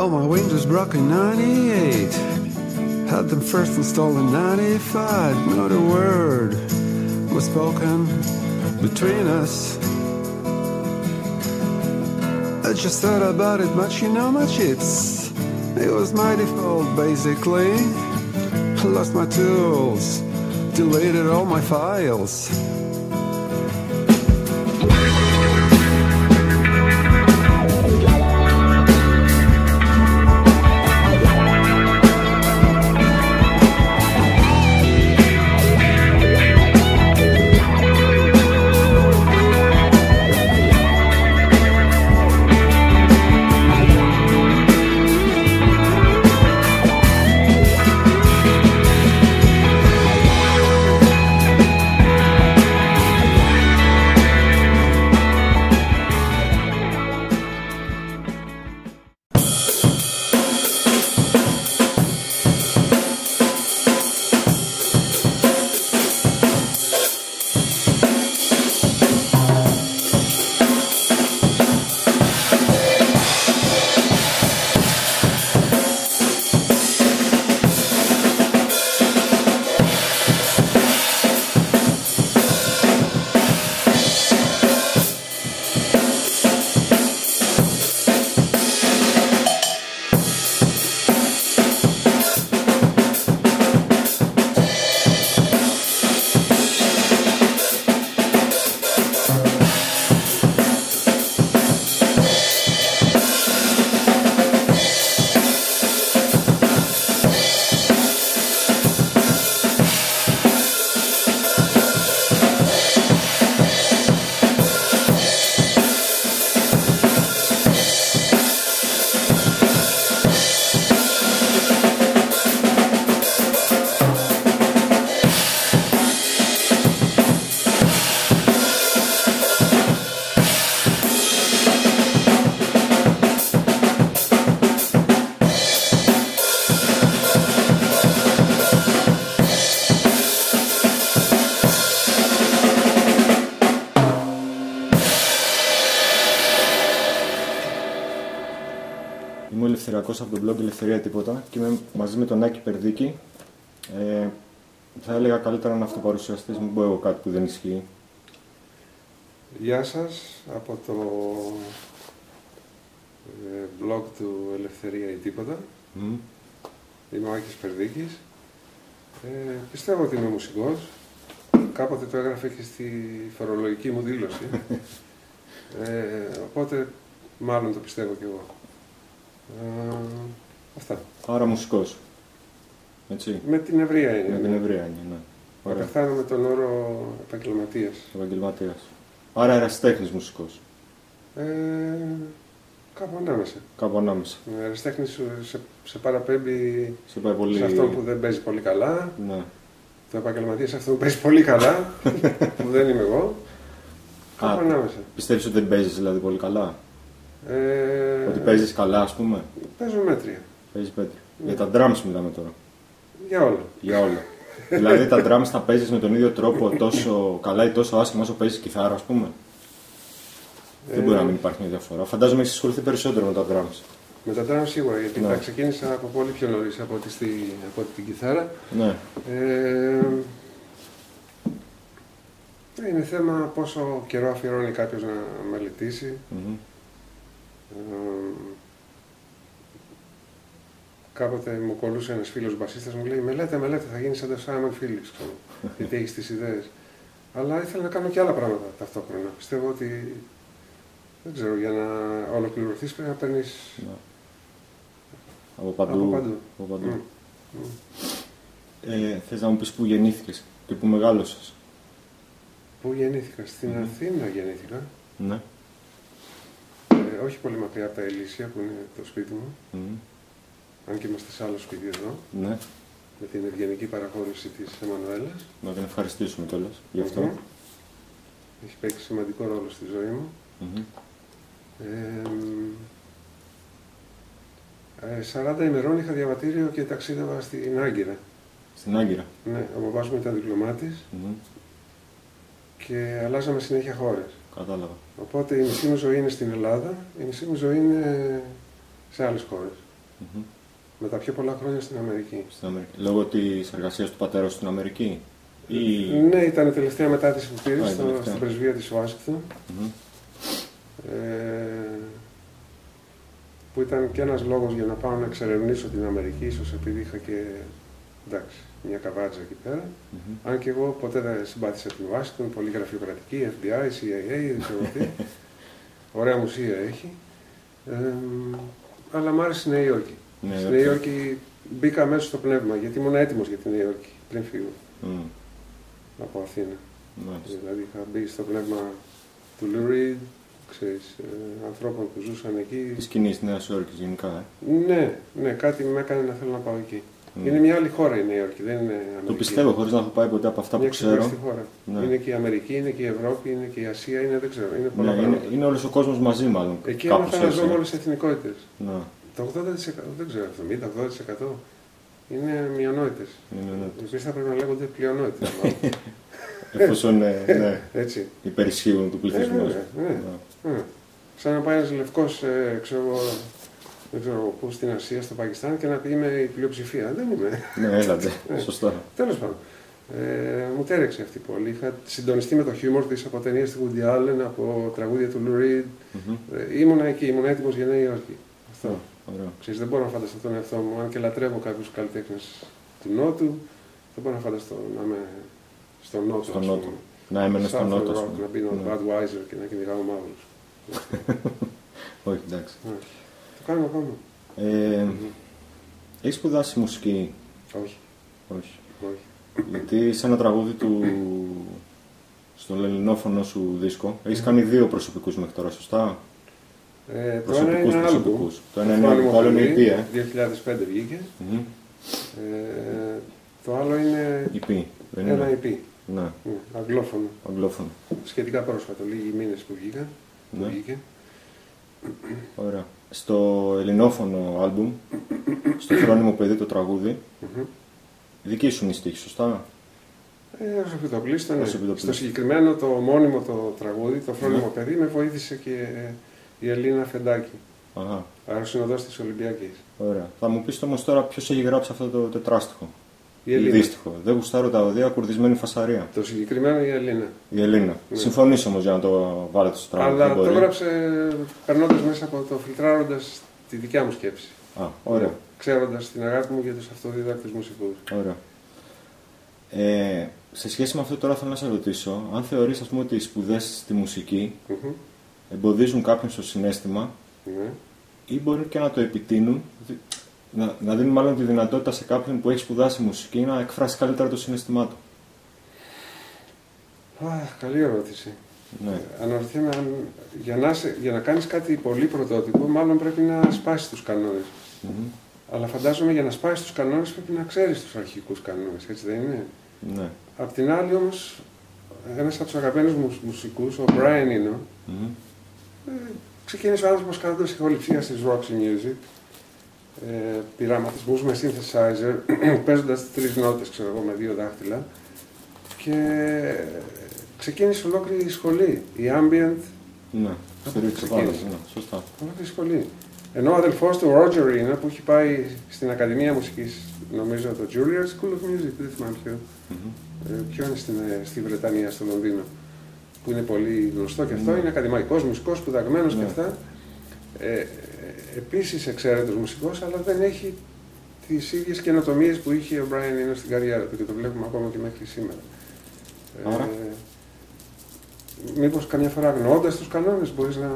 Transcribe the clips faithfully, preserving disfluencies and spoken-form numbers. Oh, my windows broke in ninety-eight. Had them first installed in ninety-five. Not a word was spoken between us. I just thought about it much, you know, much. It's It was my default, basically. I lost my tools, deleted all my files. Είμαι ο Ελευθεριακός από το blog Ελευθερία Τίποτα και είμαι μαζί με τον Άκη Περδίκη. Ε, θα έλεγα καλύτερα να αυτοπαρουσιαστείς, μην πω εγώ κάτι που δεν ισχύει. Γεια σας, από το ε, blog του Ελευθερία ή Τίποτα. Mm. Είμαι ο Άκης Περδίκης. Ε, πιστεύω ότι είμαι μουσικός. Κάποτε το έγραφε και στη φορολογική μου δήλωση. ε, οπότε μάλλον το πιστεύω κι εγώ. Ε, αυτά. Άρα μουσικός, έτσι. Με την ευρεία έννοια. Με την ευρεία έννοια, ναι. Ωραία. Καθάνω με τον όρο επαγγελματίας. Επαγγελματίας. Άρα ερασιτέχνης μουσικός. Ε, κάπου ανάμεσα. Κάπου ανάμεσα. Ε, ερασιτέχνης σε, σε παραπέμπει σε, πολύ... σε αυτόν που δεν παίζει πολύ καλά. Ναι. Το επαγγελματίας σε αυτόν που παίζει πολύ καλά, που δεν είμαι εγώ. Κάπου Α, ανάμεσα. Πιστεύεις ότι δεν παίζεις δηλαδή πολύ καλά? Ε... Ότι παίζεις καλά, ας πούμε. Παίζω μέτρια. Παίζεις μέτρια. Yeah. Για τα drums μιλάμε τώρα. Για όλα. Για όλα. Δηλαδή τα drums θα παίζεις με τον ίδιο τρόπο τόσο καλά ή τόσο άσχημα όσο παίζεις κιθάρα, ας πούμε. Ε... Δεν μπορεί να μην υπάρχει μια διαφορά. Φαντάζομαι έχεις ασχοληθεί περισσότερο με τα drums. Με τα drums σίγουρα, γιατί ναι. τα ξεκίνησα από πολύ πιο νωρίς από, τη, από την κιθάρα. Ναι. Ε... Είναι θέμα πόσο καιρό αφιερώνει κάποιος να μελετήσει. Mm-hmm. Ε, κάποτε μου κολούσε ένας φίλος μπασίστας, μου λέει «Μελέτε, μελέτε, θα γίνει σαν το Simon Phillips, γιατί έχεις τις ιδέες». Αλλά ήθελα να κάνω και άλλα πράγματα ταυτόχρονα. Πιστεύω ότι, δεν ξέρω, για να ολοκληρωθείς πρέπει να παίρνεις να. από παντού. Από παντού. Από παντού. Mm. Mm. Ε, θες να μου πεις πού γεννήθηκες και πού μεγάλωσες? Πού γεννήθηκα? Στην mm. Αθήνα γεννήθηκα. Ναι. Όχι πολύ μακριά από τα Ελίσσια που είναι το σπίτι μου. Mm. Αν και είμαστε σε άλλο σπίτι εδώ. Ναι. Με την ευγενική παραχώρηση της Εμμανουέλας. Να την ευχαριστήσουμε κιόλας γι' αυτό. Mm-hmm. Έχει παίξει σημαντικό ρόλο στη ζωή μου. Mm-hmm. ε, σαράντα ημερών είχα διαβατήριο και ταξίδευα στην Άγκυρα. Στην Άγκυρα. Ναι, ο μπαμπάς μου ήταν διπλωμάτης. Mm-hmm. Και αλλάζαμε συνέχεια χώρες. Κατάλαβα. Οπότε η μισή μου ζωή είναι στην Ελλάδα, η μισή μου ζωή είναι σε άλλες χώρες. Mm-hmm. Με τα πιο πολλά χρόνια στην Αμερική. Στην Αμερική. Λόγω της εργασίας του πατέρα στην Αμερική. Ή... Ναι, ήταν η τελευταία μετά τη συμφωνία στην πρεσβεία της Ουάσιγκτον. Mm-hmm. ε, που ήταν και ένας λόγος για να πάω να εξερευνήσω την Αμερική, ίσως επειδή είχα και εντάξει, μια καβάτζα εκεί πέρα. Mm-hmm. Αν και εγώ ποτέ δεν συμπάθησα την Ουάσιγκτον, πολύ γραφειοκρατική, Εφ Μπι Άι, Σι Άι Έι, δεν ξέρω τι. Ωραία μουσεία έχει. Ε, αλλά μ' άρεσε η Νέα Υόρκη. Ναι, στη Νέα Υόρκη μπήκα μέσα στο πνεύμα, γιατί ήμουν έτοιμος για τη Νέα Υόρκη πριν φύγω mm. από Αθήνα. Μάλιστα. Δηλαδή είχα μπει στο πνεύμα του Lou Reed, ξέρεις, ε, ανθρώπων που ζούσαν εκεί. Της σκηνής της Νέας Υόρκης γενικά, ε. Ναι, ναι, κάτι με έκανε να θέλω να πάω εκεί. Mm. Είναι μια άλλη χώρα η Νέα Υόρκη, δεν είναι Αμερική. Το πιστεύω, χωρίς να έχω πάει ποτέ από αυτά μια που ξέρω. Χώρα. Ναι. Είναι και η Αμερική, είναι και η Ευρώπη, είναι και η Ασία, είναι, δεν ξέρω, είναι πολλά ναι, πράγματα. Είναι, είναι όλος ο κόσμος μαζί μάλλον. Εκεί έμαθα ζω όλες τις εθνικότητες. Ναι. Το ογδόντα τοις εκατό, δεν ξέρω, εβδομήντα με ογδόντα τοις εκατό είναι μειονότητες. Οι οποίες θα πρέπει να λέγονται πλειονότητες. Εφόσον ναι, ναι, έτσι. Υπερισχύουν του πληθυσμού. Ε, ναι, ναι, ναι. Ναι. Σαν να πάει ένας λευκός, ε, ξέρω, δεν ξέρω πού, στην Ασία, στο Πακιστάν και να πει είμαι η πλειοψηφία. Δεν είμαι. Ναι, έλατε. Ναι. Σωστά. Τέλος πάντων. Ε, μου τέρεξε αυτή η πόλη. Είχα συντονιστεί με το χιούμορ της από ταινίες του Woody Allen, από τραγούδια του Lou Reed. Mm-hmm. ε, ήμουν εκεί, ήμουν έτοιμος για Νέα Υόρκη. Αυτό. Mm. Ξέρεις, δεν μπορώ να φανταστώ τον εαυτό μου, αν και λατρεύω κάποιους καλλιτέχνες του Νότου, δεν μπορώ να φανταστώ να είμαι στον Νότο. Στον Νότο. Να είμαι στον Νότο. Να πίνω Budweiser και να κυνηγάω μαύρους. Όχι, εντάξει. Το κάνουμε ακόμα. Έχεις σπουδάσει μουσική? Όχι. Όχι. Γιατί σε ένα τραγούδι του, στον ελληνόφωνο σου δίσκο, έχεις κάνει δύο προσωπικούς μέχρι τώρα, σωστά? Ε, το ένα είναι άλμπου, το άλλο είναι ι πι, ε. δύο χιλιάδες πέντε βγήκε. Mm-hmm. ε, το άλλο είναι ι πι, ένα είναι. ι πι, ναι. Ναι, αγγλόφωνο. αγγλόφωνο, σχετικά πρόσφατο, λίγοι μήνες που βγήκε. Ναι. Που βγήκε. Ωραία. Στο ελληνόφωνο άλμπουμ, στο Φρόνιμο Παιδί το τραγούδι, mm-hmm. δική σου είναι η στίχη, σωστά? Ε, ως επιτοπλίστο, ναι. Στο συγκεκριμένο το μόνιμο το τραγούδι, το Φρόνιμο Παιδί, με βοήθησε και η Ελίνα Φεντάκη, αεροσυνοδός της Ολυμπιακής. Ωραία. Θα μου πεις όμως τώρα ποιος έχει γράψει αυτό το τετράστιχο. Η Ελίνα. Δύστιχο. Δεν γουστάρω τα οδεία, κουρδισμένη φασαρία. Το συγκεκριμένο η Ελίνα. Η Ελίνα. Ναι. Συμφωνείς όμως για να το βάλετε στο τραγούδι? Αλλά το έγραψε περνώντας μέσα από το, φιλτράροντας τη δικιά μου σκέψη. Α, ωραία. Ξέροντας την αγάπη μου για τους αυτοδίδακτους μουσικούς. Ωραία. Ε, σε σχέση με αυτό τώρα θέλω να σε ρωτήσω, αν θεωρείς, ας πούμε, ότι οι σπουδές στη μουσική mm-hmm. εμποδίζουν κάποιον στο συναίσθημα ναι. ή μπορεί και να το επιτείνουν, να, να δίνουν μάλλον τη δυνατότητα σε κάποιον που έχει σπουδάσει μουσική να εκφράσει καλύτερα το συναίσθημά του. Αχ, καλή ερώτηση. Ναι. Αναρωτιέμαι, για να, για να κάνεις κάτι πολύ πρωτότυπο, μάλλον πρέπει να σπάσεις τους κανόνες. Mm-hmm. Αλλά φαντάζομαι για να σπάσεις τους κανόνες πρέπει να ξέρεις τους αρχικούς κανόνες, έτσι δεν είναι? Ναι. Απ' την άλλη όμως, ένας από τους αγαπημένους μου μουσικούς, ο Brian Eno, mm-hmm. Ε, ξεκίνησε ο άνθρωπος κάνοντας ηχοληψία στις Roxy Music, ε, πειραματισμούς με synthesizer, παίζοντας τρεις νότες, ξέρω εγώ, με δύο δάχτυλα, και ξεκίνησε ολόκληρη η σχολή, η Ambient. Ναι, στηρίξε πάνω, σωστά. Ολόκληρη σχολή. Ενώ ο αδελφός του, ο Roger Eno, που έχει πάει στην Ακαδημία Μουσικής, νομίζω το Juilliard School of Music, δεν θυμάμαι ποιο, mm-hmm. ε, ποιο είναι στην, στη Βρετανία, στο Λονδίνο, που είναι πολύ γνωστό και αυτό, mm. είναι ακαδημαϊκός μουσικός, σπουδαγμένος yeah. και αυτά. Ε, επίσης εξαίρετος μουσικός, αλλά δεν έχει τις ίδιες καινοτομίες που είχε ο Brian Eno στην καριέρα του και το βλέπουμε ακόμα και μέχρι σήμερα. Άρα. Ε, μήπως καμιά φορά γνώντας τους κανόνες μπορείς να,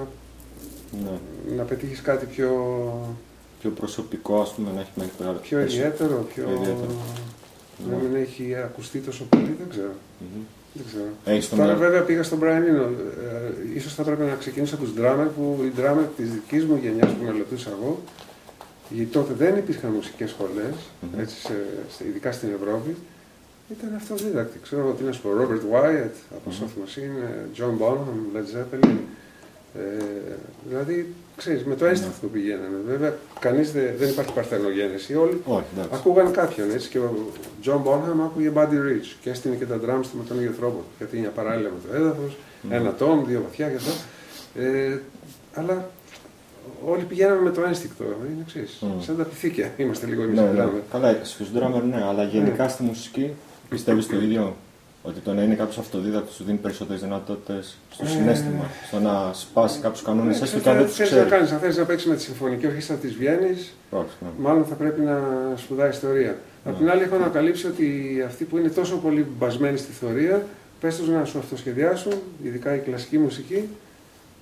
yeah. να πετύχεις κάτι πιο... πιο προσωπικό, ας πούμε, να έχει μέχρι τώρα. Πιο ιδιαίτερο, πιο... ιδιαίτερο. Να μην έχει ακουστεί τόσο πολύ, δεν ξέρω. Mm-hmm. Δεν ξέρω. Τώρα βέβαια πήγα στον Brian Eno. Ε, ίσως θα πρέπει να ξεκινήσω από τους ντράμερ, που οι ντράμερ της δικής μου γενιάς που μελετούσα εγώ, γιατί τότε δεν υπήρχαν μουσικές σχολές, mm-hmm. έτσι, σε, σε, ειδικά στην Ευρώπη, ήταν αυτοδίδακτοι. Ξέρω ότι είναι ο Robert Wyatt από mm-hmm. Soft Machine, John Bonham, Led Zeppelin. Ε, δηλαδή, ξέρεις, με το ένστικτο που πηγαίνανε. Βέβαια, κανείς δε, δεν υπάρχει παρθενογένεση. Όλοι oh, ακούγαν κάποιον, έτσι, και ο John Bonham άκουγε Buddy Rich και έστεινε και τα drums του με τον ίδιο τρόπο. Γιατί είναι παράλληλα με το έδαφος, mm. ένα τόμ, δύο βαθιά και αυτά. Ε, αλλά όλοι πηγαίναμε με το ένστικτο, είναι εξής. Mm. Σαν τα πυθίκια είμαστε λίγο εμείς. Ναι, ναι. Καλά, στους ντράμερ ναι, αλλά γενικά mm. στη μουσική πιστεύεις το ίδιο. Ότι το να είναι κάποιος αυτοδίδακτος σου δίνει περισσότερες δυνατότητες στο συνέστημα, στο να σπάσει κάποιους κανόνες, έστω και αν δεν τους ξέρεις. Θες να κάνεις, αν θες να παίξεις με τη Συμφωνική Ορχήστρα της Βιέννης, μάλλον θα πρέπει να σπουδάσεις θεωρία. Απ' την άλλη, έχω ανακαλύψει ότι αυτοί που είναι τόσο πολύ μπασμένοι στη θεωρία, πες τους να σου αυτοσχεδιάσουν, ειδικά η κλασική μουσική,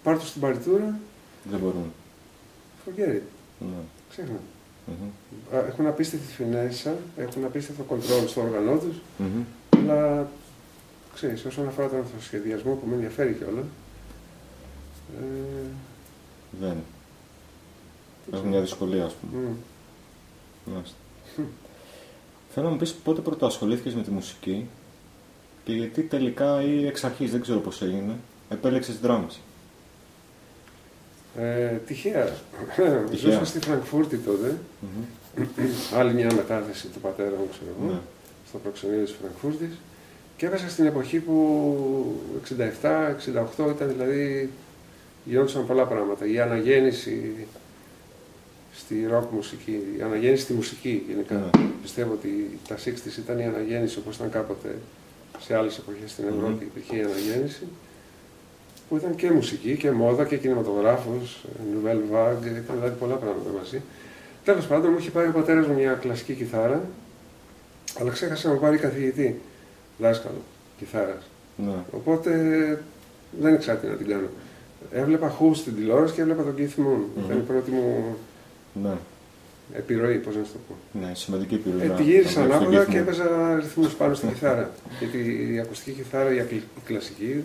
πάρ' τους στην παριτούρα. Δεν μπορούν. Φογκέρι. Ξέχνα. Mm-hmm. Έχουν απίστευτη φινέσα, έχουν απίστευτο κοντρόλ στο όργανό τους, mm-hmm. αλλά ξέρεις, όσον αφορά τον αυτοσχεδιασμό που με ενδιαφέρει κιόλα. Ε... Δεν. Έχουν μια δυσκολία, ας πούμε. Mm. Μάλιστα. Mm. Θέλω να μου πεις πότε πρωτοασχολήθηκες με τη μουσική και γιατί τελικά ή εξ αρχής, δεν ξέρω πώς έγινε, επέλεξες ντράμες. Ε, τυχαία. τυχαία. Ζούσα στη Φραγκφούρτη τότε, mm-hmm. άλλη μια μετάθεση του πατέρα μου, ξέρω εγώ, ναι. στο προξενείο της Φραγκφούρτης και έπεσα στην εποχή που εξήντα επτά εξήντα οκτώ ήταν, δηλαδή γινόντουσαν πολλά πράγματα. Η αναγέννηση στη ροκ μουσική, η αναγέννηση στη μουσική γενικά. Ναι. Πιστεύω ότι τα εξήντα ήταν η αναγέννηση όπως ήταν κάποτε σε άλλες εποχές στην Ευρώπη, mm-hmm. υπήρχε η αναγέννηση. Που ήταν και μουσική και μόδα και κινηματογράφος, Nouvelle Vague, ήταν δηλαδή πολλά πράγματα μαζί. Τέλος πάντων, μου είχε πάρει ο πατέρας μου μια κλασική κιθάρα, αλλά ξέχασα να μου πάρει καθηγητή, δάσκαλο κιθάρας. Ναι. Οπότε δεν ήξερα τι να την κάνω. Έβλεπα Who στην τηλεόραση και έβλεπα τον Keith Moon. Ήταν η πρώτη μου ναι. επιρροή, πώς να σου το πω. Ναι, σημαντική επιρροή. Ε, τη γύρισα ανάποδα και έπαιζα ρυθμούς πάνω στην κιθάρα. Γιατί η ακουστική κιθάρα, η κλασική,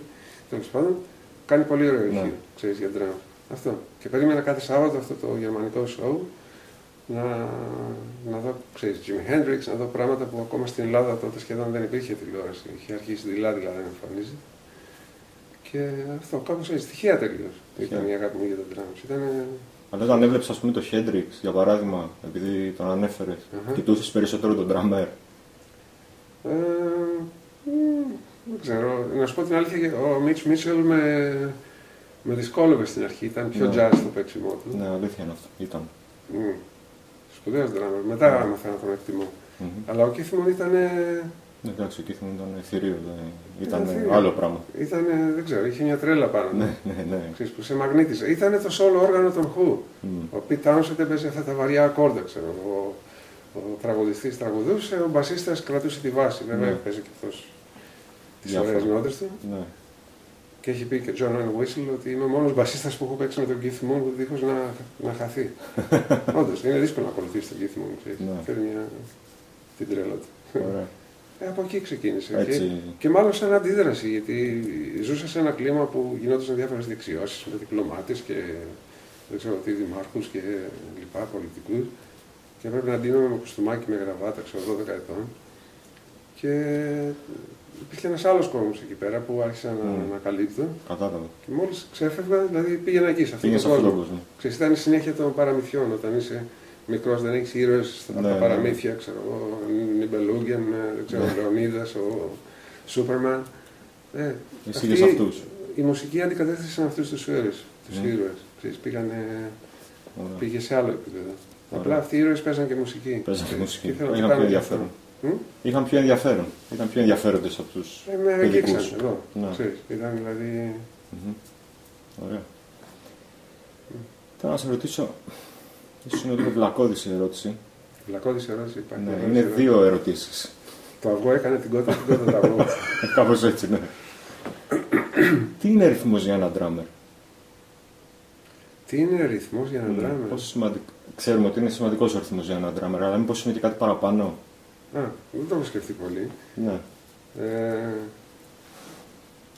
τέλος πάντων. Κάνει πολύ ωραίο ηχείο, ναι. ξέρεις, για ντράμα. Αυτό. Και περίμενα κάθε Σάββατο αυτό το γερμανικό σοου να, να δω, ξέρεις, Jimi Hendrix, να δω πράγματα που ακόμα στην Ελλάδα τότε σχεδόν δεν υπήρχε τηλεόραση. Είχε αρχίσει δειλά δηλαδή να εμφανίζει. Και αυτό, κάπως έτσι, τυχαία τελείως ήταν η αγάπη μου για τον ντράμα. Ήτανε... Αλλά όταν έβλεψες, ας πούμε, το Hendrix, για παράδειγμα, επειδή τον ανέφερες, uh-huh. κοιτούσες περισσότερο τον ντραμέρ. Ε, μ... Δεν ξέρω. Να σου πω την αλήθεια, ο Μιτς Μίσελ με, με δυσκόλευε στην αρχή. Ήταν πιο jazz το παίξιμό του. Ναι, αλήθεια είναι αυτό. Ήταν. Mm. Σπουδαίος ντράμερ. Μετά yeah. άμαθα να τον εκτιμώ. Mm-hmm. Αλλά ο Keith Moon ήταν. Εντάξει, ο Keith Moon ήταν θηρίο. Ήταν άλλο πράγμα. Ήταν, δεν ξέρω, είχε μια τρέλα πάνω. ναι, ναι, ναι. Ξέρεις, που σε μαγνήτιζε. Ήταν το solo όργανο των Who. Mm. Ο Pete Townshend έπαιζε αυτά τα βαριά ακόρντα, ξέρω. Ο, ο τραγουδιστής τραγουδούσε, ο μπασίστας κρατούσε τη βάση. Βέβαια, mm. παίζει και αυτός. Τις ωραίες νότες του. Ναι. Και έχει πει και John Wayne Whistle ότι είμαι ο μόνος μπασίστας που έχω παίξει με τον Keith Moon δίχως να, να χαθεί. Όντως, είναι δύσκολο να ακολουθήσει τον Keith Moon. Ναι. Φέρει μια... την τρέλα του. Ε, από εκεί ξεκίνησε. Έτσι... Και... και μάλλον σαν αντίδραση, γιατί ζούσα σε ένα κλίμα που γινόντουσαν διάφορες δεξιώσεις με διπλωμάτες και δεν ξέρω τι, δημάρχους και λοιπά, πολιτικούς. Και πρέπει να ντύνομαι με κουστούμάκι, με γραβάτα, ξέρω, δώδεκα ετών. Και... υπήρχε ένας άλλος κόσμος εκεί πέρα που άρχισα να mm. ανακαλύπτω. Κατάλαβα. Και μόλις ξέφευγα, δηλαδή πήγαινα εκεί, σε αυτόν τον κόσμο. κόσμο. Ξέρεις, ήταν η συνέχεια των παραμυθιών. Όταν είσαι μικρός, δεν έχεις ήρωες στα ναι, παραμύθια. Ναι. Ξέρω εγώ, Νιμπελούγγεν, δεν ξέρω, ναι. Λεωνίδας, ο Σούπερμαν. Ε, εσύ για αυτούς. Η μουσική αντικατέστησαν αυτούς τους ήρωες. Τους mm. ήρωες. Ξέρεις, πήγανε, πήγε σε άλλο επίπεδο. Ωραία. Απλά αυτοί οι ήρωες παίζαν και μουσική. Παίζαν και μουσική. Είχαν πιο ενδιαφέρον. Είχαν πιο ενδιαφέρον. Ήταν πιο ενδιαφέροντες από τους παιδικούς. Με αγγίξαν εδώ, ναι. ξέρεις. Ήταν δηλαδή... Mm-hmm. Ωραία. Mm. Θέλω να σε ρωτήσω... Ίσως είναι λίγο βλακώδης η ερώτηση. Βλακώδης η ερώτηση υπάρχει. Ναι, είναι ερώτηση. Δύο ερωτήσεις. Το αυγό έκανε την κότα, την κότα το αυγό. Κάπως έτσι, ναι. Τι είναι ρυθμός για έναν ντράμερ? Τι είναι ρυθμός για έναν ντράμερ? Πόσο σημαντικ... Ξέρουμε ότι είναι σημαντικός ο ρυθμός για έναν ντράμερ, αλλά μήπως είναι και κάτι παραπάνω? Α, δεν το έχω σκεφτεί πολύ. Ναι. Ε,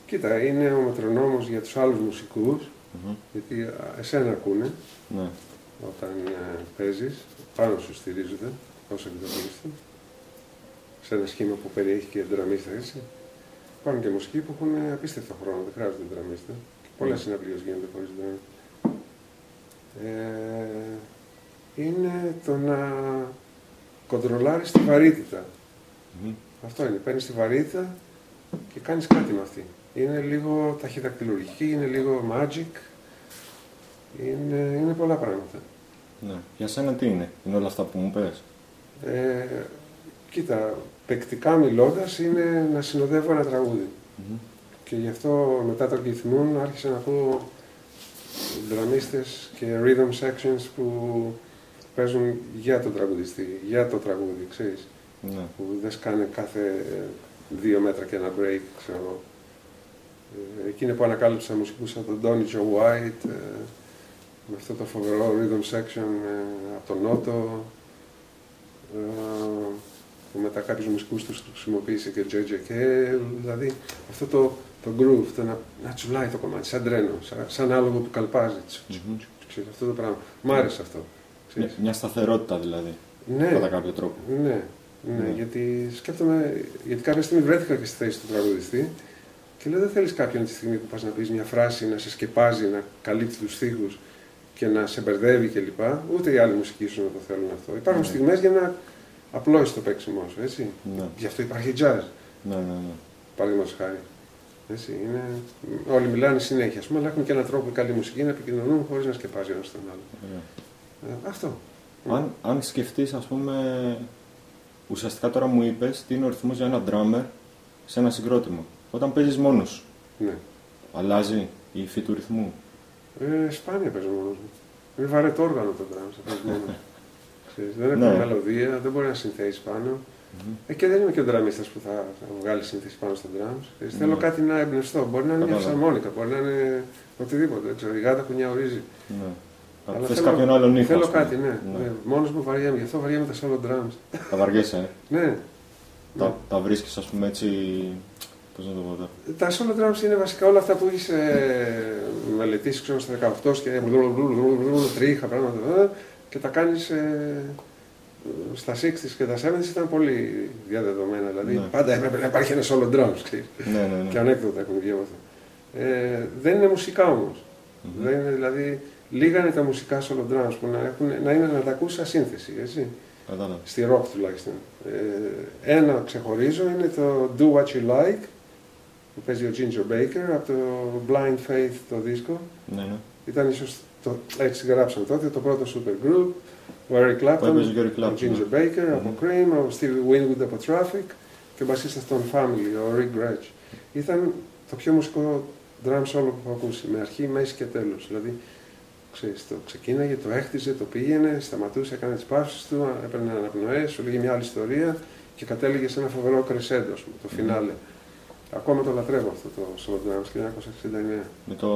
κοίτα, είναι ο μετρονόμος για τους άλλους μουσικούς, mm-hmm. γιατί εσένα ακούνε ναι. όταν ε, παίζεις, πάνω σου στηρίζονται, όσο εκδοχείστε, σε ένα σχήμα που περιέχει και ντραμίστα, έτσι. Υπάρχουν και μουσικοί που έχουν απίστευτο χρόνο, δεν χρειάζονται ντραμίστα. Και πολλά mm. συναυλίες γίνονται χωρίς ντραμίστα. Ε, είναι το να... κοντρολάρεις τη βαρύτητα. Mm-hmm. Αυτό είναι. Παίρνεις τη βαρύτητα και κάνεις κάτι με αυτή. Είναι λίγο ταχυδακτυλουργική, είναι λίγο magic, Είναι, είναι πολλά πράγματα. Ναι. Για σένα τι είναι, είναι όλα αυτά που μου πες? Ε, κοίτα, παικτικά μιλώντας, είναι να συνοδεύω ένα τραγούδι. Mm-hmm. Και γι' αυτό μετά τον Keith Moon άρχισα να ακούω δραμίστες και rhythm sections που παίζουν για τον τραγουδιστή, για το τραγούδι, ξέρεις. Ναι. Που δεν σκάνε κάθε δύο μέτρα και ένα break, ξέρω. Εκείνη που ανακάλυψα μουσικούς σαν τον Donny Joe White, με αυτό το φοβερό rhythm section από τον Νότο, που μετά κάποιους μουσικούς τους χρησιμοποίησε και τζέι τζέι κέι, δηλαδή αυτό το, το groove, το να, να τσουλάει το κομμάτι, σαν τρένο, σαν, σαν άλογο που καλπάζει, mm-hmm. ξέρεις, αυτό το πράγμα. Μ' άρεσε αυτό. Μια, μια σταθερότητα δηλαδή, ναι, κατά κάποιο τρόπο. Ναι, ναι, mm. γιατί σκέφτομαι, γιατί κάποια στιγμή βρέθηκα και στη θέση του τραγουδιστή και λέω δεν θέλεις κάποιον τη στιγμή που πας να πεις μια φράση, να σε σκεπάζει, να καλύπτει τους στίχους και να σε μπερδεύει κλπ. Ούτε οι άλλοι μουσικοί σου να το θέλουν αυτό. Υπάρχουν mm. στιγμές για να απλώσεις το παίξιμό σου, έτσι. Mm. Γι' αυτό υπάρχει jazz. Ναι, ναι, ναι. Παραδείγματος χάρη. Έτσι, είναι... Όλοι μιλάνε συνέχεια, ας πούμε, αλλά έχουν και έναν τρόπο οι καλοί μουσικοί να επικοινωνούν χωρίς να σκεπάζει ένας τον άλλο. Mm. Ε, αυτό. Αν, αν σκεφτείς, ας πούμε, ουσιαστικά τώρα μου είπες τι είναι ο ρυθμός για ένα drummer σε ένα συγκρότημα. Όταν παίζεις μόνος σου, ναι. αλλάζει η υφή του ρυθμού? Ε, σπάνια παίζω μόνος μου. Είναι βαρετό όργανο το drums, θα παίζει μόνος. Δεν έχουμε ναι. μελωδία, δεν μπορεί να συνθέσεις πάνω. Mm-hmm. ε, και δεν είμαι και ο δραμίστας που θα, θα βγάλει συνθέσεις πάνω στα drums. Mm-hmm. Θέλω κάτι να εμπνευστώ. Μπορεί να είναι μια ψαρμόνικα, μπορεί να είναι οτιδήποτε. Ξέρω, η γάτα που νιαουρίζει. Ναι. Αλλά θες θέλω, κάποιον άλλον ήχο. Θέλω κάτι, ναι. ναι. ναι. Μόνος μου βαριέμαι, γι' αυτό βαριέμαι τα solo drums. Τα βαριέσαι, ε. ναι. Τα, ναι. τα βρίσκεις, ας πούμε, έτσι. Πώς να το πω τώρα. Τα solo drums είναι βασικά όλα αυτά που έχεις ε, μελετήσει, ξέρω, στα δεκαοκτώ και τρίχα πράγματα. Και τα κάνεις ε, στα εξήντα και τα εβδομήντα ήταν πολύ διαδεδομένα. Δηλαδή ναι. πάντα έπρεπε να υπάρχει ένα solo drums, ξέρεις. Ναι, ναι, ναι. Και ανέκδοτα έχουν βγει από αυτό. Ε, δεν είναι μουσικά όμως. Mm-hmm. Δεν είναι, δηλαδή, λίγα είναι τα μουσικά solo drums που να, έχουν, να είναι να τα ακούσεις σαν σύνθεση, έτσι. Ναι. Στη rock τουλάχιστον. Ε, ένα ξεχωρίζω είναι το Do What You Like που παίζει ο Ginger Baker από το Blind Faith το δίσκο. Ναι, ναι. Ήταν ίσως το, έτσι γράψαν τότε, το πρώτο super group, ο Eric Clapton, ο Ginger Baker, mm-hmm. από Cream, ο Steve Winwood από Traffic και ο μπασίστας των Family, ο Rick Gretsch. Ήταν το πιο μουσικό drum solo που έχω ακούσει, με αρχή, μέση και τέλος. Δηλαδή, ξέρεις, το ξεκίναγε, το έχτιζε, το πήγαινε, σταματούσε, έκανε τις παύσεις του, έπαιρνε αναπνοές, σου λέγει μια άλλη ιστορία και κατέληγε σε ένα φοβερό κρεσέντο, το φινάλε. Ακόμα το λατρεύω αυτό το Solo Drums, χίλια εννιακόσια εξήντα εννέα. Με το...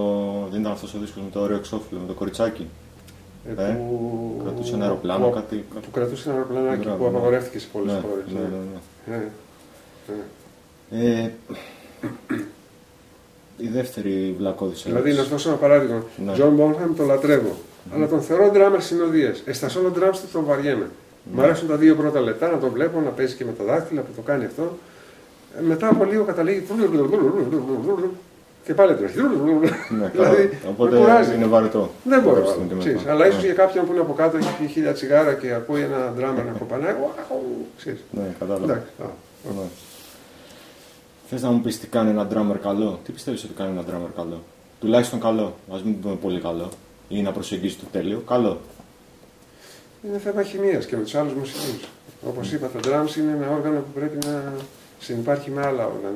Δεν ήταν αυτός ο δίσκος με το ωραίο εξώφυλλο, με το κοριτσάκι. Ε, ε, που... Κρατούσε ένα αεροπλάνο, που... κάτι... Που κρατούσε ένα αεροπλάνάκι που απαγορεύτηκε σε πολλές ναι, χώρες. Ναι, ναι, ναι. ναι. ναι. ναι. Ε, η δεύτερη βλακώδηση. Δηλαδή, να σου δώσω ένα παράδειγμα. Ναι. John Bonham το λατρεύω, mm-hmm. αλλά τον θεωρώ drummer συνοδείας. Ε, στα Solo Drums του τον βαριέμαι. Mm-hmm. Μ' αρέσουν τα δύο πρώτα λεπτά, να τον βλέπω, να παίζει και με τα δάχτυλα που το κάνει αυτό. Μετά από λίγο καταλήγει και πάλι τρέχει. Ναι, δηλαδή, οπότε είναι βαρετό. Δεν μπορεί να το κάνει. Αλλά ίσως για κάποιον που είναι από κάτω, έχει πιει χίλια τσιγάρα και ακούει ένα ντράμερ να κοπανάει. Ναι, κατάλαβα. Θες να μου πεις τι κάνει ένα ντράμερ καλό? Τι πιστεύεις ότι κάνει ένα ντράμερ καλό? Τουλάχιστον καλό. Ας μην πούμε πολύ καλό. Ή να προσεγγίσει το τέλειο. Καλό. Είναι θέμα χημίας και με τους άλλους μουσικούς. Όπως είπα, τα drums είναι ένα όργανο που πρέπει να. Συνυπάρχει με άλλα όργανα.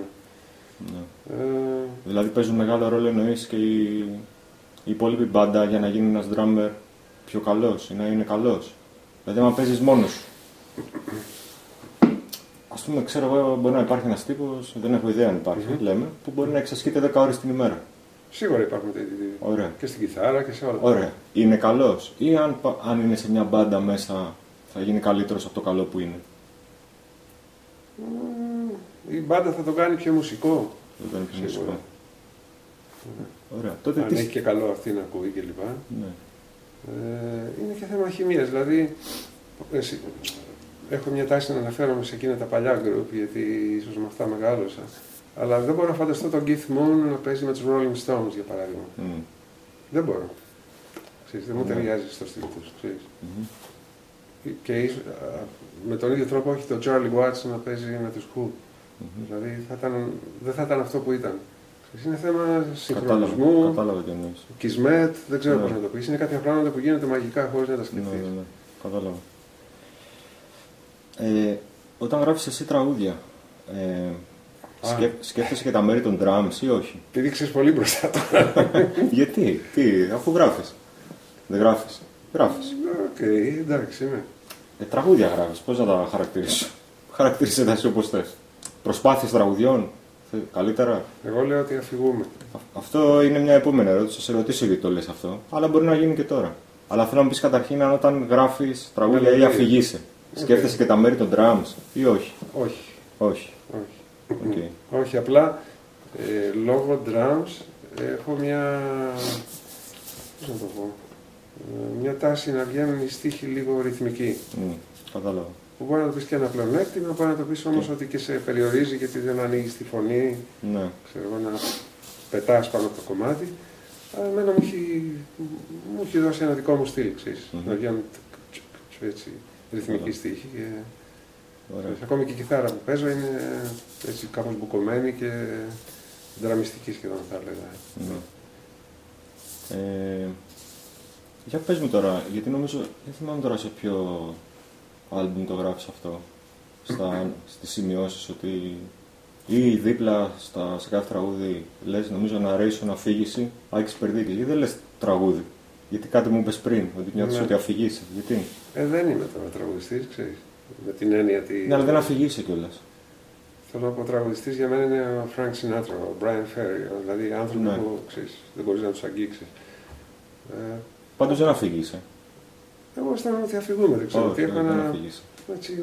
Ναι. Ε... Δηλαδή παίζουν μεγάλο ρόλο εννοείς και η... η υπόλοιπη μπάντα για να γίνει ένας drummer πιο καλός ή να είναι καλός. Δηλαδή άμα παίζεις μόνος σου. Ας πούμε, ξέρω εγώ, μπορεί να υπάρχει ένας τύπος, δεν έχω ιδέα αν υπάρχει, mm-hmm. λέμε, που μπορεί να εξασκείται δέκα ώρες την ημέρα. Σίγουρα υπάρχουν τέτοιοι. Και στην κιθάρα και σε όλα. Ωραία. Είναι καλός ή αν, αν είναι σε μια μπάντα μέσα θα γίνει καλύτερος από το καλό που είναι? Η μπάντα θα το κάνει πιο μουσικό. Θα το κάνει πιο μουσικό. Ωραία. Τότε αν τι... έχει και καλό αυτή να ακούει κλπ. Ναι. Ε, είναι και θέμα χημίας. Δηλαδή, εσύ, έχω μια τάση να αναφέρομαι σε εκείνα τα παλιά γκρουπ, γιατί ίσως με αυτά μεγάλωσα. Αλλά δεν μπορώ να φανταστώ τον Keith Moon να παίζει με τους Rolling Stones για παράδειγμα. Mm. Δεν μπορώ. Ξέρεις, δεν μου mm. ταιριάζει στο στυλ τους. Και με τον ίδιο τρόπο όχι το Charlie Watts να παίζει με τους Who. Mm-hmm. Δηλαδή θα ήταν, δεν θα ήταν αυτό που ήταν. Είναι θέμα συγχρονισμού, κισμέτ, δεν ξέρω ναι. πώς να το πεις. Είναι κάποια πράγματα που γίνονται μαγικά χωρίς να τα σκεφτείς. Ναι, ναι, ναι. Κατάλαβα. Ε, όταν γράφεις εσύ τραγούδια, ε, σκέφ, σκέφτεσαι και τα μέρη των drums ή όχι? Τι δείξες πολύ μπροστά τώρα. Γιατί, τι, αφού γράφεις. Δεν γράφεις. Γράφεις. Οκ, okay, εντάξει, είμαι. Ε, τραγούδια γράφεις, πώς να τα χαρακτηρίσω? Χαρακτηρίσαι τα εσύ όπως θες. Προσπάθειες τραγουδιών. Καλύτερα. Εγώ λέω ότι αφηγούμε. Αυτό είναι μια επόμενη ερώτηση. Θα σε ρωτήσω γιατί το λες αυτό. Αλλά μπορεί να γίνει και τώρα. Αλλά θέλω να μου πεις καταρχήν αν όταν γράφεις τραγούδια ή αφηγείσαι, okay. σκέφτεσαι και τα μέρη των drums ή όχι? Όχι. Όχι. Όχι, okay. όχι απλά ε, λόγω drums έχω μια. Πώς να το πω. Ε, μια τάση να βγαίνουν οι στίχοι λίγο ρυθμικοί. Mm, κατάλαβα. Που μπορεί να το πεις και ένα πλεονέκτημα, μπορεί να το πεις όμως ότι και σε περιορίζει γιατί δεν ανοίγεις τη φωνή, ναι. ξέρω εγώ, να πετάς πάνω από το κομμάτι. Αλλά εμένα μου έχει, μου έχει δώσει ένα δικό μου στυλ, ξέρεις, mm-hmm. να βγαίνουν έτσι, ρυθμική στίχη. Και... ακόμη και η κιθάρα που παίζω είναι έτσι κάπως μπουκωμένη και δραμιστική σχεδόν θα έλεγα. Ναι. Ε, για πες μου τώρα, γιατί νομίζω, δεν θυμάμαι τώρα σε ποιο... άλμπουμ το γράφεις αυτό, στα, στις σημειώσεις ότι ή δίπλα στα, σε κάθε τραγούδι λες νομίζω narration, αφήγηση, Άκης Περδίκης, γιατί δεν λες τραγούδι? Γιατί κάτι μου είπες πριν, ότι νιώθεις ναι. ότι αφηγείσαι, γιατί? Ε, δεν είμαι τώρα τραγουδιστής, ξέρεις, με την έννοια ότι... Ναι, αλλά δεν αφηγείσαι κιόλας. Θέλω να πω τραγουδιστής για μένα είναι ο Frank Sinatra, ο Brian Ferry, δηλαδή άνθρωποι ναι. που ξέρεις, δεν μπορείς να τους αγγίξεις. Ε, Πάντως δεν αφηγείσαι. Εγώ αισθάνομαι ότι αφηγούμε, δεν ξέρω, ότι έχω ένα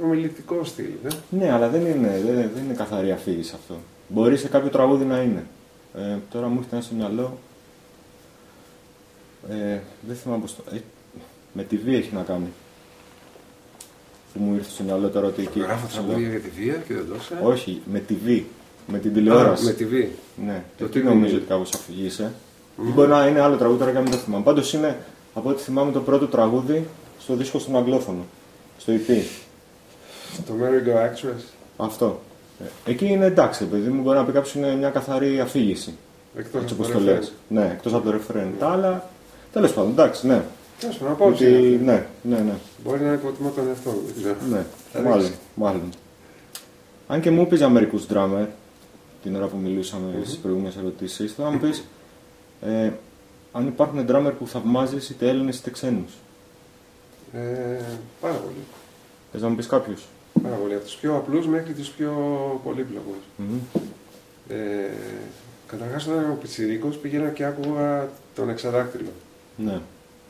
ομιλητικό στυλ. Ναι, αλλά δεν είναι, δεν, δεν είναι καθαρή αφήγηση αυτό. Μπορεί σε κάποιο τραγούδι να είναι. Ε, τώρα μου έρχεται ένα στο μυαλό. Ε, δεν θυμάμαι πώς το... Ε, με τη βία έχει να κάνει. Που μου ήρθε στο μυαλό τώρα ότι εκεί... Γράφω τραγούδια για τη βία και δεν το ξέρω. Όχι, με τη βία. Με την τηλεόραση. Α, με τη βία. Ναι, το τι νομίζω ότι κάπως αφηγείσαι. Mm. Ή μπορεί να είναι άλλο τραγούδι, τώρα και μην το θυμάμαι. Πάντως είναι, από ό,τι θυμάμαι, το πρώτο τραγούδι. Στο δίσκο στον αγγλόφωνο, στο ι πι. Το Merry Go Actress. Αυτό. Εκεί είναι εντάξει, παιδί μου, μπορεί να πει κάποιος είναι μια καθαρή αφήγηση. Εκτός από το ρεφρέν. Ναι, εκτός από το ρεφρέν. Ναι. Τα άλλα, τέλος πάντων, εντάξει, ναι. Τέλος πάντων, απόψε. Ότι... ναι, ναι, ναι. Μπορεί να υποτιμώ τον εαυτό μου, δεν ξέρω. Ναι, μάλλον, μάλλον. Αν και μου πεις για μερικούς ντράμερ, την ώρα που μιλούσαμε mm-hmm. στις προηγούμενες ερωτήσεις, θα μου πεις ε, αν υπάρχουν ντράμερ που θαυμάζεις είτε Έλληνες είτε ξένους. Ε, πάρα πολύ. Θες να μου πεις κάποιους? Πάρα πολύ. Από τους πιο απλούς μέχρι τους πιο πολύπλοκους. Mm-hmm. ε, Καταρχάς όταν ήμουν πιτσιρίκος πήγαινα και άκουγα τον Εξαδάκτυλο. Ναι.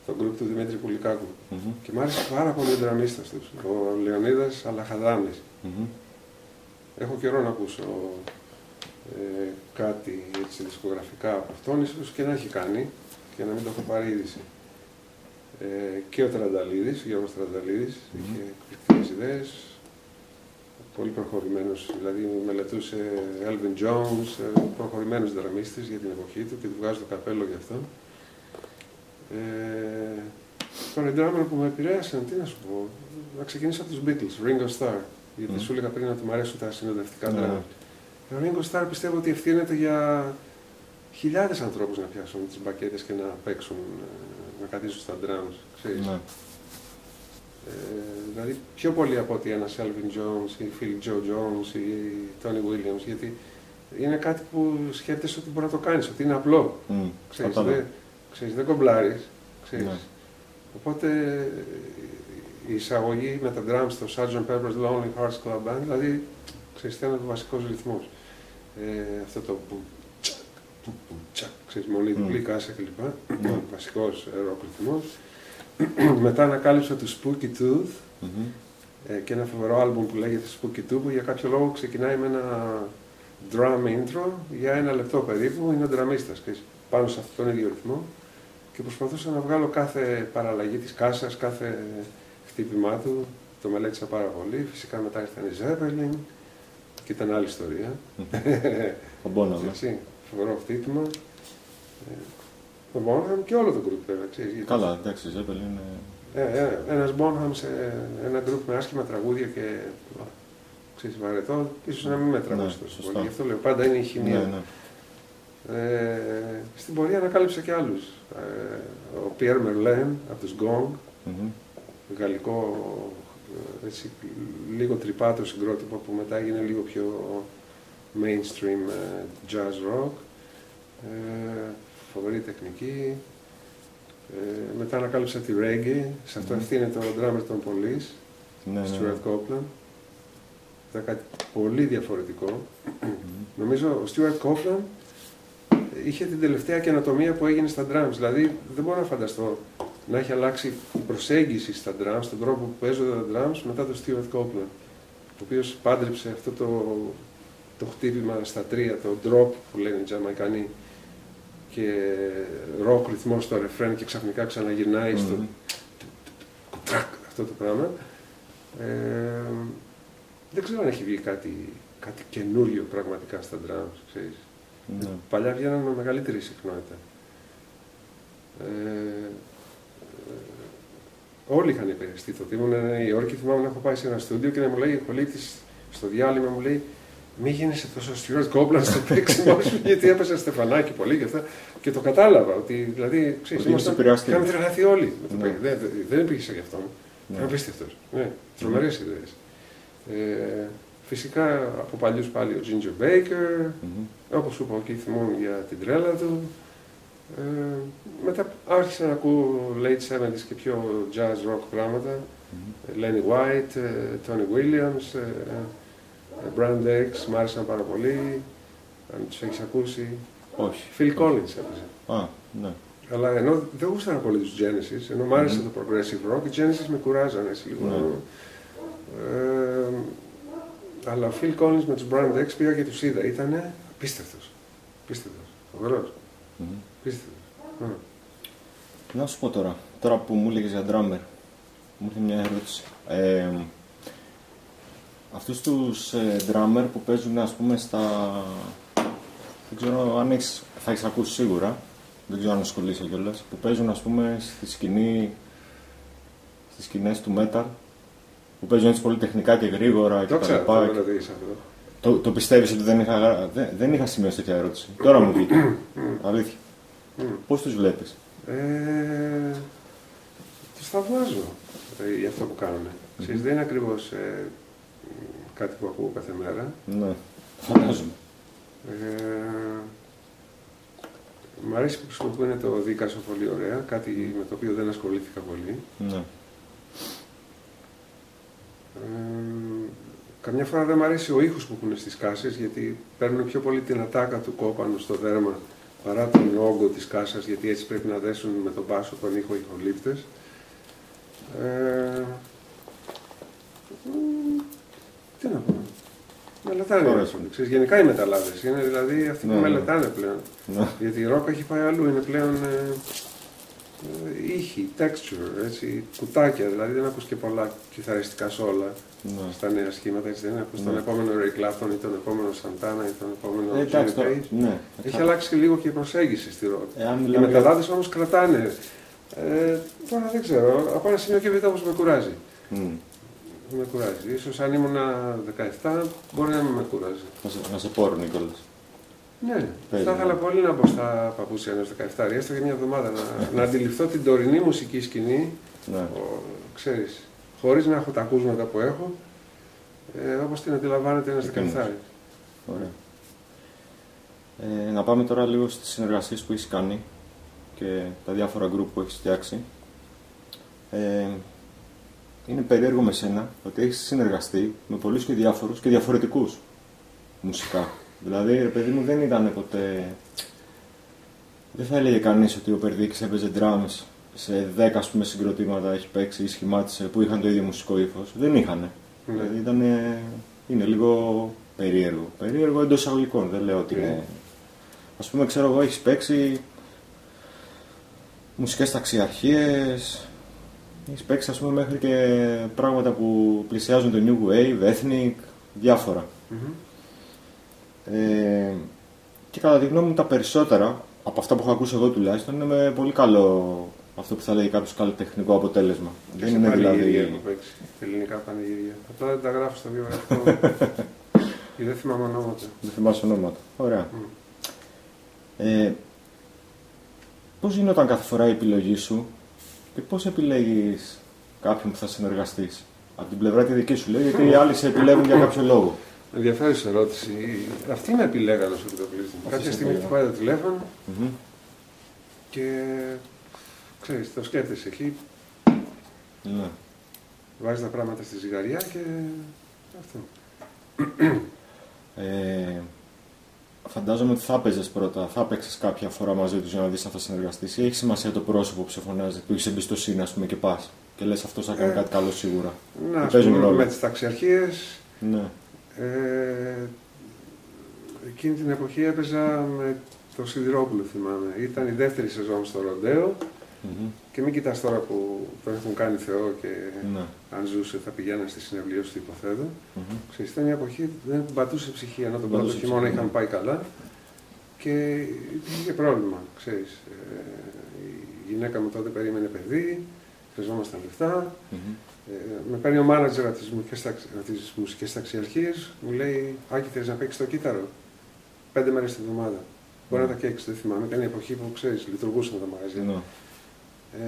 Τον γκρουπ του Δημήτρη Πουλικάκου. Mm-hmm. Και μ' άρεσε πάρα πολύ ο ντραμίστας τους. Ο Λεωνίδας Αλαχαδράμνης. Mm-hmm. Έχω καιρό να ακούσω ε, κάτι έτσι, δισκογραφικά από αυτόν, ίσως και να έχει κάνει και να μην το έχω πάρει είδηση. Ε, και ο Τρανταλίδης, ο Γιώργος Τρανταλίδης, mm-hmm. είχε εκπληκτικές ιδέες, πολύ προχωρημένος, δηλαδή μελετούσε Elvin Jones, προχωρημένος δραμίστης για την εποχή του και του βγάζει το καπέλο γι' αυτό. Ε, τώρα οι ντράμερ που με επηρέασαν, τι να σου πω, να ξεκινήσω από τους Beatles, Ringo Starr, γιατί mm-hmm. σου έλεγα πριν ότι μου αρέσουν τα συνοδευτικά mm-hmm. ντράμερ. Ο Ringo Starr πιστεύω ότι ευθύνεται για χιλιάδες ανθρώπους να πιάσουν τις μπακέτες και να παίξουν, να κατήσουν στα drums, ξέρεις. Ναι. Ε, δηλαδή πιο πολύ από ότι ένας Elvin Jones ή Phil Joe Jones ή Tony Williams, γιατί είναι κάτι που σκέφτεσαι ότι μπορεί να το κάνεις, ότι είναι απλό. Mm, ξέρεις, δεν δε κομπλάρεις, ξέρεις. Ναι. Οπότε η εισαγωγή με τα drums στο Sergeant Pepper's Lonely Hearts Club Band, δηλαδή, ξέρεις, ήταν ο βασικός ρυθμός. Ε, αυτό το ξέρεις, μολύ, mm. γλυκάσα κλπ. Mm. Βασικός ροκ-ρυθμός. Μετά ανακάλυψα το Spooky Tooth mm-hmm. ε, και ένα φοβερό άλμπουμ που λέγεται Spooky Tooth που για κάποιο λόγο ξεκινάει με ένα drum intro για ένα λεπτό περίπου. Είναι ο ντραμίστας πάνω σε αυτόν τον ίδιο ρυθμό και προσπαθούσα να βγάλω κάθε παραλλαγή της κάσας, κάθε χτύπημά του. Το μελέτησα πάρα πολύ. Φυσικά μετά ήρθαν οι Zeppelin και ήταν άλλη ιστορία. Mm-hmm. Φοβερό χτύπημα. Το Bonham και όλο το group βέβαια, ξέρεις. Καλά, εντάξει, Zeppelin είναι... Ε, ε, ένας Bonham σε ένα group με άσχημα τραγούδια και... ξέρεις, βαρετό, ίσως να μην με τραβήξει τόσο πολύ. Γι' αυτό λέω, πάντα είναι η χημεία. Ναι, ναι. Ε, στην πορεία ανακάλυψε και άλλους. Ε, ο Πιέρ Μερλέν από τους Γκόγκ, mm-hmm. γαλλικό, έτσι, λίγο τρυπάτο συγκρότημα που μετά έγινε λίγο πιο mainstream jazz rock. Ε, φοβερή τεχνική. Ε, μετά ανακάλυψα τη reggae, σε αυτό mm-hmm. ευθύνεται ο drummer των Police, mm-hmm. Stuart Copeland. Ήταν κάτι πολύ διαφορετικό. Mm-hmm. Νομίζω ο Stuart Copeland είχε την τελευταία καινοτομία που έγινε στα drums. Δηλαδή δεν μπορώ να φανταστώ να έχει αλλάξει η προσέγγιση στα drums, τον τρόπο που παίζονται τα drums μετά τον Stuart Copeland, ο οποίος πάντρεψε αυτό το, το χτύπημα στα τρία, το drop που λένε οι Τζαμαϊκανοί, και rock ρυθμό στο ρεφρέν και ξαφνικά ξαναγυρνάει στο κουτρακ, αυτό το πράγμα. Ε, δεν ξέρω αν έχει βγει κάτι, κάτι καινούριο πραγματικά στα drums, ξέρεις. Ναι. Παλιά βγαίναν με μεγαλύτερη συχνότητα. Ε, όλοι είχαν επηρεαστεί τότε. Ήμουν ένα Υόρκη, θυμάμαι να έχω πάει σε ένα στούντιο και να μου λέει ο πολίτης στο διάλειμμα, μου λέει «Μη γίνεσαι τόσο Stuart Copeland στο παίξιμο σου, γιατί έπεσε Στεφανάκι πολύ και αυτά». Και το κατάλαβα, ότι δηλαδή, ξέρεις, ήμασταν, κάναμε τρελαθεί όλοι με το ναι. Δεν, δεν υπήρχε γι' αυτό. Ήταν απίστευτος. Ναι, τρομερές ναι. ιδέες. Ε, Φυσικά από παλιούς πάλι ο Ginger Baker, mm-hmm. όπως σου είπα, ο Keith Moon για την τρέλα του. Ε, μετά άρχισα να ακούω late seventies και πιο jazz rock πράγματα. Mm-hmm. Lenny White, Tony Williams, Brand X, μ' άρεσαν πάρα πολύ. Αν τους έχεις ακούσει. Όχι. Phil Collins έπαιζε. Α, ναι. Αλλά ενώ δεν γούσταρα πολύ τους Genesis, ενώ μ' άρεσε mm-hmm. το progressive rock, οι Genesis με κουράζανε έτσι λίγο. Mm-hmm. ε, Αλλά ο Phil Collins με τους Brand X πήγα και τους είδα. Ήτανε απίστευτος. Απίστευτος. Φοβερός. Mm-hmm. Απίστευτος. Mm. Να σου πω τώρα, τώρα που μου έλεγες για drummer, μου ήρθε μια ερώτηση. Ε, αυτούς τους ε, drummer που παίζουν, ας πούμε, στα... Δεν ξέρω αν έχεις... θα έχεις ακούσει σίγουρα, δεν ξέρω αν ασχολείσαι κιόλας, που παίζουν, ας πούμε, στη σκηνή... στις σκηνές του metal, που παίζουν έτσι πολύ τεχνικά και γρήγορα και τα λοιπά. Το, το πιστεύεις ότι δεν είχα, δεν, δεν είχα σημειώσει τέτοια ερώτηση. Τώρα μου βγήκε. Αλήθεια. Πώς τους βλέπεις? Ε, τους θαυμάζω ε, για αυτό που κάνουν. Ξέρεις, δεν είναι ακριβώς ε, κάτι που ακούω κάθε μέρα. Ναι, φαντάζομαι. Ε, μ' αρέσει που χρησιμοποιούν το δίκασο πολύ ωραία, κάτι με το οποίο δεν ασχολήθηκα πολύ. Ναι. Ε, καμιά φορά δεν μου αρέσει ο ήχος που έχουν στις κάσες, γιατί παίρνουν πιο πολύ την ατάκα του κόπανου στο δέρμα παρά τον όγκο της κάσας, γιατί έτσι πρέπει να δέσουν με τον πάσο τον ήχο οι ηχολήπτες. Ε, τι να πω, μελετάνε οι μεταλλάδες. Γενικά οι μεταλλάδες είναι δηλαδή αυτοί που ναι, μελετάνε πλέον. Ναι. Γιατί η ρόκα έχει πάει αλλού, είναι πλέον ε, ήχη, texture, έτσι, κουτάκια, δηλαδή δεν ακούς και πολλά κιθαριστικά σόλα ναι. στα νέα σχήματα, έτσι, δεν ακούς ναι. τον επόμενο Ray Clapton ή τον επόμενο Santana ή τον επόμενο ε, Jimmy Page. Ναι, έχει αλλάξει και λίγο και η προσέγγιση στη ροκ. Οι μεταλλάδες όμως κρατάνε. Ε, τώρα δεν ξέρω, από ένα σημείο και μετά όμως με κουράζει. Mm. Με κουράζει. Ίσως αν ήμουν δεκαεπτά μπορεί να μην με κουράζει. Να σε πω, Νίκολας. Ναι, θα ήθελα πολύ να μπω στα παπούτσια ενός δεκαεφτάρι, έστω και μια εβδομάδα, να, να αντιληφθώ την τωρινή μουσική σκηνή, ναι. ο, ξέρεις, χωρίς να έχω τα ακούσματα που έχω, ε, όπως την αντιλαμβάνεται ένας δεκαεφτάρι. Ωραία. Ε, να πάμε τώρα λίγο στις συνεργασίες που έχεις κάνει και τα διάφορα group που έχεις φτιάξει. Ε, είναι περίεργο με σένα ότι έχεις συνεργαστεί με πολλούς και διάφορους και διαφορετικούς μουσικά. Δηλαδή, ρε παιδί μου, δεν ήταν ποτέ... Δεν θα έλεγε κανείς ότι ο Περδίκης έπαιζε drums σε δέκα, ας πούμε, συγκροτήματα έχει παίξει ή σχημάτισε που είχαν το ίδιο μουσικό ύφος. Δεν είχανε. Mm. Δηλαδή ήτανε... είναι λίγο περίεργο. Περίεργο εντός εισαγωγικών, δεν λέω ότι είναι... Mm. Ας πούμε, ξέρω εγώ, έχεις παίξει μουσικές ταξιαρχίες, έχεις παίξει, ας πούμε, μέχρι και πράγματα που πλησιάζουν το New Wave, Ethnic, διάφορα. Mm-hmm. Ε, και κατά τη γνώμη μου τα περισσότερα από αυτά που έχω ακούσει εγώ τουλάχιστον είναι με πολύ καλό, αυτό που θα λέει κάποιος, καλλιτεχνικό αποτέλεσμα. Δεν είναι δηλαδή... ελληνικά πανηγύρια. Απλά δεν τα γράφω στο βιογραφικό. Και δεν θυμάμαι ονόματα. Δεν θυμάσαι ονόματα. Ωραία. Mm. Ε, πώς γινόταν κάθε φορά η επιλογή σου και πώς επιλέγεις κάποιον που θα συνεργαστείς? Από την πλευρά τη δική σου λέει, γιατί οι άλλοι σε επιλέγουν για κάποιο λόγο. Ενδιαφέρουσα ερώτηση. Αυτή με επιλέγανε στο Πιτοπλίστη. Κάποια στιγμή χτυπάει το τηλέφωνο mm -hmm. και ξέρεις, το σκέφτεσαι εκεί. Ναι. Βάζεις τα πράγματα στη ζυγαριά και αυτό. Ε, φαντάζομαι ότι θα παίζες πρώτα, θα παίξεις κάποια φορά μαζί τους για να δεις αν θα συνεργαστείς. Έχει σημασία το πρόσωπο που σε φωνάζει, που έχεις εμπιστοσύνη, ας πούμε, και πας. Και λες αυτός θα κάνει ε, κάτι καλό σίγουρα. Να, ας πούμε, με τις ταξιαρχίες. Ναι. Ε, εκείνη την εποχή έπαιζα με τον Σιδηρόπουλο, θυμάμαι. Ήταν η δεύτερη σεζόν στο Ροντέο. Mm-hmm. Και μην κοιτάς τώρα που το έχουν κάνει Θεό και ναι. αν ζούσε θα πηγαίναν στη συναυλία σου, υποθέτω. Mm-hmm. Ξέρεις, ήταν μια εποχή που δεν μπατούσε ψυχή, ενώ τον πρώτο χειμώνα είχαν πάει καλά και υπήρχε πρόβλημα, ξέρεις. Ε, η γυναίκα μου τότε περίμενε παιδί, χρειαζόμασταν λεφτά. Mm-hmm. ε, με παίρνει ο μάνατζερ από τις μουσικές ταξιαρχίες, μου λέει «Άκη, θες να παίξεις το κύτταρο, πέντε μέρες την εβδομάδα». Mm-hmm. Μπορεί να τα καίξεις, δεν θυμάμαι, ήταν η εποχή που, ξέρεις, λειτουργούσαν τα μαγαζιά. No. Ε,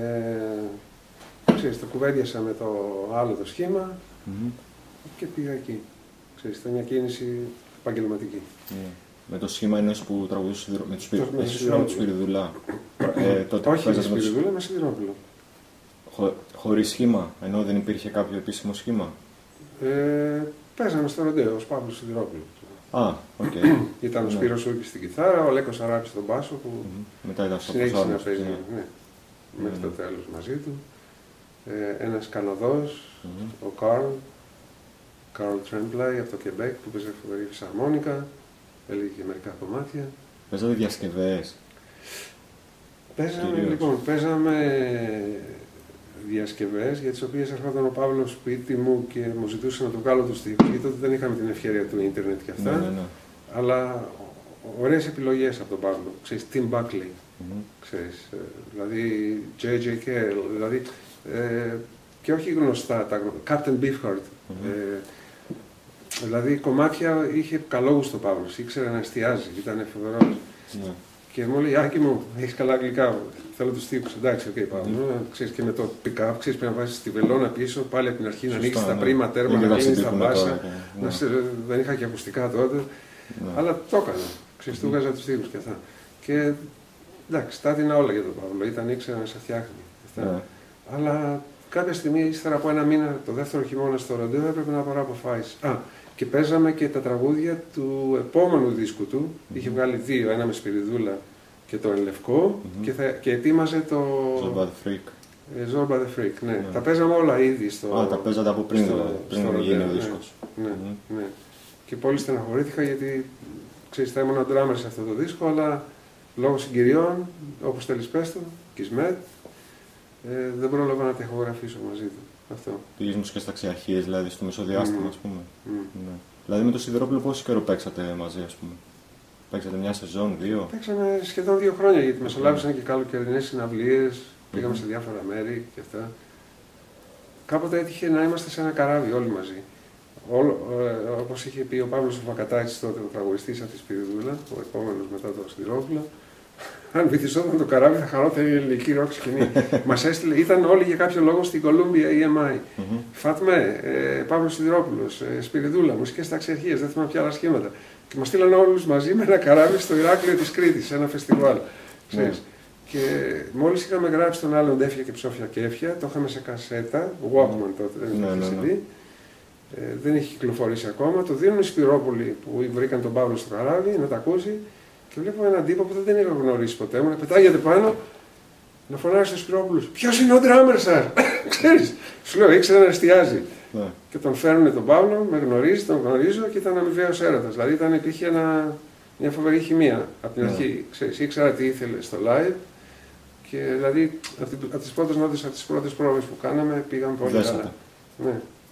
ξέρεις, το κουβέντιασα με το άλλο το σχήμα mm-hmm. και πήγα εκεί. Ξέρεις, ήταν μια κίνηση επαγγελματική. Yeah. Με το σχήμα ενός που τραγουδούσε με τους Σπυριδουλά. Όχι με Σπυριδουλά, με Σιδηρόπουλο. Χω, χωρίς σχήμα, ενώ δεν υπήρχε κάποιο επίσημο σχήμα. Ε, παίζαμε στο Ροντέο, ο Παύλος Σιδηρόπουλο. Α, οκ. Okay. Ήταν ο Σπύρος Σούκης στην κιθάρα, ο Λέκος Αράπης στον μπάσο που mm-hmm. μετά ήταν στο συνέχισε να παίζει. Μέχρι mm. το τέλος μαζί του. Ε, ένας Καναδός, mm. ο Καρλ, Καρλ Τρέμπλαϊ από το Κεμπέκ, που παίζει φοβερή φυσαρμόνικα, έλεγε και μερικά κομμάτια. Παίζατε διασκευές. Παίζαμε, κυρίως. λοιπόν, παίζαμε διασκευές για τις οποίες έρχονταν ο Παύλος σπίτι μου και μου ζητούσε να του βγάλω τους τύπους, γιατί τότε δεν είχαμε την ευκαιρία του ίντερνετ και αυτά. Ναι, ναι, ναι. Αλλά ωραίες επιλογές από τον Παύλο, ξέρεις, Tim Buckley. Mm-hmm. Ξέρεις, δηλαδή τζέι τζέι Cale, δηλαδή, ε, και όχι γνωστά τα Captain Beefheart, mm-hmm. ε, δηλαδή κομμάτια είχε καλό γούστο Παύλος, ήξερε να εστιάζει, ήταν φοβερός. Mm-hmm. Και μου λέει, Άκη μου, έχεις καλά αγγλικά, θέλω τους τύπους, εντάξει, οκ, okay, Παύλο, mm-hmm. ξέρεις, και με το pick-up, ξέρεις, πρέπει να βάζεις τη βελόνα πίσω, πάλι από την αρχή να ανοίξεις ναι. τα πρίμα, τέρμα, να κλείνεις τα μπάσα, ναι. δεν είχα και ακουστικά τότε, ναι. αλλά το έκανα, ξέρεις, του βγάζα τους τύπους και αυτά. Και, εντάξει, τα έδινα όλα για τον Παύλο, ήταν ήξερα να σε φτιάχνει. Yeah. Αλλά κάποια στιγμή, ύστερα από ένα μήνα, το δεύτερο χειμώνα στο Ροντέο, έπρεπε να πάρω αποφάσεις. Α, και παίζαμε και τα τραγούδια του επόμενου δίσκου του. Mm-hmm. Είχε βγάλει δύο, ένα με Σπυριδούλα και τον Λευκό, mm-hmm. και, θα, και ετοίμαζε το. Zorba the Freak. Zorba the Freak, ναι. Yeah. Τα παίζαμε όλα ήδη στο. Α, ah, τα παίζατε από πριν, στο, πριν στο γίνει ο δίσκος. Ναι, ναι, mm-hmm. ναι. Και πολύ στεναχωρήθηκα γιατί ξέρεις, θα ήμουν ντράμερ σε αυτό το δίσκο, αλλά. Λόγω συγκυριών, όπως θέλεις πες το, Κισμέτ, ε, δεν πρόλαβα να τα ηχογραφήσω μαζί του. Αυτό. Πήγες μουσικές ταξιαρχίες, δηλαδή στο μεσοδιάστημα, mm. ας πούμε. Mm. Ναι. Δηλαδή με τον Σιδηρόπουλο πόσο καιρό παίξατε μαζί, ας πούμε? Παίξατε μια σεζόν, δύο? Παίξαμε σχεδόν δύο χρόνια, γιατί μεσολάβησαν mm. και καλοκαιρινές συναυλίες, πήγαμε mm. σε διάφορα μέρη και αυτά. Κάποτε έτυχε να είμαστε σε ένα καράβι όλοι μαζί. Όλο, ε, όπως είχε πει ο Παύλος Βακατάκης τότε, ο τραγουδιστής από τη Σπυριδούλα, ο επόμενος μετά το Σιδηρόπουλο, αν βυθιζόταν το καράβι θα χαρόταν η ελληνική ροκ σκηνή. Μας έστειλε, ήταν όλοι για κάποιο λόγο στην Κολούμπια ι εμ άι. Φατμέ, ε, Παύλος Σιδηρόπουλος, ε, Σπυριδούλα, μουσικές ταξιαρχίες, δεν θυμάμαι ποια άλλα σχήματα. Και μας στείλαν όλους μαζί με ένα καράβι στο Ηράκλειο της Κρήτης, σε ένα φεστιβάλ. Ξέρεις. Και μόλις είχαμε γράψει τον άλλον Ντέφια και Ψόφια Κέφια, το είχαμε σε κασέτα, Walkman τότε, δεν είχε. Ε, δεν έχει κυκλοφορήσει ακόμα. Το δίνουν οι Σπυρόπουλοι που βρήκαν τον Παύλο στο καράβι να τα ακούσει και βλέπουμε έναν τύπο που δεν είχα γνωρίσει ποτέ μου να πετάγεται πάνω να φωνάζει στους Σπυρόπουλους. Ποιος είναι ο ντράμερ σας? Ξέρεις, σου λέω, ήξερα να εστιάζει. Ναι. Και τον φέρνουνε τον Παύλο, με γνωρίζει, τον γνωρίζω και ήταν αμοιβαίος έρωτας. Δηλαδή ήταν, υπήρχε ένα, μια φοβερή χημεία από την ναι. αρχή. Ξέρεις, ήξερα τι ήθελε στο live. Και δηλαδή από τις πρώτες νότες, από τις πρώτες πρόβες που κάναμε πήγαμε πολύ καλά.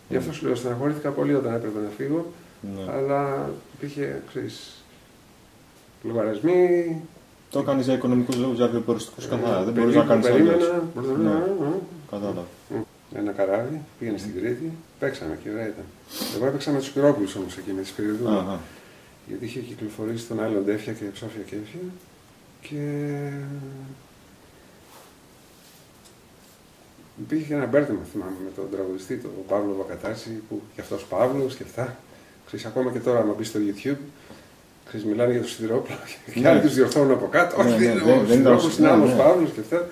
Γι' αυτό σου λέω, στεναχωρήθηκα πολύ όταν έπρεπε να φύγω, ναι. αλλά υπήρχε, ξέρεις, λογαριασμοί. Το έκανες για οικονομικούς λόγους, για βιοποριστικούς καθαρά, ε, δεν μπορείς να κάνεις αλλιώς. Περίμενα, ναι. κατάλαβα. Ένα καράβι, πήγαινε στην Κρήτη, παίξαμε και ωραία ήταν. Εγώ έπαιξα με τους Σπυρόπουλους όμως εκεί, με τις Σπυριδούλα. Γιατί είχε κυκλοφορήσει τον Άλλον Ντέφια και Ψόφια Κέφια και υπήρχε ένα μπέρδεμα, θυμάμαι, με τον τραγουδιστή, τον Παύλο Βακατάση, που και αυτός Παύλος και αυτά. Ξέρεις, ακόμα και τώρα, άμα μπει στο YouTube, ξέρεις, μιλάνε για το σιδηρόπλο και ναι. άλλοι τους διορθώνουν από κάτω. Ναι, όχι, ναι, ναι, ο σιδηρόπλος είναι άλλος Παύλος και αυτά.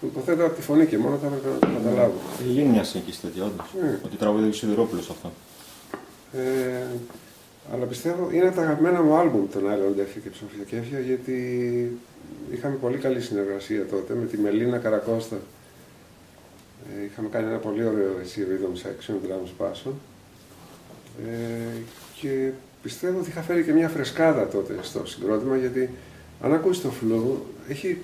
Που υποθέτω από τη φωνή και μόνο θα έπρεπε να καταλάβω. Έχει γίνει μια σύγκριση τέτοια, όντως. Ναι. Ότι τραγουδάει ο Σιδηρόπουλος αυτό. Ε, αλλά πιστεύω είναι τα αγαπημένα μου άλμπουμ τον Island Deaf και Ψοφιοκέφια, γιατί είχαμε πολύ καλή συνεργασία τότε με τη Μελίνα Καρακώστα. Ε, είχαμε κάνει ένα πολύ ωραίο εσύ rhythm section, drums passion. Ε, και πιστεύω ότι είχα φέρει και μια φρεσκάδα τότε στο συγκρότημα, γιατί αν ακούσει το flow, έχει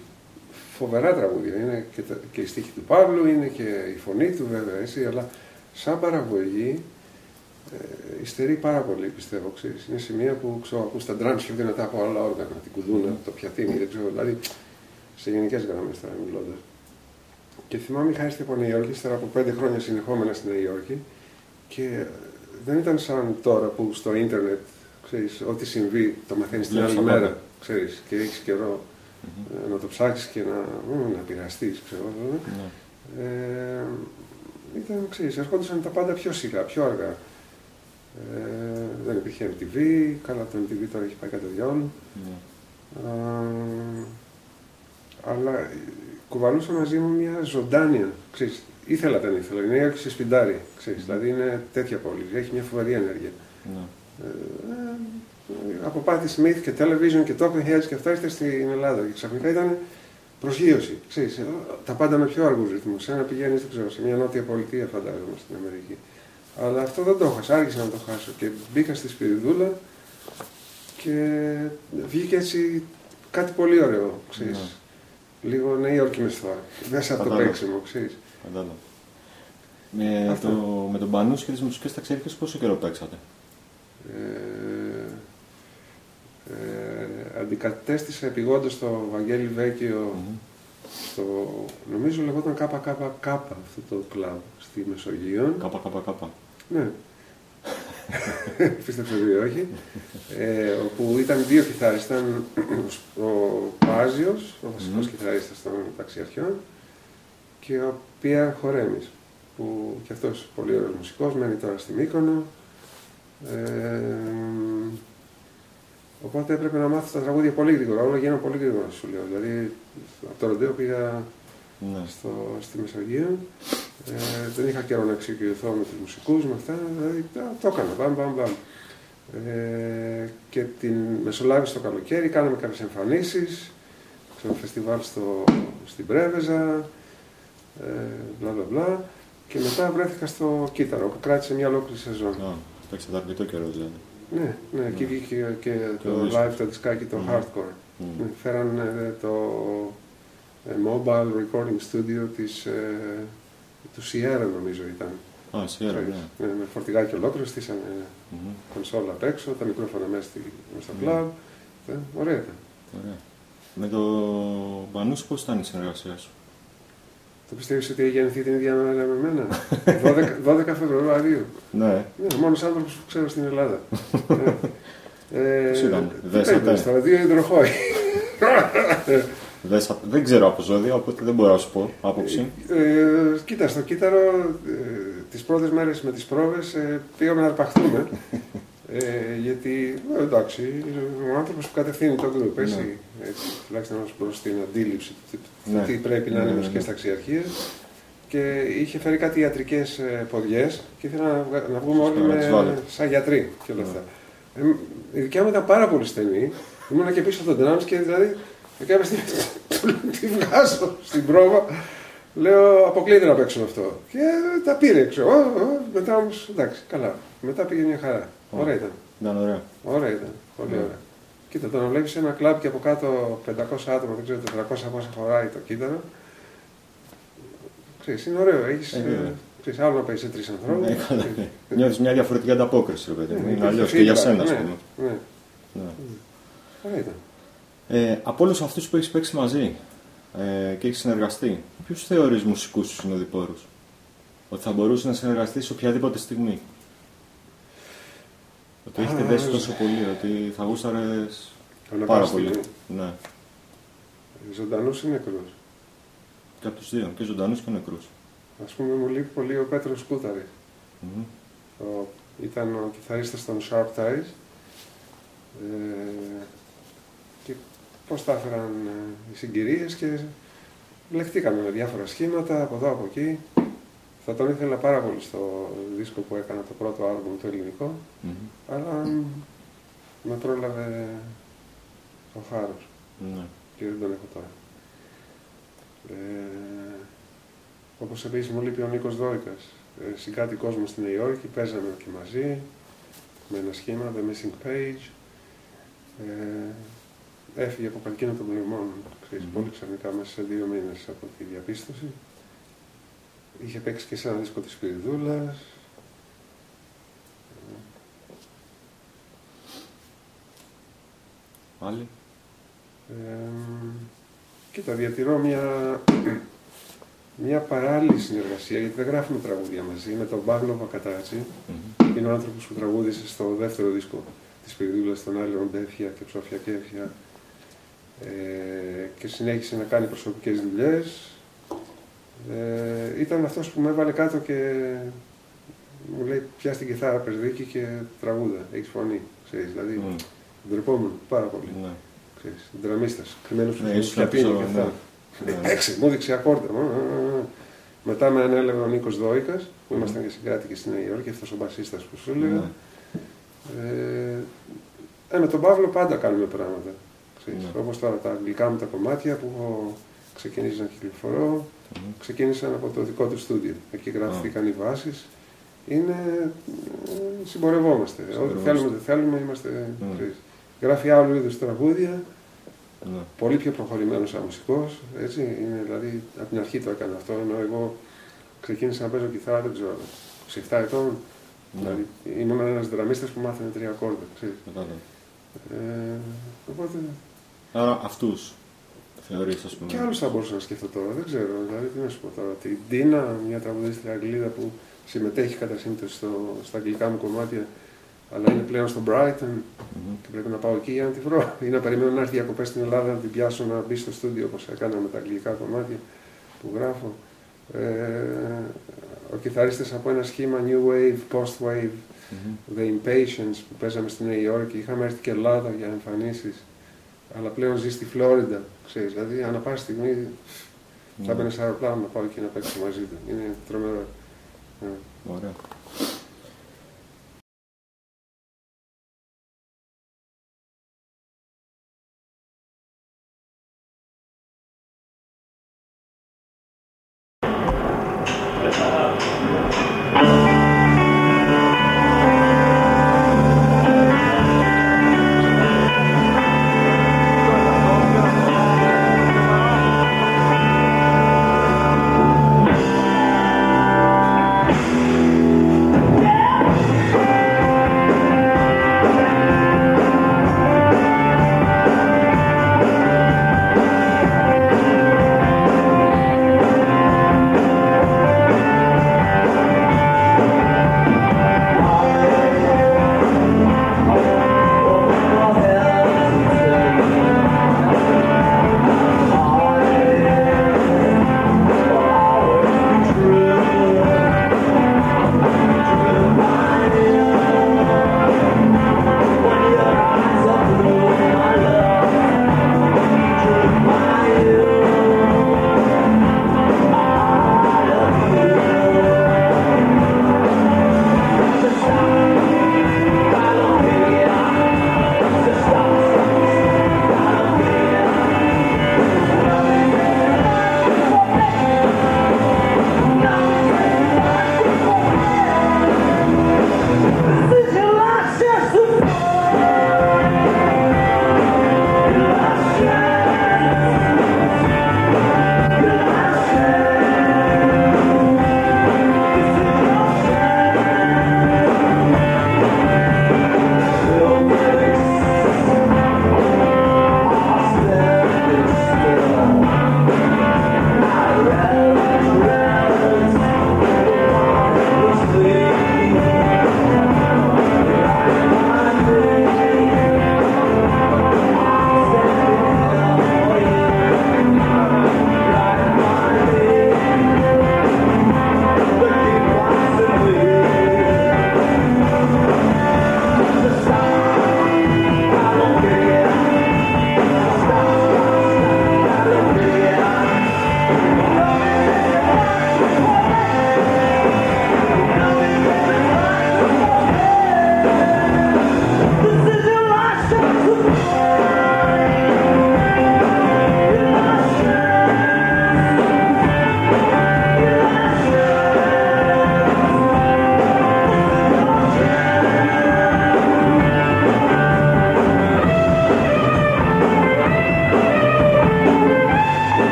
φοβερά τραγούδια. Είναι και, τα, και η στίχη του Παύλου, είναι και η φωνή του βέβαια έτσι, αλλά σαν παραγωγή ε, υστερεί πάρα πολύ πιστεύω. Ξέρεις. Είναι σημεία που ξέρω, ακούς τα drums και δυνατά από άλλα όργανα, την κουδούνα, το πιατίνι, δεν ξέρω, δηλαδή σε γενικές γραμμές τώρα μιλώντας. Και θυμάμαι είχα έρθει από Νέα Υόρκη, ύστερα από πέντε χρόνια συνεχόμενα στη Νέα Υόρκη και δεν ήταν σαν τώρα που στο ίντερνετ, ξέρεις, ό,τι συμβεί το μαθαίνεις την άλλη μέρα, ξέρεις, και έχεις καιρό να το ψάξεις και να, να πειραστείς, ξέρω. Ναι. Ε, ήταν, ξέρεις, ερχόντουσαν τα πάντα πιο σιγά, πιο αργά. Ε, δεν υπήρχε εμ τι βι, καλά το εμ τι βι τώρα έχει πάει κατά διάολο. Ναι. Ε, αλλά κουβαλούσα μαζί μου μια ζωντάνια, ξέρεις, ήθελα δεν ήθελα, είναι η σε σπιντάρι, ξέρεις, mm. δηλαδή είναι τέτοια πόλη, έχει μια φοβερή ενέργεια. Ναι. Ε, από Πάτη Σμιθ και television και Talking Heads και αυτά ήρθε στην Ελλάδα και ξαφνικά ήταν προσγείωση. Ξέρεις, τα πάντα με πιο αργούς ρυθμούς. Ένα πηγαίνει, δεν ξέρω, σε μια νότια πολιτεία φαντάζομαι στην Αμερική. Αλλά αυτό δεν το έχασα, άρχισα να το χάσω και μπήκα στη Σπυριδούλα και βγήκε έτσι κάτι πολύ ωραίο. Ξέρεις. Mm. Λίγο Νέα Υόρκη μεσθόρα. Μέσα από το παίξιμο, ξέρεις. Κατάλαβα. Με, το, με τον Πανούση και τις μουσικές ταξιδιάρκειες πόσο καιρό παίξατε? Ε, Ε, αντικατέστησε επειγόντως το Βαγγέλη Βέκιο, mm-hmm. στο, νομίζω λεγόταν ΚΚΚ αυτό το κλαμπ στη Μεσογείο. ΚΚΚ. Ναι. Πίστεψε δύο, όχι. ε, όπου ήταν δύο κιθάρες, ήταν ο Πάζιος, ο βασικός mm-hmm. κιθαρίστας των ταξιαρχιών και ο Πία Χορέμης, που κι αυτός πολύ ωραίος μουσικός, μένει τώρα στη Μύκονο. Ε, Οπότε έπρεπε να μάθω τα τραγούδια πολύ γρήγορα, όλα γίνανε πολύ γρήγορα, σου λέω. Δηλαδή, από το Ροντέο πήγα ναι. στο, στη Μεσογείο, ε, δεν είχα καιρό να εξοικειωθώ με τους μουσικούς, με αυτά, δηλαδή, το έκανα, μπαμ, μπαμ, μπαμ. Ε, και την Μεσολάβηση το καλοκαίρι, κάναμε κάποιες εμφανίσεις, ξέρω, φεστιβάλ στο, στην Πρέβεζα, ε, μπλα, μπλα, μπλα, και μετά βρέθηκα στο Κύτταρο, που κράτησε μια ολόκληρη σεζόν. Ναι, παίξατε αρκετό καιρό δηλαδή. Ναι, ναι, εκεί βγήκε ναι. και, και το live, το δισκάκι, το mm. hardcore. Mm. Φέραν το mobile recording studio της, ε, του Sierra νομίζω ήταν. Α, ah, Sierra, ναι. Με φορτηγάκι ολόκληρο, στήσανε mm-hmm. κονσόλα απ' έξω, τα μικρόφωνα μέσα στο club. Mm. Ωραία ήταν. Ωραία. Με το Πανούς πώς ήταν η συνεργασία σου? Το πιστεύεις ότι έχει γεννηθεί την ίδια μέρα με εμένα? δώδεκα Φεβρουαρίου. Ναι. Ναι, μόνος άνθρωπος που ξέρω στην Ελλάδα. Πώς ήταν, δέσατε? Δύο υδροχόοι. Δεν ξέρω από ζώδιο, οπότε δεν μπορώ να σου πω άποψη. Κοίτα, στο Κύτταρο τις πρώτες μέρες με τις πρόβες πήγαμε να αρπαχτούμε. Γιατί, εντάξει, ο άνθρωπος που κατευθύνει το γκρουπ, έτσι, τουλάχιστον όμως προς την αντίληψη του τι πρέπει να είναι μουσικές ταξιαρχίες και είχε φέρει κάτι ιατρικές ποδιές και ήθελα να βγούμε όλοι σαν γιατροί και όλα αυτά. Η δικιά μου ήταν πάρα πολύ στενή, ήμουνα και πίσω από τον drums και δηλαδή κάποια στιγμή τη βγάζω στην πρόβα, λέω αποκλείται να παίξω αυτό και τα πήρε, ξέρω, μετά όμως εντάξει, καλά, μετά πήγε μια χαρά. Ωραία ήταν. Ήταν ωραία. Ωραία ήταν. Πολύ ωραία. Κοίτα, το να βλέπεις ένα κλαμπ και από κάτω πεντακόσια άτομα, δεν ξέρω, τετρακόσια πόσα χωράει το Κύτταρο. Ξέρεις, είναι ωραίο. Έχεις, ε, ξέρεις, άλλο να παίζεις σε τρεις ανθρώπους. Ναι, καλά, ναι. Νιώθεις μια διαφορετική ανταπόκριση, ρε παιδί μου. Είναι αλλιώς και για σένα, ας πούμε. Ναι. Ωραία ήταν. Ε, από όλους αυτούς που έχεις παίξει μαζί ε, και έχεις συνεργαστεί, ποιους θεωρείς μουσικούς τους συνοδοιπόρους? Ότι θα μπορούσε να συνεργαστεί σε οποιαδήποτε στιγμή. Ότι έχετε δέσει τόσο πολύ, ότι θα γούσαρες πάρα πολύ. Ναι. Ζωντανούς ή νεκρούς? Και από τους δύο, και ζωντανούς και νεκρούς. Ας πούμε, μου λείπει πολύ ο Πέτρος Κούταρης. Mm-hmm. ο, ήταν ο κιθαρίστας των Sharp Ties. Ε, και πώς τα έφεραν οι συγκυρίες και μπλεχτήκαμε με διάφορα σχήματα από εδώ από εκεί. Θα τον ήθελα πάρα πολύ στο δίσκο που έκανα, το πρώτο άλμπουμ, το ελληνικό, mm-hmm. αλλά με πρόλαβε ο χάρος mm-hmm. και δεν τον έχω τώρα. Ε, όπως επίσης μου λείπει ο Νίκος Δόικας, ε, συγκάτοικός μου στη Νέα Υόρκη, παίζαμε και μαζί, με ένα σχήμα, The Missing Page. Ε, έφυγε από καρκίνο των μνημόνων, ξέρεις, mm-hmm. πολύ ξαφνικά, μέσα σε δύο μήνες από τη διαπίστωση. Είχε παίξει και σε ένα δίσκο της Πυριδούλας. Άλλη. Ε, κοίτα, διατηρώ μια, μια παράλληλη συνεργασία, γιατί δεν γράφουμε τραγούδια μαζί, με τον Παύλο Πακατάτση. Mm-hmm. Είναι ο άνθρωπος που τραγούδισε στο δεύτερο δίσκο της Πυριδούλας, τον Άλλον Ντέφια και Ψόφια Κέφια. Ε, και συνέχισε να κάνει προσωπικές δουλειές. Ε, ήταν αυτός που με έβαλε κάτω και μου λέει πιάσ' την κιθάρα περδίκη και τραγούδα, έχεις φωνή, ξέρεις, δηλαδή mm. ντρεπόμουν πάρα πολύ, mm. ξέρεις, ντραμίστας, κρυμμένος στους μισούς και πίνει και αυτά. Έξι, μου έδειξε ακόρτα. Μετά με ανέλαβε ο Νίκος Δόικας, που mm. ήμασταν και συγκράτηκε στην Νέα Υόρκη, αυτός ο μπασίστας που σου έλεγα. Mm. Ε, ε, με τον Παύλο πάντα κάνουμε πράγματα, ξέρεις, mm. όπως τώρα τα αγγλικά μου τα κομμάτια που έχω ξεκινήσει να κυκλοφορώ. Mm-hmm. Ξεκίνησαν από το δικό του στούντιο. Εκεί γράφτηκαν mm-hmm. οι βάσεις. Είναι... συμπορευόμαστε. Ό,τι θέλουμε, δεν θέλουμε, είμαστε mm-hmm. τρεις. Γράφει άλλου είδους τραγούδια. Mm-hmm. Πολύ πιο προχωρημένος σαν μουσικός. Έτσι. Είναι, δηλαδή, από την αρχή το έκανα αυτό. Ενώ εγώ ξεκίνησα να παίζω κιθάρα, δεν ξέρω, σε επτά ετών. Mm-hmm. Δηλαδή, ήμουν ένας δραμίστας που μάθαινε τρία κόρδα. Mm-hmm. Ε, οπότε... Άρα αυτούς. Και άλλους θα μπορούσα να σκεφτώ τώρα, δεν ξέρω, δηλαδή τι να σου πω τώρα. Την Ντίνα, μια τραγουδίστρια Αγγλίδα που συμμετέχει κατά σύμπτωση στο, στα αγγλικά μου κομμάτια, αλλά είναι πλέον στο Brighton mm-hmm. και πρέπει να πάω εκεί για να τη βρω ή να περιμένω να έρθει διακοπές στην Ελλάδα, να την πιάσω να μπει στο στούντιο όπως έκανα με τα αγγλικά κομμάτια που γράφω. Ε, ο κιθαρίστας από ένα σχήμα New Wave, Post Wave, mm-hmm. The Impatience που παίζαμε στη Νέα Υόρκη, είχαμε έρθει και Ελλάδα για εμφανίσεις. Αλλά πλέον ζει στη Φλόριντα, ξέρεις, δηλαδή ανά πάση στιγμή mm. θα μπαίνε σε αεροπλάνο να πάω και να παίξω μαζί του. Είναι τρομερό. Ωραία.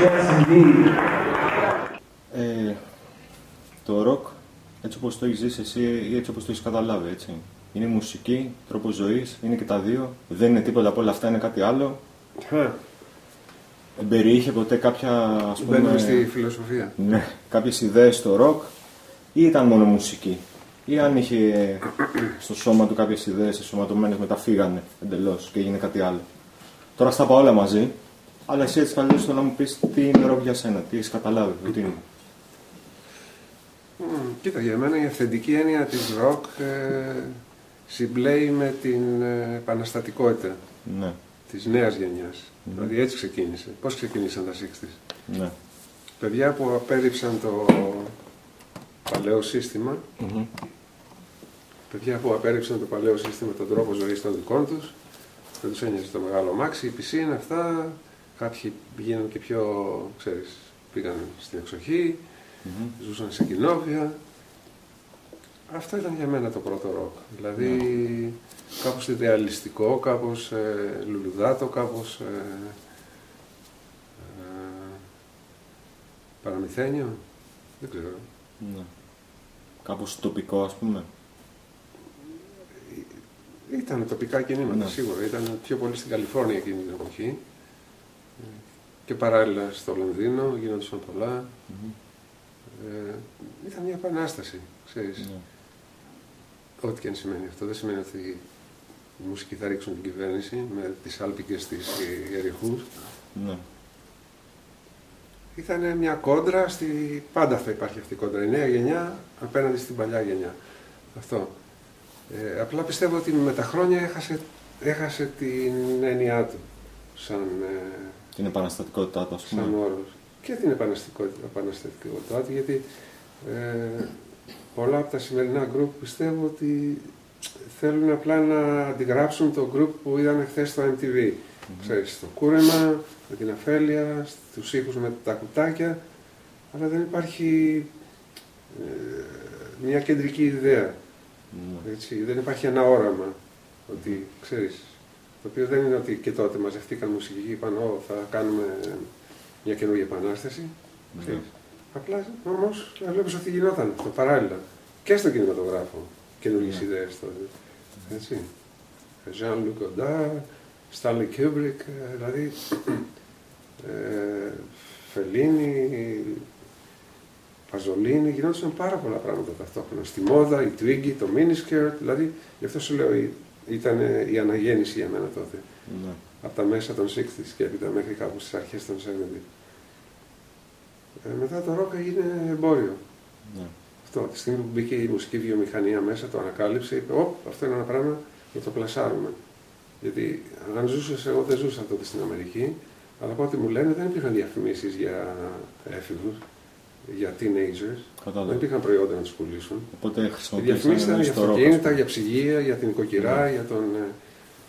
Yes, indeed. Ε, το ροκ, έτσι όπως το έχεις ζήσει εσύ ή έτσι όπως το έχεις καταλάβει, έτσι. Είναι μουσική, τρόπος ζωής, είναι και τα δύο. Δεν είναι τίποτα από όλα αυτά, είναι κάτι άλλο. Yeah. Περιείχε ποτέ κάποια, ας πούμε... Μπαίνουμε στη φιλοσοφία. Ναι, κάποιες ιδέες στο ροκ ή ήταν μόνο μουσική. Ή αν είχε στο σώμα του κάποιες ιδέες εσωματωμένες, μεταφύγανε εντελώς και έγινε κάτι άλλο. Τώρα στα πάω όλα μαζί, αλλά εσύ έτσι καλώς το να μου πεις τι είναι ροκ για σένα, τι έχεις καταλάβει, τι είναι. Mm, κοίτα, για μένα η αυθεντική έννοια της ροκ ε, συμπλέει με την ε, επαναστατικότητα. Ναι. Της νέας γενιάς. Mm. Δηλαδή έτσι ξεκίνησε. Πώς ξεκίνησαν τα εξήντα. Ναι. Παιδιά που απέρριψαν το παλαιό σύστημα, mm-hmm. παιδιά που απέρριψαν το παλαιό σύστημα, τον τρόπο ζωής των δικών τους, δεν τους ένοιαζε το μεγάλο μάξι, η πισίνα, αυτά. Κάποιοι γίναν και πιο, ξέρεις, πήγαν στην εξοχή, mm-hmm. ζούσαν σε κοινόβια. Αυτό ήταν για μένα το πρώτο ροκ. Δηλαδή, yeah. κάπως ιδεαλιστικό, κάπως ε, λουλουδάτο, κάπως ε, ε, παραμυθένιο. Δεν ξέρω. Ναι. Κάπως τοπικό, ας πούμε. Ήταν τοπικά κινήματα, ναι. σίγουρα. Ήταν πιο πολύ στην Καλιφόρνια εκείνη την εποχή. Και παράλληλα στο Λονδίνο γίνονταν πολλά. Mm-hmm. Ε, ήταν μια επανάσταση, ξέρεις. Ναι. Ό,τι και αν σημαίνει αυτό. Δεν σημαίνει ότι οι μουσικοί θα ρίξουν την κυβέρνηση με τις άλπικες της Ιεριχούς. Ναι. Ήταν μια κόντρα, στη... πάντα θα υπάρχει αυτή η κόντρα, η νέα γενιά απέναντι στην παλιά γενιά. Αυτό. Ε, απλά πιστεύω ότι με τα χρόνια έχασε, έχασε την έννοιά του, σαν... την επαναστατικότητά του, ας πούμε. Σαν όρος. Και την επαναστατικότητά του, γιατί ε, πολλά από τα σημερινά γκρουπ πιστεύω ότι θέλουν απλά να αντιγράψουν το γκρουπ που είδαμε χθες στο εμ τι βι. Mm-hmm. Ξέρεις, στο κούρεμα, με την αφέλεια, στους ήχους με τα κουτάκια, αλλά δεν υπάρχει ε, μια κεντρική ιδέα, mm-hmm. έτσι, δεν υπάρχει ένα όραμα, ότι, ξέρεις, το οποίο δεν είναι ότι και τότε μαζευτήκαν μουσικοί, είπαν, «Ω, θα κάνουμε μια καινούργια επανάσταση», mm-hmm. ξέρεις. Απλά, όμως, να βλέπεις ότι γινόταν αυτό, παράλληλα, και στον κινηματογράφο, καινούργιες mm-hmm. ιδέες τότε, έτσι. Jean-Luc Godard, Στάνλι Κιούμπρικ, δηλαδή ε, Φελίνι, Παζολίνι, γινόντουσαν πάρα πολλά πράγματα ταυτόχρονα. Στη μόδα, η Twiggy, το miniskirt, δηλαδή γι' αυτό σου λέω ήταν η αναγέννηση για μένα τότε. Ναι. Από τα μέσα των εξήντα και έπειτα μέχρι κάπου στις αρχές των εβδομήντα. Ε, μετά το ρόκα είναι εμπόριο. Ναι. Αυτό, τη στιγμή που μπήκε η μουσική βιομηχανία μέσα, το ανακάλυψε, είπε «Ωπ, αυτό είναι ένα πράγμα και το πλασάρουμε». Γιατί αν ζούσες, εγώ δεν ζούσα τότε στην Αμερική, αλλά από ό,τι μου λένε δεν υπήρχαν διαφημίσεις για έφηβους, για teenagers. Κατάλαβα. Δεν υπήρχαν προϊόντα να τους πουλήσουν. Οπότε χρησιμοποιήσαν. Οι διαφημίσεις ήταν για αυτοκίνητα, για ψυγεία, για την οικοκυρά, mm. για τον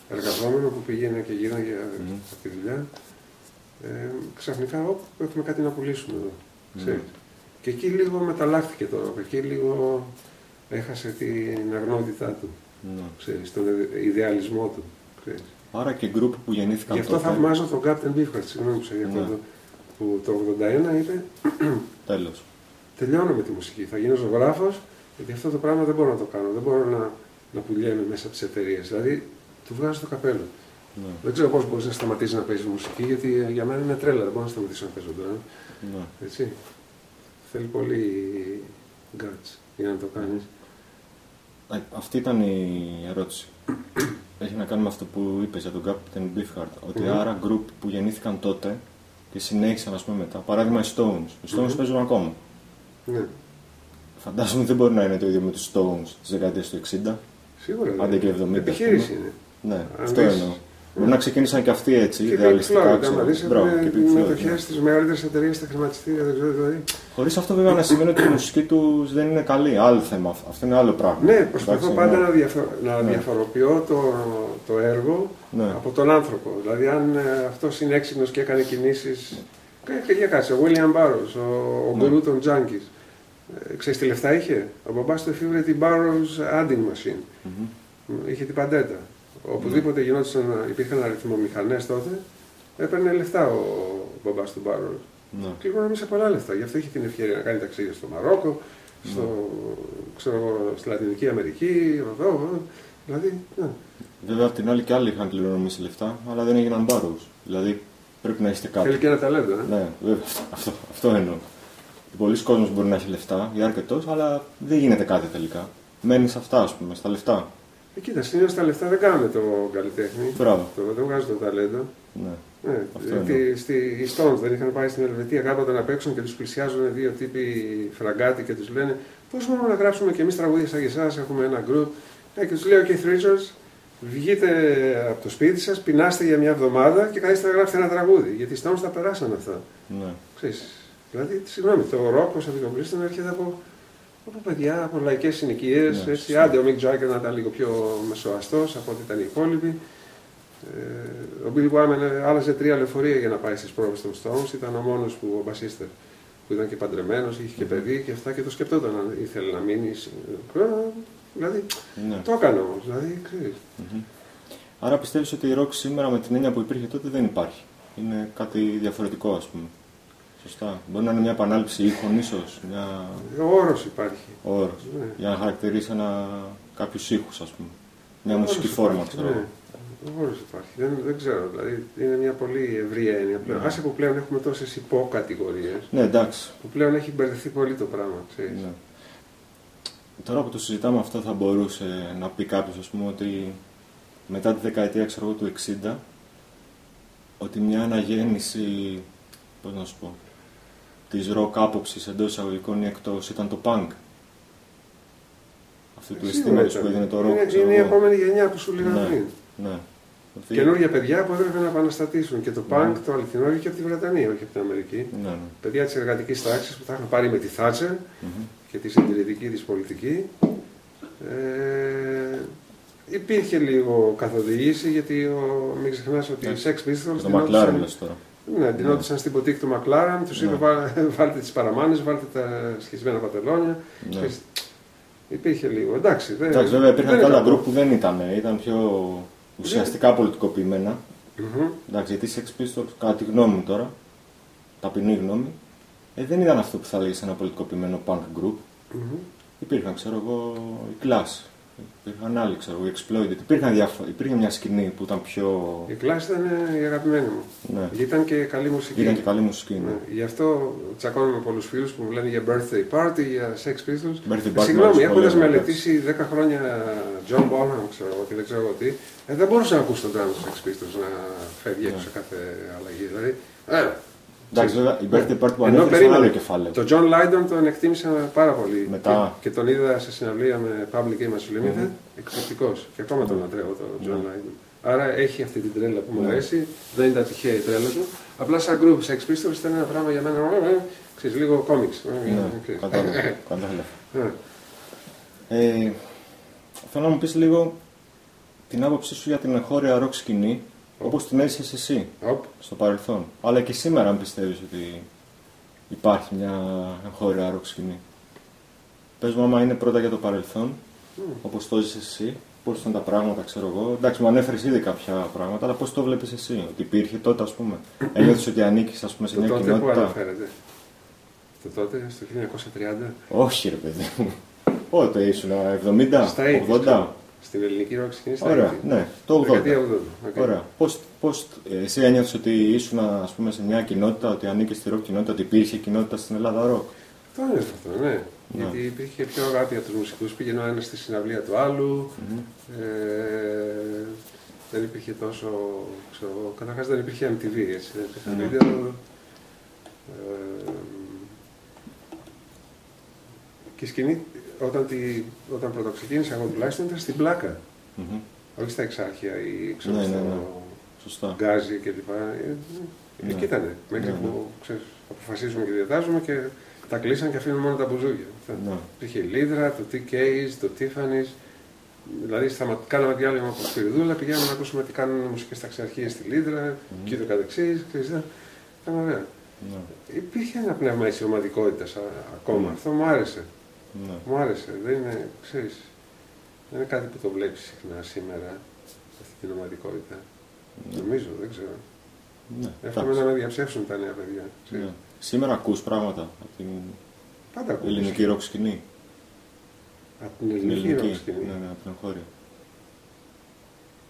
εργαζόμενο που πήγαινε και γύρνα για mm. τη δουλειά. Ε, ξαφνικά, όπου έχουμε κάτι να πουλήσουμε εδώ. Mm. Ξέρετε. Και εκεί λίγο μεταλλάχθηκε το ροκ. Εκεί λίγο έχασε την αγνότητά του. Mm. Ξέρεις, τον ιδεαλισμό του. Άρα και γκρουπ που γεννήθηκαν. Γι' αυτό τότε. Θαυμάζω τον Κάπτεν Μπίφχαρτ, συγγνώμη που ναι. το, που το ογδόντα ένα είπε τέλος. Τελειώνω με τη μουσική, θα γίνω ζωγράφος, γιατί αυτό το πράγμα δεν μπορώ να το κάνω, δεν μπορώ να, να πουλιέμαι μέσα από τις εταιρείες. Δηλαδή, του βγάζω το καπέλο. Ναι. Δεν ξέρω πώς μπορείς να σταματήσεις να παίζεις μουσική, γιατί για μένα είναι τρέλα, δεν μπορώ να σταματήσω να παίζω τώρα. Ναι. Έτσι. Θέλει πολύ guts για να το κάνεις. Α, αυτή ήταν η ερώτηση. Έχει να κάνει με αυτό που είπες για τον Captain Beefheart, ότι mm-hmm. άρα group που γεννήθηκαν τότε και συνέχισαν, ας πούμε, μετά. Παράδειγμα, οι Stones. Οι Stones mm-hmm. παίζουν ακόμα. Ναι. Φαντάζομαι δεν μπορεί να είναι το ίδιο με τους Stones στις δεκαετίες του εξήντα. Σίγουρα. Άντε και εβδομήντα. Επιχείρηση είναι. Ναι, αν αυτό δεις... εννοώ. Mm. Μπορεί να ξεκίνησαν και αυτοί έτσι, ιδεαλιστικά. Και οι μετοχές στις μεγαλύτερες εταιρείες στα χρηματιστήρια, δεν ξέρω δηλαδή. Χωρίς αυτό βέβαια να σημαίνει ότι η μουσική τους δεν είναι καλή. Άλλο θέμα. Αυτό είναι άλλο πράγμα. Ναι, προσπαθώ πάντα να, διαφο... ναι. να διαφοροποιώ το, το έργο ναι. από τον άνθρωπο. Δηλαδή, αν ε, αυτός είναι έξυπνος και έκανε κινήσεις. Ναι. Για κάτσε, ο William Burroughs, ο γκουρού ναι. των Junkies. Ε, ξέρεις τι λεφτά είχε. Ο μπαμπάς του εφήβρε την Burroughs Adding Machine. Mm-hmm. Είχε την παντέτα. Οπουδήποτε γινόντουσαν, υπήρχαν αριθμομηχανές τότε, έπαιρνε λεφτά ο μπαμπάς του Μπάρολ. ναι. Πληγώναμε σε πολλά λεφτά. Γι' αυτό είχε την ευκαιρία να κάνει ταξίδια στο Μαρόκο, στο, ναι. ξέρω, στη Λατινική Αμερική, εδώ. Δηλαδή, ναι. Βέβαια, απ' την άλλη και άλλοι είχαν κληρονομήσει σε λεφτά, αλλά δεν έγιναν μπάρους. Δηλαδή, πρέπει να είστε κάπου. Θέλει και ένα ταλέντο, ναι. Ναι, βέβαια, αυτό, αυτό εννοώ. Πολλοί κόσμος μπορεί να έχει λεφτά, ή αρκετός, αλλά δεν γίνεται κάτι τελικά. Μένει σε αυτά, ας πούμε, στα λεφτά. Ε, κοίτα, συνήθως τα λεφτά δεν κάνουν το καλλιτέχνη. Μπράβο. Το, δεν βγάζουν το ταλέντο. Ναι. Ναι, γιατί οι Stones δεν είχαν πάει στην Ελβετία κάποτε να παίξουν και τους πλησιάζουν δύο τύποι φραγκάτι και τους λένε πώς μόνο να γράψουμε και εμείς τραγούδια σαν εσάς, έχουμε ένα group. Ναι, και τους λέει ο Keith Richards, βγείτε από το σπίτι σας, πεινάστε για μια εβδομάδα και καθίστε να γράψετε ένα τραγούδι. Γιατί οι Stones τα περάσαν αυτά. Ναι. Ξέρεις, δηλαδή, συγγνώμη, το rock ως αντικομπλίστων έρχεται από, από παιδιά, από λαϊκές συνοικίες. Ναι, έτσι, άντε ο Mick Jagger να ήταν λίγο πιο μεσοαστός από ό,τι ήταν οι υπόλοιποι. Ε, ο Bill Wyman άλλαζε τρία λεωφορεία για να πάει στις πρόβες των Stones. Ήταν ο μόνος που ο μπασίστερ που ήταν και παντρεμένος, είχε και παιδί και αυτά και το σκεπτόταν αν ήθελε να μείνει. Δηλαδή ναι. το έκανε όμως. Δηλαδή, mm-hmm. Άρα πιστεύεις ότι η rock σήμερα με την έννοια που υπήρχε τότε δεν υπάρχει. Είναι κάτι διαφορετικό, ας πούμε. Σωστά. Μπορεί να είναι μια επανάληψη ήχων, ίσως. Μια... Ο όρος υπάρχει. Ο όρος. Ναι. Για να χαρακτηρίσει ένα... κάποιους ήχους, ας πούμε. Μια μουσική φόρμα, ξέρω. Ναι. Ο όρος υπάρχει. Δεν, δεν ξέρω. Δηλαδή είναι μια πολύ ευρία έννοια πλέον. Ναι. Άσε που πλέον έχουμε τόσες υποκατηγορίες. Ναι, εντάξει. Που πλέον έχει μπερδευτεί πολύ το πράγμα, ξέρεις. Ναι. Τώρα που το συζητάμε αυτό, θα μπορούσε να πει κάποιος, ας πούμε, ότι μετά τη δεκαετία ξέρω, του εξήντα, ότι μια αναγέννηση, πώς να σου πω, της rock άποψης εντός εισαγωγικών ή εκτός ήταν το punk. Αυτή του αισθήματος που έγινε το rock. Είναι, ξέρω, είναι η επόμενη γενιά που σου λέγα ναι, πριν. Ναι. Καινούργια παιδιά που έπρεπε να επαναστατήσουν και το punk, ναι. το αληθινό και από τη Βρετανία, όχι από την Αμερική. Ναι, ναι. Παιδιά της εργατικής τάξης που τα είχαν πάρει με τη Θάτσερ. Mm-hmm. και τη συντηρητική της πολιτική. Ε, υπήρχε λίγο καθοδήγηση, γιατί ο, μην ξεχνάς ότι οι Sex Pistols... Το Μακλάρεν λες τώρα. Ναι, ντυνόντουσαν ναι. στην ποτήκη του Μακλάρεν, τους ναι. είπε βά, βάλτε τις παραμάνες, βάλτε τα σχισμένα πατελόνια. Ναι. Και, υπήρχε λίγο, εντάξει. Δεν, εντάξει, βέβαια υπήρχαν άλλα γκρουπ που δεν ήταν, ήταν πιο ουσιαστικά πολιτικοποιημένα. Mm-hmm. Εντάξει, γιατί οι Sex Pistols, κατά τη γνώμη μου τώρα, ταπεινή γνώμη, Ε, δεν ήταν αυτό που θα λέγεις ένα πολιτικοποιημένο punk group. Mm-hmm. Υπήρχαν, ξέρω εγώ, οι Clash, υπήρχαν άλλοι, ξέρω εγώ, οι Exploited. Υπήρχαν διάφο... Υπήρχε μια σκηνή που ήταν πιο... Η Clash ήταν η αγαπημένη μου. Ναι. Ήταν και καλή μουσική. Ήταν και καλή μουσική, ναι. Ναι. Γι' αυτό τσακώνω με πολλούς φίλους που μου λένε για birthday party, για Sex Pistols. Birthday ε, συγγνώμη, έχοντας μελετήσει δέκα χρόνια John Bonham, ξέρω εγώ, και δεν ξέρω εγώ τι, ε, δεν μπορούσα να ακούσω τον τράνο του Sex Pistols να φεύγει έξω yeah. κάθε αλλαγή. Δηλαδή, ε, εντάξει, βέβαια, η birthday party που ανέφερε είναι άλλο κεφάλαιο. Το John Lydon τον εκτίμησα πάρα πολύ. Μετά... Και, και τον είδα σε συναυλία με Public Image Limited. Mm-hmm. Εξαιρετικός. Και ακόμα mm-hmm. τον λατρεύω τον John mm-hmm. Lydon. Άρα έχει αυτή την τρέλα που mm-hmm. μου αρέσει. Δεν ήταν τυχαία η τρέλα του. Απλά σαν group, Sex Pistols ήταν ένα πράγμα για μένα. Ξέρεις, λίγο comics. Κατάλαβα. Θέλω να μου πεις λίγο την άποψή σου για την εγχώρια rock σκηνή. Όπως την έζησες εσύ Op. στο παρελθόν. Αλλά και σήμερα, αν πιστεύεις ότι υπάρχει μια εγχώρια rock σκηνή. Πες μου, άμα είναι πρώτα για το παρελθόν, mm. όπως το έζησες εσύ, πώς ήταν τα πράγματα, ξέρω εγώ. Εντάξει, μου ανέφερες ήδη κάποια πράγματα, αλλά πώς το βλέπεις εσύ, ότι υπήρχε τότε, ας πούμε. Ένιωθες ότι ανήκεις, ας πούμε, σε μια το τότε κοινότητα. Πού αναφέρεται. Το τότε, στο χίλια εννιακόσια τριάντα. Όχι, ρε παιδί μου. Πότε ήσουν, εβδομήντα, ογδόντα. Στην ελληνική rock σκηνή, στα ωραία, ναι, το ογδόντα. Okay. Ωραία. Πώς, πώς εσύ ένιωθες ότι ήσουν, ας πούμε, σε μια κοινότητα, ότι ανήκες στη rock κοινότητα, ότι υπήρχε κοινότητα στην Ελλάδα rock? Το ένιωθα αυτό, ναι. ναι. Γιατί υπήρχε πιο αγάπη από τους μουσικούς, πήγαινε ο ένας στη συναυλία του άλλου. Mm-hmm. ε, δεν υπήρχε τόσο, ξέρω, καταρχάς δεν υπήρχε εμ τι βι, έτσι, δεν υπήρχε mm-hmm. βίντεο. Ε, και η σκηνή, Όταν, τη, όταν πρωτοξεκίνησα εγώ τουλάχιστον ήταν στην πλάκα, mm-hmm. όχι στα εξάρχεια ή ξέρω ναι, ναι, ναι. στο γκάζι κλπ. Ναι. Εκεί ήτανε, μέχρι ναι, ναι. που ξέρεις, αποφασίζουμε και διατάζουμε και τα κλείσαν και αφήνουν μόνο τα μπουζούκια. Ναι. Υπήρχε η Λίδρα, το τι κέις, το Tiffany's, δηλαδή σταμα... κάναμε διάλειμμα από τη Σπυριδούλα, πηγαίναμε να ακούσουμε τι κάνουν μουσικές στα εξαρχεία στη Λίδρα mm-hmm. και το κατεξής, ήταν ωραία. Ναι. Υπήρχε ένα πνεύμα της ομαδικότητας ακόμα, mm-hmm. αυτό μου άρεσε. Ναι. Μου άρεσε, δεν είναι, ξέρεις, δεν είναι κάτι που το βλέπεις συχνά σήμερα, αυτή την ομαδικότητα. Ναι. Νομίζω, δεν ξέρω. Ναι, εύχομαι να με διαψεύσουν τα νέα παιδιά. Ναι. Σήμερα ακούς πράγματα από την πάντα ακούω, ελληνική ροκ σκηνή. Από την ελληνική ροκ σκηνή. Ναι, από την εγχώρια.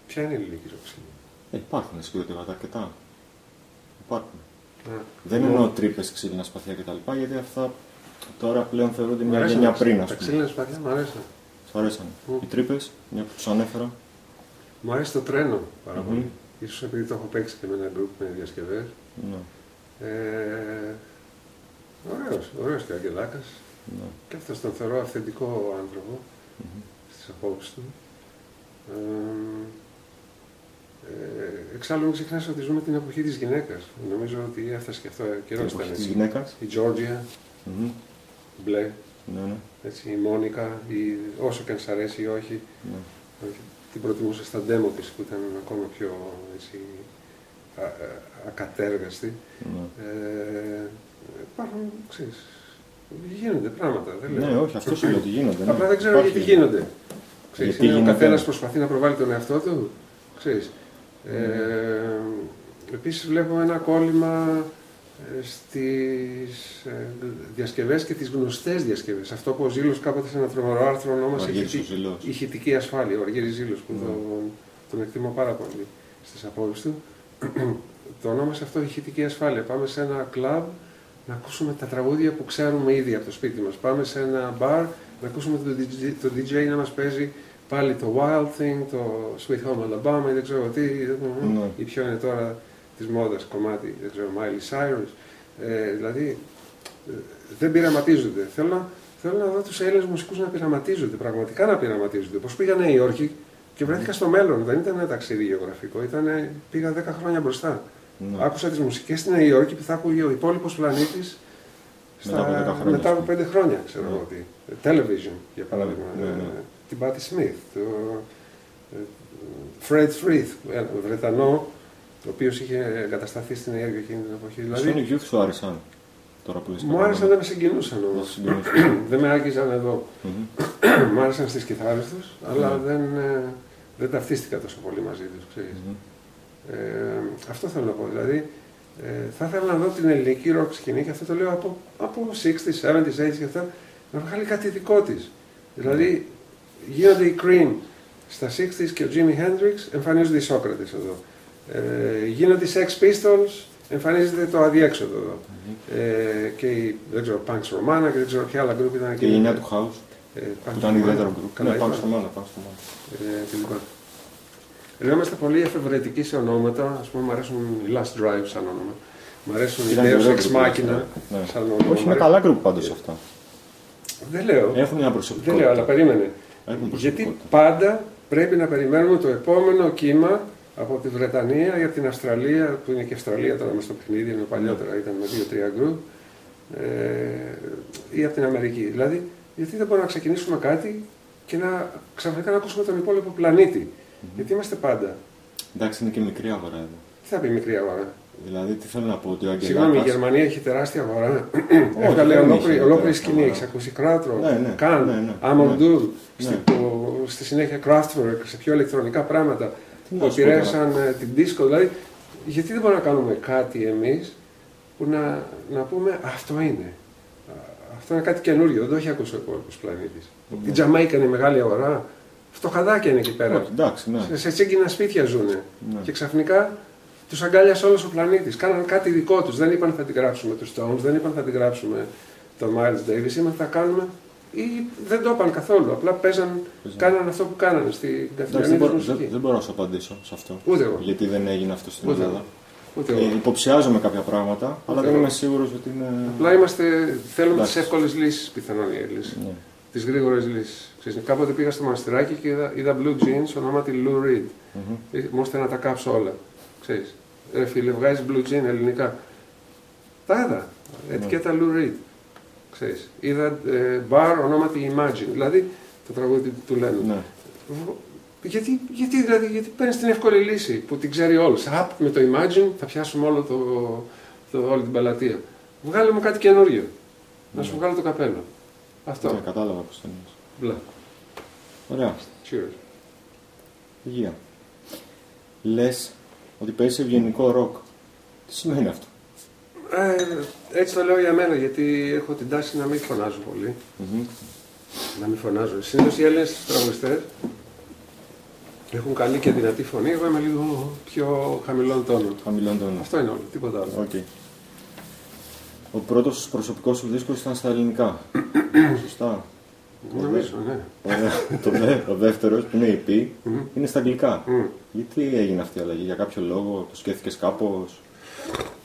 Ποια είναι η ελληνική ροκ σκηνή? Ε, υπάρχουν συγκροτήματα αρκετά. Υπάρχουν. Ναι. Δεν ναι. εννοώ τρύπες, ξύλινα σπαθιά κτλ. Γιατί αυτά τώρα πλέον θεωρούνται μια γενιά πριν. Τα ξύλινα σπαθιά μου αρέσαν. Σου αρέσαν. Mm. Οι τρύπες, μια που τους ανέφερα. Μου αρέσει το τρένο πάρα πολύ. Mm -hmm. Ίσως επειδή το έχω παίξει και με ένα γκρουπ με διασκευές. Ναι. Ε, ωραίος, ωραίος και ο Αγγελάκας. Ναι. Και αυτός τον θεωρώ αυθεντικό άνθρωπο mm-hmm. στις απόψεις του. Ε, εξάλλου μην ξεχνάς ότι ζούμε την εποχή της γυναίκας. Νομίζω ότι έφτασε και αυτό καιρός ήταν έτσι. Γυναίκας. Η Τζόρτζια, mm-hmm. μπλε, ναι, ναι. Έτσι, η Μόνικα, η... όσο και αν σ' αρέσει ή όχι. Ναι. όχι. Την προτιμούσα στα ντέμο της που ήταν ακόμα πιο έτσι, α, α, ακατέργαστη. Ναι. Ε, υπάρχουν, ξέρεις, γίνονται πράγματα. Δεν λέω. Ναι, όχι, αυτό σημαίνει ότι γίνονται. Ναι. Απλά δεν ξέρω υπάρχει, γιατί γίνονται. Ξέρεις, γιατί είναι γίνεται... ο καθένας προσπαθεί να προβάλλει τον εαυτό του. Ξέρεις. Mm. Ε, επίσης βλέπω ένα κόλλημα στις ε, διασκευές και τις γνωστές διασκευές. Αυτό που ο Ζήλος κάποτε σε ένα τρομερό άρθρο ονόμασε ηχητική ασφάλεια, ο Αργύρης Ζήλος, που mm. τον, τον εκτιμώ πάρα πολύ στις απόψεις του. Το ονόμασε αυτό ηχητική ασφάλεια. Πάμε σε ένα κλαμπ να ακούσουμε τα τραγούδια που ξέρουμε ήδη από το σπίτι μας. Πάμε σε ένα μπαρ να ακούσουμε το ντι τζέι, το ντι τζέι να μας παίζει πάλι το Wild Thing, το Sweet Home Alabama ή δεν ξέρω τι, mm. ή ποιο είναι τώρα της μόδας κομμάτι, δεν ξέρω, Miley Cyrus, ε, δηλαδή ε, δεν πειραματίζονται. Θέλω, θέλω να δω τους Έλληνες μουσικούς να πειραματίζονται, πραγματικά να πειραματίζονται. Πως πήγα Νέα Υόρκη και βρέθηκα στο μέλλον, δεν ήταν ένα ταξίδι γεωγραφικό, ήτανε, πήγα δέκα χρόνια μπροστά. Ναι. Άκουσα τις μουσικές στη Νέα Υόρκη που θα άκουγε ο υπόλοιπος πλανήτης στα, μετά από πέντε χρόνια, ξέρω εγώ τι. Television, για παράδειγμα, ναι, ναι, ναι. την Patti Smith, το Fred Frith, Βρετανό, ο οποίος είχε εγκατασταθεί στην Νέα Υόρκη εκείνη την εποχή. Δηλαδή, στον Γιούχ σου άρεσαν τώρα που λες. Μου άρεσαν, δεν με συγκινούσαν όμως. Δεν με άγγιζαν εδώ. Μου άρεσαν στις κιθάρες τους, αλλά δεν, δεν ταυτίστηκα τόσο πολύ μαζί τους, ξέρεις. Ε, αυτό θέλω να πω. Δηλαδή, ε, θα ήθελα να δω την ελληνική ροκ σκηνή, και αυτό το λέω από, από εξήντα, εβδομήντα, ογδόντα και αυτά, να βγάλει κάτι δικό της. Δηλαδή, γίνονται οι Cream στα εξήντα και ο Jimi Hendrix, εμφανίζονται οι Σόκρατες εδώ. Ε, γίνονται οι Sex Pistols, εμφανίζεται το αδιέξοδο εδώ. Mm-hmm. ε, και η, δεν ξέρω, Punks Romana και δεν ξέρω ποια άλλα γκρουπ ήταν. Και η γενιά του House, ε, που ήταν ιδιαίτερο γκρουπ. Ναι, Punks Romana, Punks Romana. Ενώ είμαστε πολύ εφευρετικοί σε ονόματα, ας πούμε μου αρέσουν οι Last Drive σαν όνομα. Μου αρέσουν οι Deus Ex Machina σαν όνομα. Όχι, είναι καλά γκρουπ πάντως αυτά. Δεν λέω. Έχουν μια προσωπικότητα. Δεν λέω, αλλά περίμενε. Γιατί πάντα πρέπει να περιμένουμε το επόμενο κύμα από τη Βρετανία ή από την Αυστραλία, που είναι και Αυστραλία τώρα μες στο παιχνίδι, ενώ παλιότερα ήταν με δύο-τρία γκρουπ, ε, ή από την Αμερική. Δηλαδή, γιατί δεν μπορούμε να ξεκινήσουμε κάτι και να ξαφνικά να ακούσουμε τον υπόλοιπο πλανήτη. Mm -hmm. Γιατί είμαστε πάντα. Εντάξει, είναι και μικρή αγορά εδώ. Τι θα πει μικρή αγορά? Δηλαδή, τι θέλω να πω, ότι ο Αγγελάκας... Συγγνώμη, η Γερμανία έχει τεράστια αγορά. Έβγαλε ολόκληρη σκηνή. Έχει ακούσει Κράτρο, Καν, Αμοντούρ, στη συνέχεια Kraftwerk, σε πιο ηλεκτρονικά πράγματα. Που επηρέασαν την δίσκο, δηλαδή, γιατί δεν μπορούμε να κάνουμε κάτι εμείς που να, να πούμε αυτό είναι. Αυτό είναι κάτι καινούριο, δεν το έχει ακούσει ο υπόλοιπος πλανήτης. Mm. Η Τζαμαϊκά είναι μεγάλη αγορά, φτωχαδάκια είναι εκεί πέρα. Mm, εντάξει, ναι. Σε τσίγκινα σπίτια ζουνε. Mm. Και ξαφνικά τους αγκάλιασε όλος ο πλανήτης. Κάναν κάτι δικό τους. Δεν είπαν θα την γράψουμε τους Stones, δεν είπαν θα την γράψουμε τον Miles Davis, είπαν θα κάνουμε. Ή δεν το είπαν καθόλου. Απλά παίζαν, κάναν αυτό που κάνανε στην καθημερινή τους μουσική. Δεν, δεν μπορώ να σου απαντήσω σε αυτό. Ούτε εγώ. Γιατί δεν έγινε αυτό στην Ούτε Ελλάδα. Ούτε εγώ. Ε, υποψιάζομαι κάποια πράγματα, Ούτε αλλά εγώ. δεν είμαι σίγουρος ότι είναι. Απλά είμαστε, θέλουμε τις εύκολες λύσεις πιθανόν οι Έλληνες. Ναι. Τις γρήγορες λύσεις. Ξέρεις, κάποτε πήγα στο Μοναστηράκι και είδα, είδα blue jeans ονόματι Lou Reed. Mm-hmm. Μου ήρθε να τα κάψω όλα. Ξέρεις. Ρε φίλε, βγάζεις blue jean ελληνικά. Τα είδα. Mm-hmm. Ετικέτα Lou Reed. Ξέρεις, είδα ε, μπαρ ονόματι Imagine, δηλαδή το τραγούδι του Lennon. Ναι. Γιατί, γιατί, δηλαδή, γιατί παίρνεις την εύκολη λύση που την ξέρει όλος. Απ, με το Imagine θα πιάσουμε όλο το, το, όλη την παλατεία. Βγάλε μου κάτι καινούριο. Ναι. Να σου βγάλω το καπέλο. Αυτό. Ναι, κατάλαβα πώς το εννοείς. Μπλα. Ωραία. Cheers. Υγεία. Λες ότι παίζεις ευγενικό ροκ. Τι σημαίνει αυτό? Ε, έτσι το λέω για μένα, γιατί έχω την τάση να μην φωνάζω πολύ. Mm-hmm. Να μην φωνάζω. Συνήθως οι Έλληνες τραγουδιστές έχουν καλή και δυνατή φωνή. Εγώ είμαι λίγο πιο χαμηλών τόνων. Χαμηλών τόνων. Αυτό είναι όλο, τίποτα άλλο. Okay. Ο πρώτος προσωπικός σου δίσκος ήταν στα ελληνικά. Σωστά. Νομίζω, ναι. Το δε, ο δεύτερος, που είναι η Πι, είναι στα αγγλικά. Γιατί έγινε αυτή η αλλαγή, για κάποιο λόγο, το σκέφτηκες κάπως?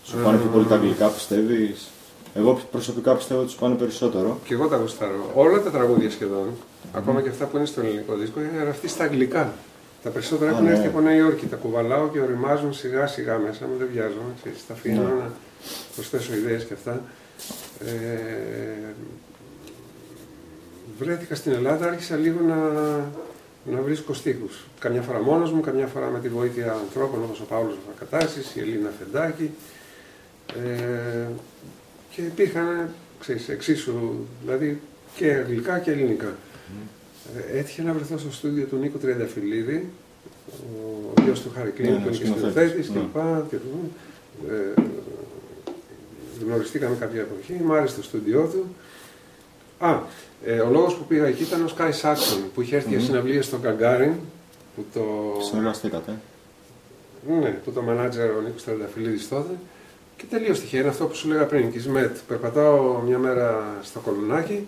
Σου πάνε πιο πολύ τα αγγλικά, πιστεύεις? Εγώ προσωπικά πιστεύω ότι σου πάνε περισσότερο. Και εγώ τα γουστάρω. Όλα τα τραγούδια σχεδόν, ακόμα και αυτά που είναι στο ελληνικό δίσκο, είναι γραφτεί στα αγγλικά. Τα περισσότερα έχουν έρθει από Νέα Υόρκη. Τα κουβαλάω και οριμάζουν σιγά σιγά μέσα μου, δεν βιάζομαι. Τα αφήνω να προσθέσω ιδέες και αυτά. Βρέθηκα στην Ελλάδα, άρχισα λίγο να, να βρίσκω στίχους. Καμιά φορά μόνος μου, καμιά φορά με τη βοήθεια ανθρώπων όπως ο Παύλος Βακατάσης, η Ελίνα Φεντάκη. Ε, και υπήρχαν, ξέρεις, εξίσου, δηλαδή και αγγλικά και ελληνικά. Ε, έτυχε να βρεθώ στο στούντιο του Νίκου Τριανταφυλλίδη, ο γιος του Χάρη Κλίν, που είναι και σκηνοθέτης κλπ. Γνωριστήκαμε κάποια εποχή, μου άρεσε το στούντιό του. Α, ε, ο λόγος που πήγα εκεί ήταν ο Σκάι Σάξον, που είχε έρθει για mm -hmm. συναυλίες στο Καγκάριν, που το... Συνεργαστήκατε. Ναι, που το μανάτζερ ο Νίκος Τριανταφυλλίδης τότε. Και τελείως τυχαία, είναι αυτό που σου λέγα πριν, κισμέτ. Περπατάω μια μέρα στο Κολονάκι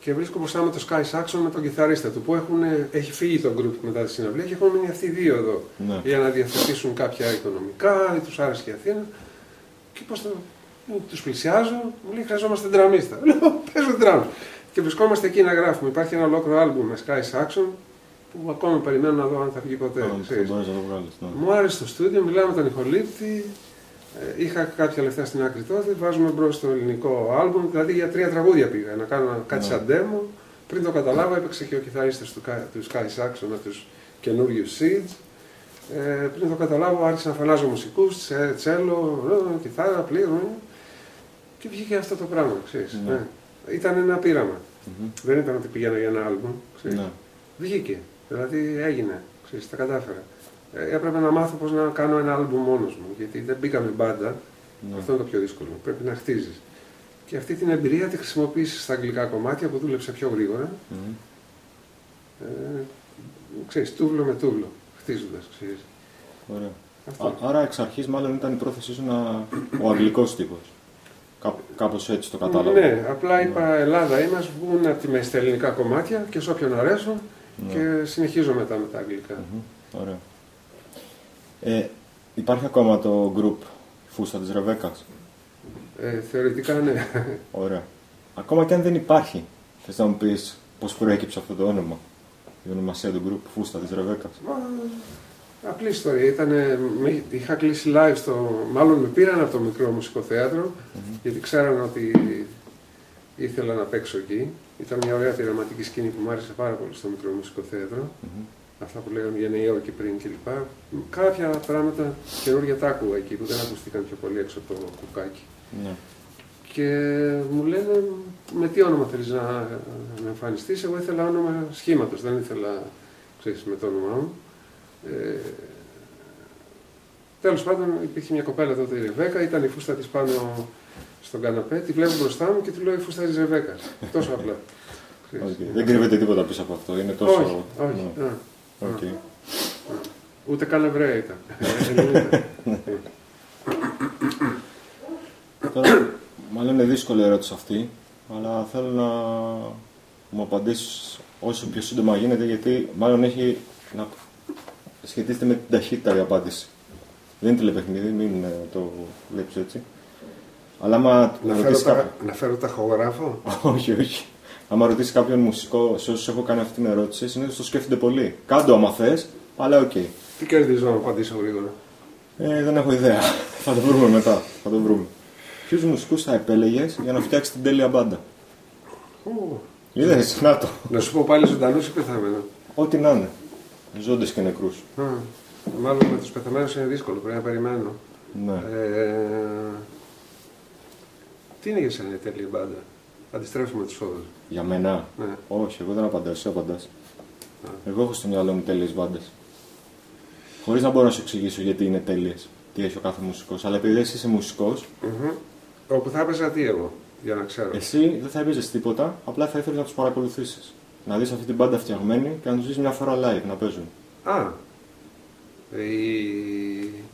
και βρίσκω μπροστά με τον Σκάι Σάξον με τον κιθαρίστα του, που έχουν, έχει φύγει το γκρουπ μετά τη συναυλία και έχουν μείνει αυτοί οι δύο εδώ, ναι, για να διαθετήσουν κάποια οικονομικά, ή τους άρεσε και η Αθήνα. Και πώς το... Τους πλησιάζω, μου λέει χρειαζόμαστε ντραμίστα. Λέω παίζω ντραμ. Και βρισκόμαστε εκεί να γράφουμε. Υπάρχει ένα ολόκληρο άλμπουμ με Sky Saxon που ακόμη περιμένω να δω αν θα βγει ποτέ. Μου άρεσε το στούντιο, μιλάμε με τον ηχολήπτη. Είχα κάποια λεφτά στην άκρη τότε. Βάζουμε μπρος στο ελληνικό άλμπουμ. Δηλαδή για τρία τραγούδια πήγα να κάνω κάτι σαν demo. Πριν το καταλάβα, έπαιξε και ο κιθαρίστας του Sky Saxon από τους καινούριους Seeds. Πριν το καταλάβω, άρχισα να φωνάζω μουσικούς, τσέλο, κιθάρα, πλήρω. Και βγήκε αυτό το πράγμα, ξέρεις. Ναι. Ναι. Ήταν ένα πείραμα. Mm-hmm. Δεν ήταν ότι πηγαίνω για ένα άλμπουμ. Ναι. Βγήκε. Δηλαδή έγινε. Ξέρεις, τα κατάφερα. Ε, έπρεπε να μάθω πώς να κάνω ένα άλμπουμ μόνος μου. Γιατί δεν μπήκαμε μπάντα. Ναι. Αυτό είναι το πιο δύσκολο. Πρέπει να χτίζεις. Και αυτή την εμπειρία τη χρησιμοποίησες στα αγγλικά κομμάτια που δούλεψα πιο γρήγορα. Mm-hmm. ε, ξέρεις, τούβλο με τούβλο. Χτίζοντας, ξέρεις. Ωραία. Α, άρα εξ αρχής, μάλλον ήταν η πρόθεσή σου να... ο αγγλικός τύπος. Κάπως έτσι το κατάλαβα. Ναι, απλά είπα ναι. Ελλάδα είμαι, ας βγουν από τη μέση στα ελληνικά κομμάτια και σε όποιον αρέσουν, ναι, και συνεχίζω μετά με τα αγγλικά. Mm-hmm. Ωραία. Ε, υπάρχει ακόμα το group Φούστα της Ρεβέκας? Ε, θεωρητικά ναι. Ωραία. Ακόμα και αν δεν υπάρχει, θες να μου πεις πώς προέκυψε αυτό το όνομα, η ονομασία του group Φούστα της Ρεβέκας? Απλή ιστορία. Ήτανε, είχα κλείσει live στο... Μάλλον με πήραν από το μικρό μουσικό θέατρο, mm-hmm. γιατί ξέραν ότι ήθελα να παίξω εκεί. Ήταν μια ωραία πειραματική σκηνή που μου άρεσε πάρα πολύ στο μικρό μουσικό θέατρο. Mm-hmm. Αυτά που λέγαμε για Νέα Υόρκη πριν κλπ. Κάποια πράγματα καινούργια τα άκουγα εκεί που δεν ακούστηκαν πιο πολύ έξω από το κουκάκι. Mm-hmm. Και μου λένε με τι όνομα θέλεις να, να εμφανιστείς. Εγώ ήθελα όνομα σχήματος, δεν ήθελα, ξέρεις, με το όνομά μου. Ε, τέλος πάντων, υπήρχε μια κοπέλα τότε, η Ρεβέκα, ήταν η φούστα της πάνω στον καναπέ, τη βλέπω μπροστά μου και του λέω η φούστα της Ρεβέκας. Τόσο απλά. Okay. Δεν κρύβεται τίποτα πίσω από αυτό, είναι τόσο... Όχι, όχι. No. No. Okay. Ούτε καν Εβραία ήταν. Τώρα, μάλλον είναι δύσκολη ερώτηση αυτή, αλλά θέλω να μου απαντήσεις όσο πιο σύντομα γίνεται, γιατί μάλλον έχει... να... σχετίζεται με την ταχύτητα η απάντηση. Δεν είναι τηλεπαιχνίδι, μην το βλέπεις έτσι. Αλλά άμα να, φέρω τα... κάποιο... να φέρω ταχογράφο. Όχι, όχι. Άμα ρωτήσεις κάποιον μουσικό, σε όσους έχω κάνει αυτή την ερώτηση, συνήθως το σκέφτονται πολύ. Κάντο άμα θες, αλλά οκ. Okay. Τι κερδίζω να απαντήσω γρήγορα? Ε, δεν έχω ιδέα. Θα το βρούμε μετά. Θα το βρούμε. Ποιους μουσικούς θα επέλεγες για να φτιάξεις την τέλεια μπάντα? Είδες, να το. Να σου πω πάλι ζωντανούς ή πεθαμένα? Ό,τι να είναι. Ζώντες και νεκρούς. Mm. Μάλλον με τους πεθαμένους είναι δύσκολο, πρέπει να περιμένω. Ναι. Ε, τι είναι για σένα η τέλεια μπάντα? Αντιστρέφουμε τους όρους. Για μένα? Ναι. Όχι, εγώ δεν απαντάω, εσύ απαντάς. Ναι. Εγώ έχω στο μυαλό μου τέλειες μπάντες. Χωρίς να μπορώ να σου εξηγήσω γιατί είναι τέλειες. τι έχει ο κάθε μουσικός. Αλλά επειδή εσύ είσαι μουσικός. Mm-hmm. Όπου θα έπαιζα τι εγώ, για να ξέρω. Εσύ δεν θα έπαιζες τίποτα, απλά θα ήθελες να τους παρακολουθήσεις. Να δεις αυτή την μπάντα φτιαγμένη και να τους δεις μια φορά live να παίζουν. Α. Η...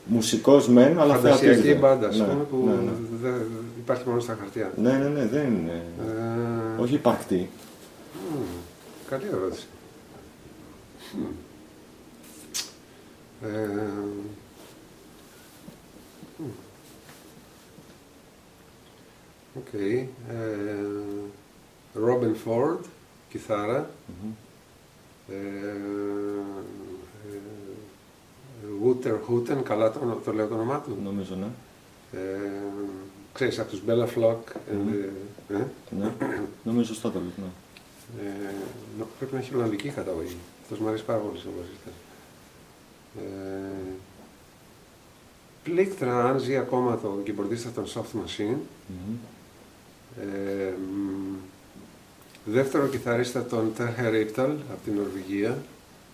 Μουσικός μεν, αλλά θεατής. Φαντασιακή μπάντα, ναι, ναι, που ναι, ναι. Δεν υπάρχει μόνο στα χαρτιά. Ναι, ναι, ναι, δεν είναι. Ε... Όχι υπαρκτή. Mm. Καλή ερώτηση. Mm. Ε... Οκ. Okay. Ρόμπιν Φόρντ, κιθάρα. Mm-hmm. ε, ε, Wouter Houten, καλά το, το λέω το όνομά του. Νομίζω, ναι. Ε, ξέρεις, από τους Bella Flock. Mm-hmm. ε, ε, ναι, νομίζω σωστά το λέω, ναι. Ε, νο, πρέπει να έχει ολλανδική καταγωγή. Αυτός μου αρέσει πάρα πολύ σαν βασίστας. Ε, Πλήκτρα, αν ζει ακόμα τον κιμπορντίστα των Soft Machine. Mm-hmm. Ε, δεύτερο κιθαρίστα τον Terje Riptal από την Νορβηγία.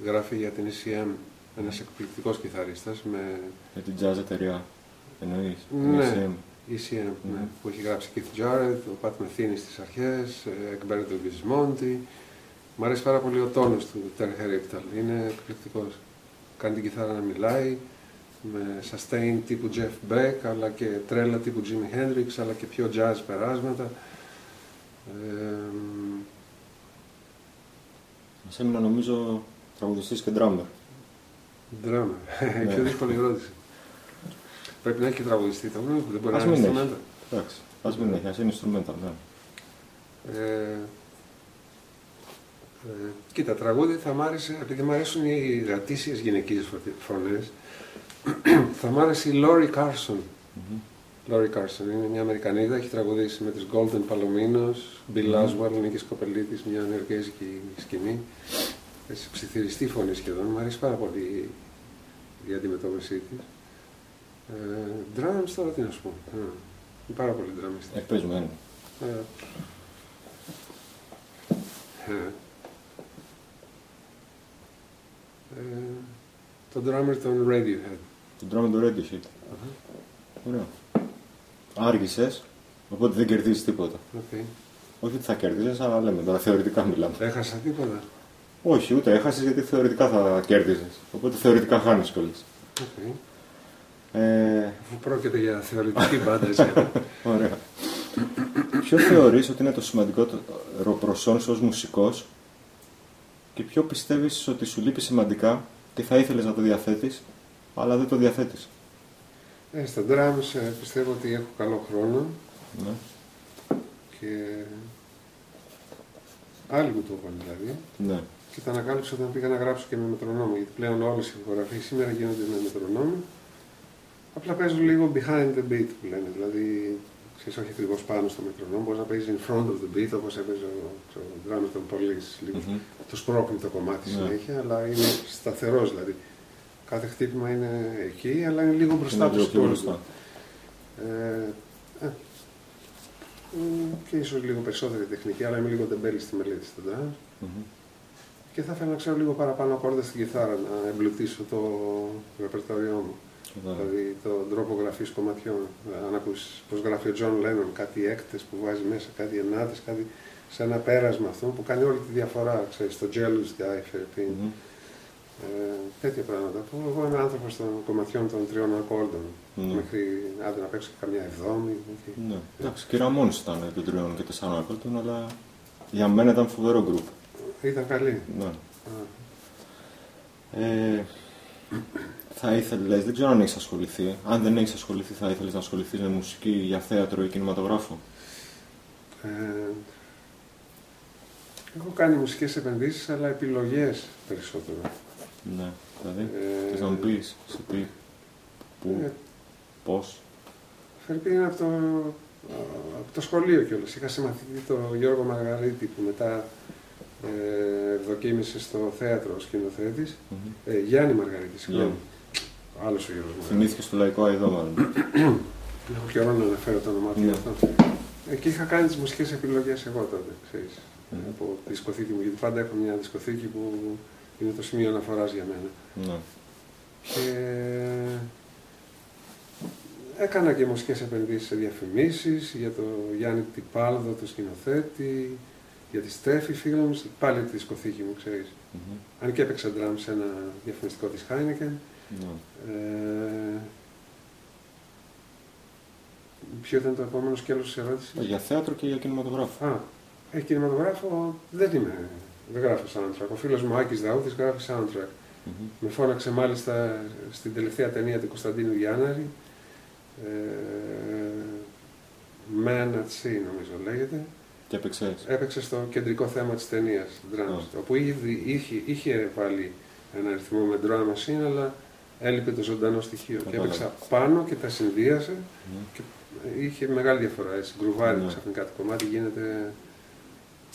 Γράφει για την ι σι εμ, ένας εκπληκτικός κιθαρίστας με... Για την jazz εταιρεία, εννοείς, ναι, την ι σι εμ. Mm -hmm. Ναι, που έχει γράψει Keith Jarrett, ο Pat Metheny στις αρχές, Egberto Gismonti. Μ' αρέσει πάρα πολύ ο τόνος του Terje Riptal, είναι εκπληκτικός. Κάνει την κιθάρα να μιλάει, με sustain τύπου Jeff Beck, αλλά και τρέλα τύπου Jimi Hendrix, αλλά και πιο jazz περάσματα. Ε, Μας έμεινα νομίζω τραγουδιστής και drummer. Drummer, η πιο δύσκολη ερώτηση. Πρέπει να έχει και τραγουδιστή, το βλέπω, δεν μπορεί να είναι instrumental. Εντάξει, ας μην έχει, ας είναι instrumental, ναι. Ε, ε, κοίτα, τραγούδι θα μ' άρεσε, επειδή μου αρέσουν οι ρατήσιες γυναικείες φωνές, θα μ' άρεσε η Laurie Carson. Mm-hmm. Laurie Carson είναι μια Αμερικανίδα, έχει τραγουδήσει με τις Golden Palominos, Bill Laswell, mm. Νίκης Κοπελίτης, μια νεοργέζικη σκηνή. Έτσι, ψιθυριστή φωνή σχεδόν, μου αρέσει πάρα πολύ η αντιμετώπιση της. Ε, drums τώρα τι να σου πω, ε, είναι πάρα πολύ drums. Εκπαίζουμε, ε, ε, ε, το drummer των Radiohead. Το drummer των Radiohead. Uh-huh. Ωραία. Άργησες, οπότε δεν κερδίζεις τίποτα. Okay. Όχι ότι θα κερδίζεις, αλλά λέμε τώρα θεωρητικά μιλάμε. Έχασα τίποτα. Όχι, ούτε έχασες γιατί θεωρητικά θα κέρδιζες. Οπότε θεωρητικά χάνεις κιόλας. Okay. Ε... Πρόκειται για θεωρητική μπάντα, έτσι. Ωραία. Ποιο θεωρείς ότι είναι το σημαντικότερο προσόν σου ως μουσικός και ποιο πιστεύεις ότι σου λείπει σημαντικά και θα ήθελες να το διαθέτεις, αλλά δεν το διαθέτεις? Ε, στα drums πιστεύω ότι έχω καλό χρόνο. Ναι. Και άλλοι μου το είπαν δηλαδή. Ναι. Και τα ανακάλυψα όταν πήγα να γράψω και με μετρονόμο, γιατί πλέον όλες οι ηχογραφίες σήμερα γίνονται με μετρονόμο. Απλά παίζω λίγο behind the beat που λένε, δηλαδή ξέρεις, όχι ακριβώς πάνω στο μετρονόμο, μπορείς να παίζεις in front of the beat, όπως έπαιζε ο drummer των Police, λίγο. Mm-hmm. Το σπρώχνει το κομμάτι. Ναι. Συνέχεια, αλλά είναι σταθερός δηλαδή. Κάθε χτύπημα είναι εκεί, αλλά είναι λίγο μπροστά από τους τόλους. Και ίσως λίγο περισσότερη τεχνική, αλλά είμαι λίγο τεμπέλη στη μελέτη στον drums. Mm-hmm. Και θα ήθελα να ξέρω λίγο παραπάνω ακόρδες στην κιθάρα, να εμπλουτίσω το ρεπερτόριό μου. Mm-hmm. Δηλαδή τον τρόπο γραφής κομματιών. Αν ακούσεις πώς γράφει ο John Lennon, κάτι έκτες που βάζει μέσα, κάτι ενάτες, κάτι σε ένα πέρασμα αυτό που κάνει όλη τη διαφορά, ξέρεις, το Jealous Guy. Ε, τέτοια πράγματα που εγώ είμαι άνθρωπος των κομματιών των τριών ακόρντων. Ναι. Μέχρι άντε να παίξω και καμιά εβδόμη. Και... Ναι. Εντάξει, και Ραμόνς ήταν των τριών και τεσσάρων ακόρντων, αλλά για μένα ήταν φοβερό γκρουπ. Ήταν καλή. Ναι. Ε, θα ήθελες, δεν ξέρω αν έχεις ασχοληθεί. Αν δεν έχεις ασχοληθεί, θα ήθελες να ασχοληθείς με μουσική για θέατρο ή κινηματογράφο? Ε, έχω κάνει μουσικές επενδύσεις, αλλά επιλογές περισσότερο. Ναι, δηλαδή, ε, θες να μου πεις, σε τι, πού, ε, πώς. Φερπή είναι από το, από το σχολείο κιόλας. Είχα συμμαθητή τον Γιώργο Μαργαρίτη που μετά ε, ευδοκίμησε στο θέατρο ως σκηνοθέτης. Mm-hmm. ε, Γιάννη Μαργαρίτη, συγγνώμη. Yeah. Άλλος ο Γιώργος Μαργαρίτη. Θυμήθηκε στο Λαϊκό Αιδό, μάλλον. Έχω καιρό να αναφέρω το όνομά του. Yeah. Αυτό. Ε, και είχα κάνει τις μουσικές επιλογές εγώ τότε, ξέρεις. Mm. Από τη δισκοθήκη μου, γιατί πάντα έχω μια δισκοθήκη που είναι το σημείο αναφοράς για μένα. Ναι. Και Έκανα και μοσχές επενδύσεις σε διαφημίσεις, για τον Γιάννη Τυπάλδο, τον σκηνοθέτη, για τη Στέφη Films, πάλι τη δισκοθήκη μου, ξέρεις. Mm-hmm. Αν και έπαιξα ντραμ σε ένα διαφημιστικό της Heineken. No. Ε, ποιο ήταν το επόμενο σκέλος της ερώτησης? Για θέατρο και για κινηματογράφο. Α, ε, κινηματογράφο δεν είμαι, δεν γράφω soundtrack. Ο φίλος μου Άκης Δαούδης γράφει soundtrack. Mm-hmm. Με φώναξε μάλιστα στην τελευταία ταινία του Κωνσταντίνου Γιάνναρη, ε, Man at Sea νομίζω λέγεται. Και έπαιξε. Έπαιξε στο κεντρικό θέμα της ταινίας, drums, oh. όπου ήδη είχε, είχε βάλει ένα αριθμό με drama scene, αλλά έλειπε το ζωντανό στοιχείο. Κατάλαβα. Και έπαιξα πάνω και τα συνδύασε mm. και είχε μεγάλη διαφορά. Έτσι, γκρουβάρι yeah. ξαφνικά το κομμάτι γίνεται,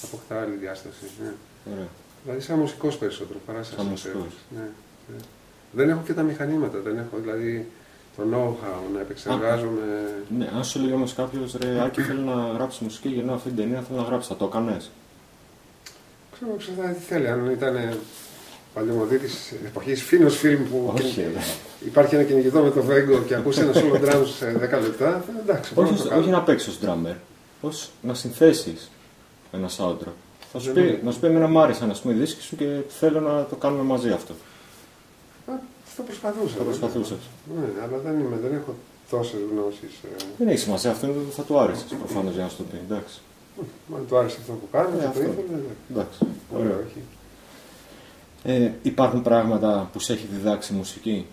αποκτά άλλη διάσταση. Ναι. Ωραία. Δηλαδή σαν μουσικός περισσότερο, παρά σαν μουσικός. Ναι, ναι. Δεν έχω και τα μηχανήματα, δεν έχω δηλαδή το know-how να επεξεργάζομαι. Ναι, αν σου λέει όμως κάποιος, ρε Άκη, θέλω να γράψει μουσική, γυρνάω αυτή την ταινία, θέλω να γράψει, θα το έκανες? Ξέρω, ξέρω τι θέλει, αν ήταν παλαιομοδίτης της εποχής Φίνος Φιλμ που όχι, υπάρχει ένα κυνηγητό με το Βέγκο και ακούσει ένα solo drums σε δέκα λεπτά, εντάξει. Όχι, όχι, όχι να παίξει ως drummer, ως να συνθέσεις ένα soundtrack. Θα σου πει, να σου πει, εμένα μ' άρεσαν να πούμε οι δίσκοι σου και θέλω να το κάνουμε μαζί αυτό. Α, το προσπαθούσα. Το προσπαθούσες. Ναι, αλλά δεν, είμαι, δεν έχω τόσες γνώσεις. Δεν έχει σημασία, αυτό είναι, θα του άρεσες προφανώς για να σου το πει, εντάξει. Αν του άρεσε αυτό που κάνει, ε, αυτό το ήθελε, εντάξει. Ωραία. Ε, υπάρχουν πράγματα που σε έχει διδάξει μουσική?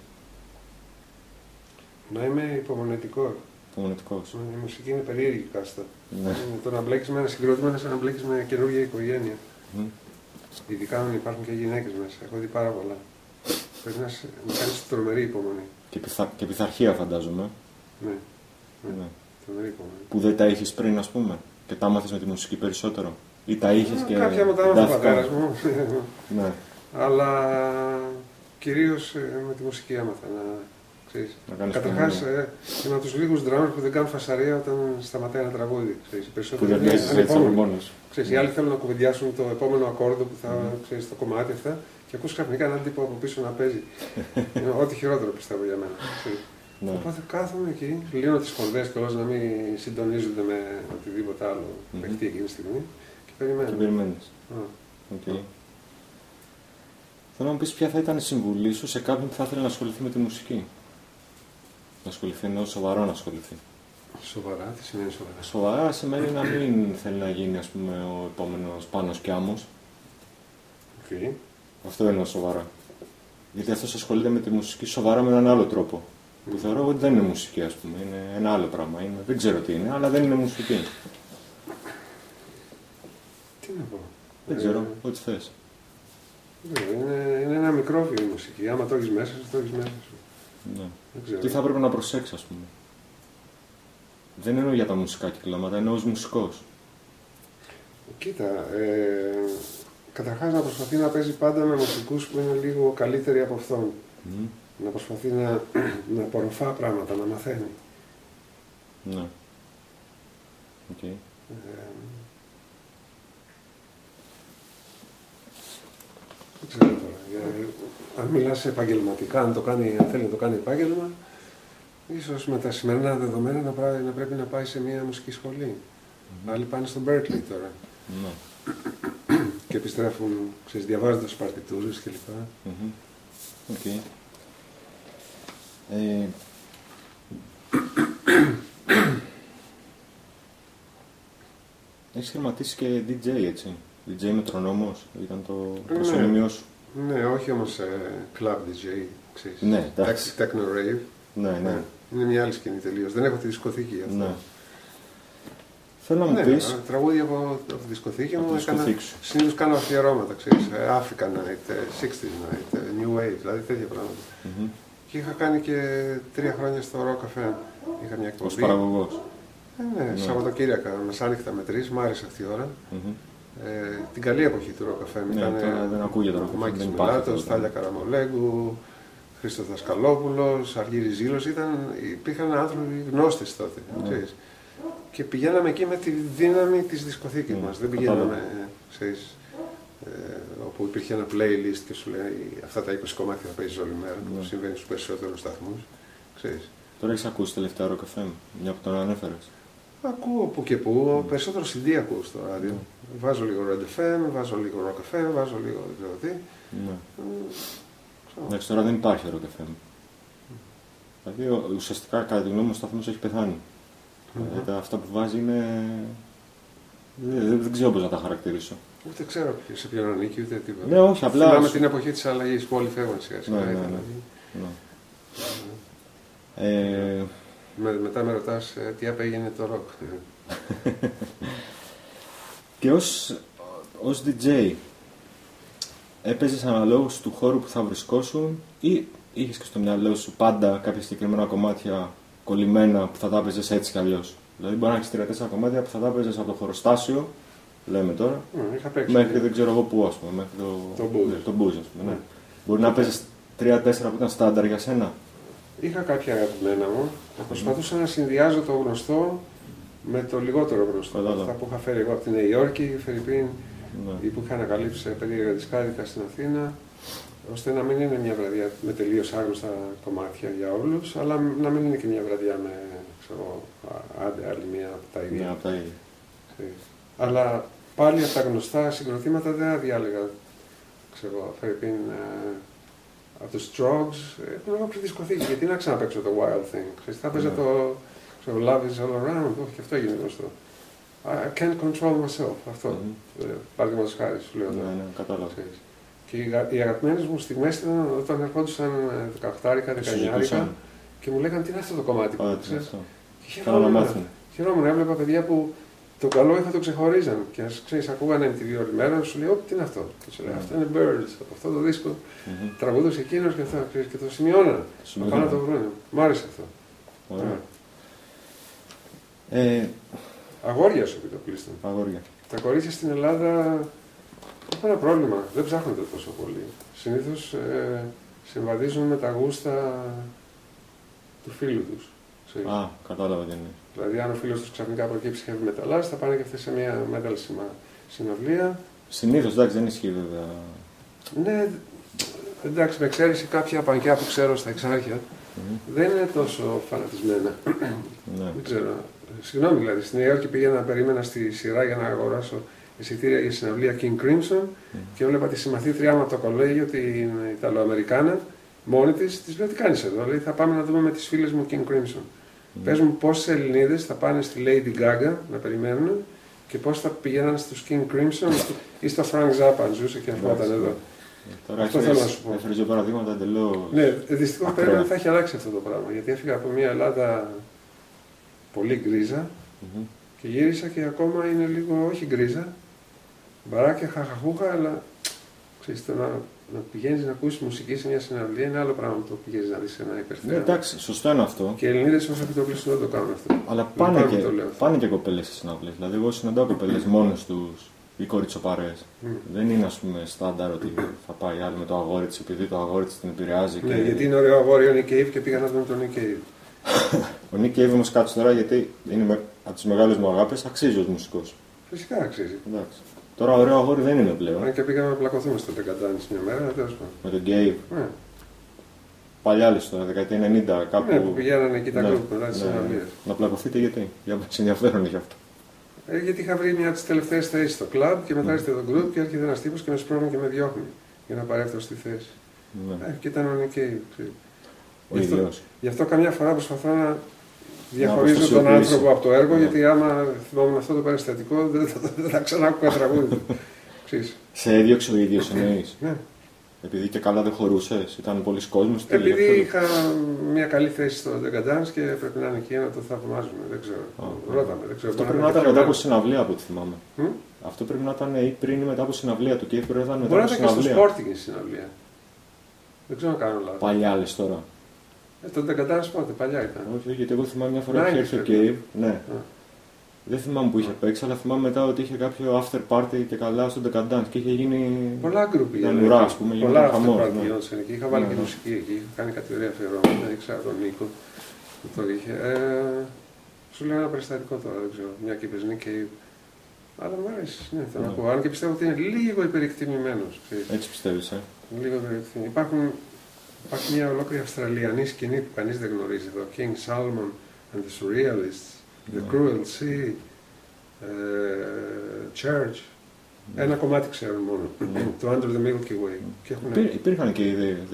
Να είμαι υπομονετικός. Υπομονετικός. Η μουσική είναι περίεργη κάστα. Ναι. Το να μπλέκεις με ένα συγκρότημα είναι σαν να μπλέκεις με καινούργια οικογένεια. Mm. Ειδικά αν υπάρχουν και γυναίκες μέσα. Έχω δει πάρα πολλά. Πρέπει να, να κάνεις τρομερή υπομονή. Και, πειθα... και πειθαρχία, φαντάζομαι. Ναι. ναι. ναι. Τρομερή υπομονή. Που δεν τα είχες πριν, ας πούμε, και τα μάθες με τη μουσική περισσότερο. Ή τα είχες ναι, και. Κάποια μετά με τον πατέρα μου. ναι. Αλλά κυρίως με τη μουσική άμαθα. Να... Καταρχάς, είμαι από τους λίγους drummers που δεν κάνουν φασαρία όταν σταματάει ένα τραγούδι. Που δεν παίζεις έτσι μόνος. Οι άλλοι θέλουν να κουβεντιάσουν το επόμενο ακόρδο που θα ξέρεις το κομμάτι αυτά και ακούς ξαφνικά έναν τύπο από πίσω να παίζει. Είναι ό,τι χειρότερο πιστεύω για μένα. Οπότε κάθομαι εκεί, λύνω τις χορδές κιόλας να μην συντονίζονται με οτιδήποτε άλλο παιχτεί εκείνη τη στιγμή και περιμένω. Θέλω να μου πεις ποια θα ήταν η συμβουλή σου σε κάποιον που θα ήθελε να ασχοληθεί με τη μουσική. Να ασχοληθεί, εννοώ σοβαρό να ασχοληθεί. Σοβαρά, τι σημαίνει σοβαρά? Σοβαρά σημαίνει να μην θέλει να γίνει, ας πούμε, ο επόμενος Πάνος Κιάμος. Okay. Αυτό εννοώ σοβαρά. Γιατί αυτός ασχολείται με τη μουσική σοβαρά με έναν άλλο τρόπο. Mm. Που θεωρώ ότι δεν είναι μουσική, ας πούμε. Είναι ένα άλλο πράγμα. Είναι, δεν ξέρω τι είναι, αλλά δεν είναι μουσική. Τι να πω. Δεν ε... ξέρω, ό,τι θες. Είναι, είναι ένα μικρόβιο η μουσική. Άμα το έχεις μέσα σου, το έχεις μέσα σου. Ναι. Τι θα έπρεπε να προσέξεις, ας πούμε? Δεν εννοώ για τα μουσικά κυκλώματα, εννοώ ως μουσικός. Κοίτα, ε, καταρχάς να προσπαθεί να παίζει πάντα με μουσικούς που είναι λίγο καλύτεροι από αυτόν. Mm. Να προσπαθεί να, να απορροφά πράγματα, να μαθαίνει. Ναι. Okay. Ε, δεν ξέρω τώρα. Για, αν μιλάς επαγγελματικά, αν, το κάνει, αν θέλει να το κάνει επάγγελμα, ίσως με τα σημερινά δεδομένα να, πρά, να πρέπει να πάει σε μια μουσική σχολή. Mm-hmm. Άλλοι πάνε στο Berkeley τώρα. Mm-hmm. Και επιστρέφουν, ξέρεις, διαβάζοντας παρτιτούρες κλπ. Mm-hmm. Okay. ε... Έχεις χρηματίσει και ντι τζέι, έτσι. ντι τζέι μετρονόμος, ήταν το προσωνύμιο σου. Ναι, όχι όμως ε, club ντι τζέι, ξέρεις. Ναι, εντάξει. Techno rave. Ναι, ναι. Είναι μια άλλη σκηνή τελείως. Δεν έχω τη δισκοθήκη για αυτό. Ναι. Θέλω να μου πεις... Ναι, τραγούδια από, από τη δισκοθήκη μου έκανα... Συνήθως κάνω αφιερώματα, ξέρεις. African night, εξήντα night, new wave, δηλαδή τέτοια πράγματα. Mm-hmm. Και είχα κάνει και τρία χρόνια στο Rock Cafe. Είχα μια εκπομπή. Ως παραγωγός. Ε, ναι, ναι. Σαββατοκύριακα, μεσάνυχτα με τρεις, μ' άρεσε αυτή η ώρα. Mm-hmm. Ε, την καλή εποχή του Rock Cafe. Ναι, δεν ακούγεται τώρα. Μάκης Μιλάτος, Θάλια Καραμολέγκου, Χρήστος Δασκαλόπουλος, Αργύρης Ζήλος. Υπήρχαν άνθρωποι γνώστες τότε. Mm. Ξέρεις. Και πηγαίναμε εκεί με τη δύναμη της δισκοθήκης mm. μας. Δεν πηγαίναμε, ξέρεις, ε, όπου υπήρχε ένα playlist και σου λέει αυτά τα είκοσι κομμάτια θα παίζεις όλη μέρα. Mm. Που συμβαίνει στους περισσότερους σταθμούς. Ξέρεις. Τώρα έχεις ακούσει τελευταία ώρα καφέ μου, μια που τον ανέφερες. Ακούω που και που, mm. Περισσότερο σι ντι ακούω στο ράδιο. Mm. Βάζω λίγο Red εφ εμ, βάζω λίγο Rock εφ εμ, βάζω λίγο τι. Ναι. Εντάξει, τώρα δεν υπάρχει Rock εφ εμ. Mm. Δηλαδή ουσιαστικά κατά τη γνώμη μου ο σταθμός έχει πεθάνει. Mm-hmm. Δηλαδή, αυτά που βάζει είναι... Δεν, δεν, δεν ξέρω πώς να τα χαρακτηρίσω. Ούτε ξέρω σε ποιον ανήκει ούτε τίποτα. Ναι, όχι, απλά... Θυμάμαι ως... την εποχή της αλλαγής που όλοι φεύγαν σιγά σιγά. Ναι, ναι, ναι. ναι. ναι. Ε... Με, μετά με ρωτάς τι απέγινε το ροκ. Και ως, ως ντι τζέι έπαιζες αναλόγως του χώρου που θα βρισκόσουν ή είχες και στο μυαλό σου πάντα κάποια συγκεκριμένα κομμάτια κολλημένα που θα τα έπαιζες έτσι κι αλλιώς? Δηλαδή μπορεί να έχεις τρία τέσσερα κομμάτια που θα τα έπαιζες από το χωροστάσιο, λέμε τώρα, mm, μέχρι δεν ξέρω εγώ πού, ας πούμε, μέχρι το, το μπούζ, ας πούμε, ναι. Mm. Μπορεί να παίζεις τρία τέσσερα που ήταν στάνταρ για σένα. Είχα κάποια αγαπημένα μου, mm. προσπαθούσα να συνδυάζω το γνωστό με το λιγότερο γνωστό. Κατάλαβα. Αυτά που είχα φέρει εγώ από τη Νέα Υόρκη, Φερρυππίν, mm. ή που είχα ανακαλύψει περίεργα δισκάδικα στην Αθήνα, ώστε να μην είναι μια βραδιά με τελείως άγνωστα κομμάτια για όλους, αλλά να μην είναι και μια βραδιά με, ξέρω, άντε άλλη μία από τα ίδια. Μια από τα ίδια. Αλλά πάλι από τα γνωστά συγκροτήματα δεν διάλεγα, ξέρω, Φερρυππίν, από τους Strokes, έχουν λίγο προδυσκωθεί, γιατί να ξαναπαίξω το Wild Thing. Ξέρεις, θα παίζα το Love is all around, και αυτό έγινε γνωστό. I can't control myself, αυτό. Παραδείγματος χάρη, σου λέω. Ναι, ναι, κατάλαβα. Και οι αγαπημένες μου στιγμές ήταν όταν ερχόντουσαν δεκαοκτώ δεκαεννιά και μου λέγανε τι είναι αυτό το κομμάτι. Και χαιρόμουν, έβλεπα παιδιά που το καλό είχα το ξεχωρίζαν. Και ας ξέρεις, ακούγανε εμ τι βι όλη μέρα, σου λέει, ό, τι είναι αυτό. Και σου λέει, αυτό είναι Birds, από αυτό το δίσκο. Mm-hmm. Τραγουδούσε εκείνος και αυτό, και το σημειώνανε. Πάνω το χρόνο. Μ' άρεσε αυτό. Ωραία. Ε... Αγόρια σου, πιτοπλίστων. Αγόρια. Τα κορίτσια στην Ελλάδα έχουν ένα πρόβλημα. Δεν ψάχνονται τόσο πολύ. Συνήθως ε, συμβαδίζουν με τα γούστα του φίλου τους. Α, κατάλαβα τι είναι. Δηλαδή, αν ο φίλος τους ξαφνικά προκύψει heavy metal, θα πάνε και αυτές σε μια metal συναυλία. Συνήθως, εντάξει, δεν ισχύει βέβαια. Ναι, εντάξει, με εξαίρεση κάποια πανκιά που ξέρω στα Εξάρχεια, mm-hmm. δεν είναι τόσο φανατισμένα. Ναι. Δεν ξέρω. Συγγνώμη, δηλαδή, στην Νέα Υόρκη πήγαινα να περίμενα στη σειρά για να αγοράσω εισιτήρια για συναυλία King Crimson mm-hmm. και έβλεπα τη συμμαθήτριά μου από το κολέγιο, την Ιταλοαμερικάνα, μόνη της, της λέω τι κάνεις εδώ, λέει, θα πάμε να δούμε με τις φίλες μου King Crimson. Mm. Πες μου πόσες Ελληνίδες θα πάνε στη Lady Gaga να περιμένουν και πώς θα πηγαίναν στους King Crimson ή στα Frank Zappa αν ζούσε και αυτό ήταν εδώ. Τώρα αυτό θέλω να σου πω. Έφερες δύο παραδείγματα εντελώς. Ναι, δυστυχώς περίμενα θα έχει αλλάξει αυτό το πράγμα γιατί έφυγα από μια Ελλάδα πολύ γκρίζα mm-hmm. και γύρισα και ακόμα είναι λίγο όχι γκρίζα, μπαράκια χαχαχούχα, αλλά ξέρεις το να... Να πηγαίνεις να ακούσεις μουσική σε μια συναυλία είναι άλλο πράγμα το που πηγαίνεις να δεις ένα υπερθέαμα. Ναι, εντάξει, σωστό είναι αυτό. Και οι Ελληνίδες όσο επιτοπλίστων δεν το κάνουν αυτό. Αλλά πάνε, και, πάνε και κοπέλες σε συναυλίες. Δηλαδή, εγώ συναντάω κοπέλες μόνες τους ή κοριτσοπαρές. Mm. Δεν είναι, ας πούμε, στάνταρ ότι θα πάει άλλη με το αγόρι της επειδή το αγόρι της την επηρεάζει. Ναι, και... γιατί είναι ωραίο αγόρι ο Nick Cave και πήγα να δούμε τον Nick Cave. Ο Nick Cave όμως κάτσε τώρα γιατί είναι από τις μεγάλες μου αγάπες, αξίζει ως μουσικός. Φυσικά αξίζει. Εντάξει. Τώρα ωραίο αγόρι δεν είναι πλέον. Ναι, και πήγαμε να πλακωθούμε στο Τεκατάνης μια μέρα, τέλος πάντων. Με τον Γκέιβ. Ναι. Παλιά λες τώρα, δεκαετία ενενήντα κάπου. Ναι, που πηγαίνανε εκεί τα κόμματα μετά τις αναλύες. Να πλακωθείτε γιατί, για να ενδιαφέρον είχε αυτό. Ε, γιατί είχα βρει μια από τις τελευταίες θέσεις στο κλαμπ και μετά ήρθε το γκρουπ και έρχεται ένας τύπος και με σπρώχνει και με διώχνει για να παρέλθω στη θέση. Ναι. Ε, και ήταν ο Νικέιβ. Ο ίδιος. Γι' αυτό καμιά φορά προσπαθώ να. Διαχωρίζω τον άνθρωπο από το έργο, yeah. γιατί άμα θυμόμουν αυτό το περιστατικό δεν θα, θα ξανάκουγα τραγούδι. Σε έδιωξε ο ίδιος εννοείς. Ναι. Επειδή και καλά δεν χωρούσες, ήταν πολλοί κόσμος. Επειδή είχα μια καλή θέση στο Degadance και πρέπει να είναι εκεί να το θαυμάζουμε. Δεν ξέρω. Okay. Ρώταμε, δεν ξέρω. Αυτό πρέπει να ήταν μετά από συναυλία από ό,τι θυμάμαι. Mm? Αυτό πρέπει να ήταν ή πριν ή μετά από συναυλία του Κέιφ. Μπορεί να ήταν και στο Sporting συναυλία. Δεν ξέρω αν κάνω λάθος. Παλιά λες τώρα. Ε, τον Degadance πότε, παλιά ήταν. Όχι, γιατί εγώ θυμάμαι μια φορά που είχε έρθει ο Cave. Ναι. Yeah. Δεν θυμάμαι που είχε παίξει, αλλά θυμάμαι μετά ότι είχε κάποιο after party και καλά στον Degadance και είχε γίνει. Πολλά γκρουπ ήταν. Πολλά after party γινόντουσαν εκεί. Είχα βάλει yeah. και μουσική εκεί, είχα κάνει κάτι ωραία αφιερώματα, ήξερα τον Νίκο που το είχε. Ε, σου λέω ένα περιστατικό τώρα, δεν ξέρω, μια κυβερνή και. Αλλά μου αρέσει, ναι, θα yeah. ακούω. Αν και πιστεύω ότι είναι λίγο υπερεκτιμημένος. Έτσι πιστεύεις, ε. Λίγο υπερεκτιμημένος. Υπάρχουν. Υπάρχει μια ολόκληρη αυστραλιανή σκηνή που κανείς δεν γνωρίζει εδώ. King Salmon and the Surrealists, The Cruel Sea, Church. Ένα κομμάτι ξέρουν μόνο, το Under the Milky Way. Υπήρχαν και οι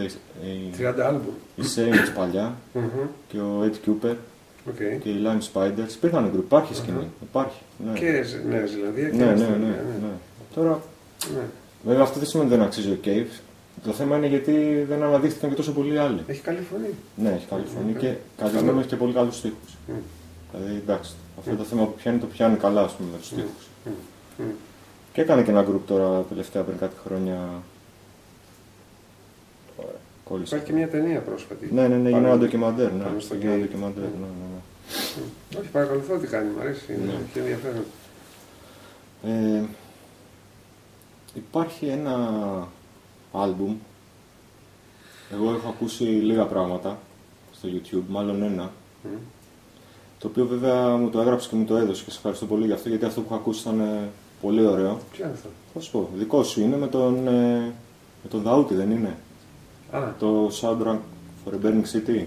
Saints παλιά και ο Ed Cooper και οι Lime Spiders. Υπήρχαν γκρουπ, υπάρχει σκηνή. Και Νέα Ζηλανδία και Αυστραλία. Τώρα, βέβαια αυτό δεν σημαίνει ότι δεν αξίζει ο Caves. Το θέμα είναι γιατί δεν αναδείχθηκαν και τόσο πολλοί άλλοι. Έχει καλή φωνή. Ναι, έχει καλή φωνή και κατά τη γνώμη έχει και πολύ καλούς στίχους. Δηλαδή, εντάξει, αυτό το θέμα που πιάνει το πιάνει καλά, ας πούμε, με τους στίχους. Και έκανε και ένα γκρουπ τώρα τελευταία πριν κάτι χρόνια. Κόλλησε. Υπάρχει και μια ταινία πρόσφατη. Ναι, ναι, ναι, είναι ένα ντοκιμαντέρ. Ναι, ένα ντοκιμαντέρ. Όχι, παρακολουθώ τι κάνει, μου αρέσει, έχει ενδιαφέρον. Υπάρχει ένα άλμπουμ, εγώ έχω ακούσει λίγα πράγματα στο YouTube, μάλλον ένα, mm. το οποίο βέβαια μου το έγραψε και μου το έδωσε και σε ευχαριστώ πολύ για αυτό, γιατί αυτό που έχω ακούσει ήταν ε, πολύ ωραίο. Τι είναι αυτό? Θα σου πω, δικό σου είναι με τον, ε, με τον Δαούτη, δεν είναι? Ah. Το Soundtrack for a Burning City,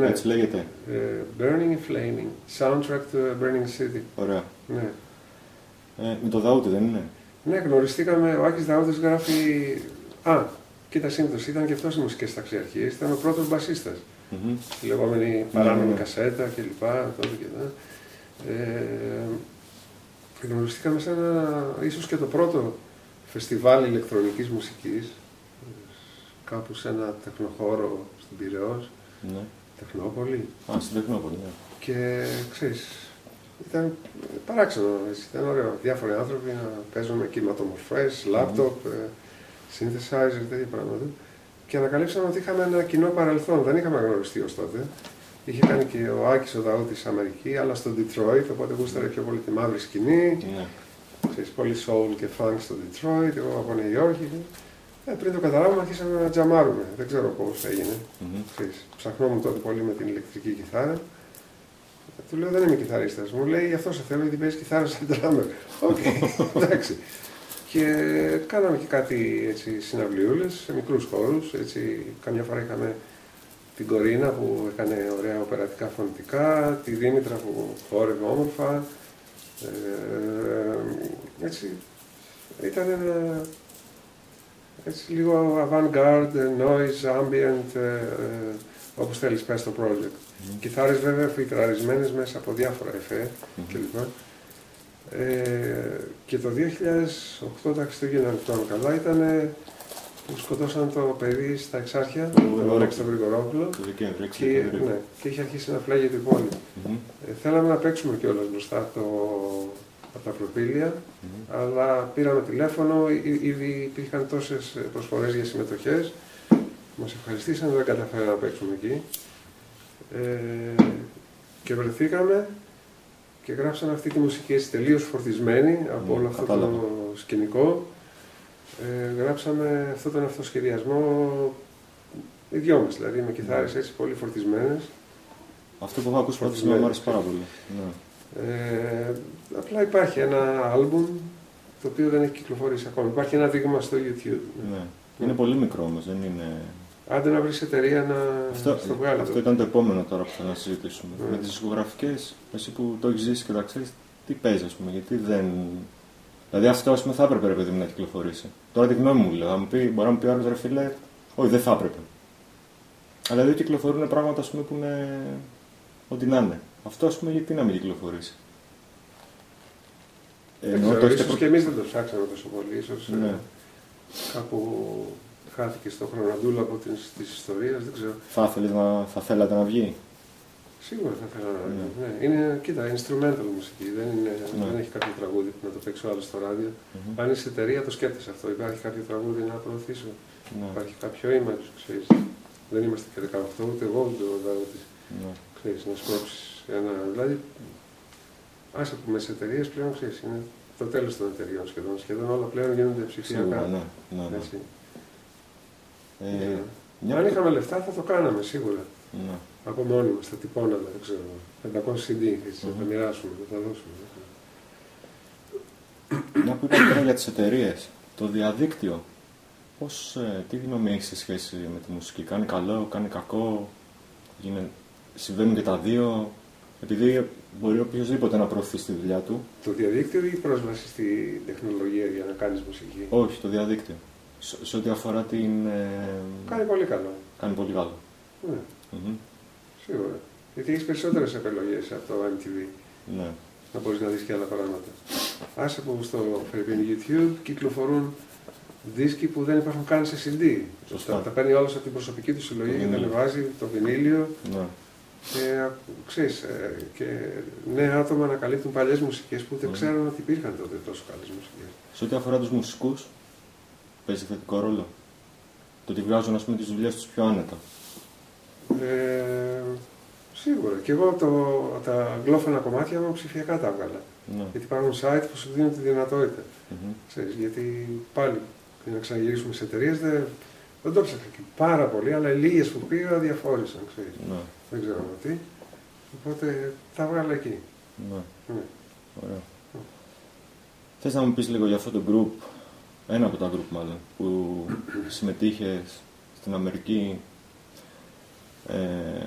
ναι. Έτσι λέγεται. Uh, burning and Flaming, Soundtrack to a Burning City. Ωραία. Ναι. Ε, με τον Δαούτη δεν είναι? Ναι, γνωριστήκαμε, ο Άκης Δαούτης γράφει... Α, κοίτα σύμπτωση, ήταν και αυτός οι μουσικές ταξιαρχίες, ήταν ο πρώτος μπασίστας. Mm-hmm. Τη λεγόμενη παράνομη mm-hmm. κασέτα κλπ. Τότε και τα. Ε, γνωριστήκαμε σε ένα, ίσως και το πρώτο φεστιβάλ ηλεκτρονικής μουσικής, κάπου σε ένα τεχνοχώρο στην Πειραιώς, mm-hmm. Τεχνόπολη. Α, στην Τεχνόπολη, ναι. Και ξέρεις, ήταν παράξενο, ήταν ωραίο. Διάφοροι άνθρωποι να παίζουν με κυματομορφές, λάπτοπ, synthesizer, τέτοια πράγματα. Και ανακαλύψαμε ότι είχαμε ένα κοινό παρελθόν. Δεν είχαμε γνωριστεί ως τότε. Είχε κάνει και ο Άκης ο Δαούτης Αμερική, αλλά στο Detroit. Οπότε γούσταρε πιο πολύ τη μαύρη σκηνή. Ξέρεις, πολύ soul και funk στο Detroit. Εγώ από Νέα Υόρκη. Πριν το καταλάβουμε, αρχίσαμε να τζαμάρουμε. Δεν ξέρω πώς έγινε. Ψαχνόμουν τότε πολύ με την ηλεκτρική κιθάρα. Του λέω δεν είμαι κιθαρίστας. Μου λέει αυτό σε θέλω γιατί παίζει κιθάρα σαν ντράμερ. Οκ, εντάξει. Και κάναμε και κάτι έτσι, συναυλιούλες σε μικρούς χώρους. Έτσι, καμιά φορά είχαμε την Κορίνα που έκανε ωραία οπερατικά φωνητικά, τη Δήμητρα που χόρευε όμορφα. Ε, έτσι, ήταν ένα έτσι, λίγο avant-garde, noise, ambient, ε, όπως θέλεις πες το project. Mm. Κιθάρες βέβαια φιλτραρισμένες μέσα από διάφορα εφέ mm. κλπ. Ε, και το δύο χιλιάδες οκτώ τα Χριστούγεννα λοιπόν καλά ήταν που σκοτώσαν το παιδί στα Εξάρχεια, τον Αλέξη τον Γρηγορόπουλο και, ναι, και είχε αρχίσει να φλέγεται η πόλη. Mm-hmm. ε, θέλαμε να παίξουμε κιόλας μπροστά το, από τα προπήλια, mm-hmm. αλλά πήραμε τηλέφωνο, ή, ήδη υπήρχαν τόσες προσφορές για συμμετοχές, μας ευχαριστήσαν, δεν καταφέραμε να παίξουμε εκεί. Ε, και βρεθήκαμε και γράψαν αυτή τη μουσική έτσι τελείως φορτισμένη από mm, όλο αυτό κατάλαβα. Το σκηνικό. Ε, γράψαμε αυτόν τον αυτοσχεδιασμό οι δυο μας, δηλαδή με κιθάρες έτσι πολύ φορτισμένες. Αυτό που έχω ακούσει φορτισμένο μου άρεσε πάρα πολύ. Ε, απλά υπάρχει ένα άλμπουμ το οποίο δεν έχει κυκλοφορήσει ακόμα. Υπάρχει ένα δείγμα στο YouTube. Ναι. Είναι πολύ μικρό όμως, δεν είναι... Άντε να βρεις εταιρεία να αυτό, στο βγάλει. Αυτό ήταν το επόμενο τώρα που θα να συζητήσουμε. Mm. Με τις δισκογραφικές, εσύ που το έχεις ζήσει και τα ξέρεις, τι παίζει, ας πούμε, γιατί δεν... Δηλαδή αυτό, ας πούμε, θα έπρεπε, ρε παιδί μου, να κυκλοφορήσει. Τώρα τη γνώμη μου, λέω, θα μου πει, μπορεί να μου πει ο άλλος, ρε φίλε, όχι, δεν θα έπρεπε. Αλλά δηλαδή κυκλοφορούν πράγματα, ας πούμε, που είναι ό,τι να είναι. Αυτό, ας πούμε, γιατί να μην κυκλοφορήσει. Ε, δεν ξέρω, ίσως προ... και εμείς δεν το ψάξαμε τόσο πολύ, ίσως ναι. Κάπου... Χάθηκε στο χρονοδούλαπο της ιστορίας, δεν ξέρω. Θα, να, θα θέλατε να βγει? Σίγουρα θα θέλατε να βγει. Ναι. Ναι. Είναι, κοίτα, instrumental μουσική, δεν, είναι, ναι. δεν έχει κάποιο τραγούδι που να το παίξω άλλο στο ράδιο. Mm-hmm. Αν είσαι εταιρεία το σκέφτεσαι αυτό, υπάρχει κάποιο τραγούδι να προωθήσω, ναι. υπάρχει κάποιο image, ξέρεις. Δεν είμαστε και δεκαοκτώ, ούτε εγώ ούτε ο Δαούτης, ναι. ξέρεις, να σκόψεις ένα... Δηλαδή, άσε που μέσα εταιρείες πλέον, ξέρεις, είναι το τέλος των εταιρείων σχεδόν. Σχεδόν όλα πλέον γίνονται ψηφιακά. Ναι, ναι, ναι. Ε, yeah. Αν είχαμε λεφτά θα το κάναμε σίγουρα. Yeah. Από μόνοι μας, τα τυπώναμε, δεν ξέρω, πεντακόσια σι ντι, έτσι, mm-hmm. θα τα μοιράσουμε, θα τα δώσουμε. Να που είπα τώρα για τις εταιρείες, το διαδίκτυο Πώς, τι γνώμη έχεις σε σχέση με τη μουσική, κάνει καλό, κάνει κακό, γίνε, συμβαίνουν και τα δύο, επειδή μπορεί οποιοδήποτε να προωθεί στη δουλειά του. Το διαδίκτυο ή πρόσβαση στην τεχνολογία για να κάνεις μουσική? Όχι, το διαδίκτυο. Σε, σε ό,τι αφορά την... Ε... Κάνει πολύ καλό. Κάνει πολύ καλό. Ναι. Mm-hmm. Σίγουρα. Γιατί έχεις περισσότερες επιλογές από το εμ τι βι. Ναι. Να μπορείς να δεις και άλλα πράγματα. Άσε που στο YouTube κυκλοφορούν δίσκοι που δεν υπάρχουν καν σε σι ντι. Σωστά. Τα, τα παίρνει όλος από την προσωπική του συλλογή και τα ανεβάζει, το βινίλιο. Ναι. Και ξέρεις, και νέα άτομα ανακαλύπτουν παλιές μουσικές που δεν mm. ξέρουν ότι υπήρχαν τότε τόσο καλές μουσικές. Σε ό,τι αφορά τους μουσικούς, παίζει θετικό ρόλο το ότι βγάζουν, ας πούμε, τις δουλειές τους πιο άνετα? Ε, σίγουρα. Και εγώ το, τα αγγλόφωνα κομμάτια μου ψηφιακά τα έβγαλα. Ναι. Γιατί υπάρχουν site που σου δίνουν τη δυνατότητα. Mm-hmm. Ξέρεις, γιατί πάλι να ξαναγυρίσουμε σε εταιρείες δεν, δεν το ψάχνω πάρα πολύ, αλλά οι λίγες που πήρα διαφόρησαν. Ξέρεις. Ναι. Δεν ξέρω τι. Οπότε τα βγάλα εκεί. Ναι. Ναι. Ωραία. Mm. Θες να μου πεις λίγο για αυτό το group, ένα από τα group μάλλον, που συμμετείχες στην Αμερική, ε,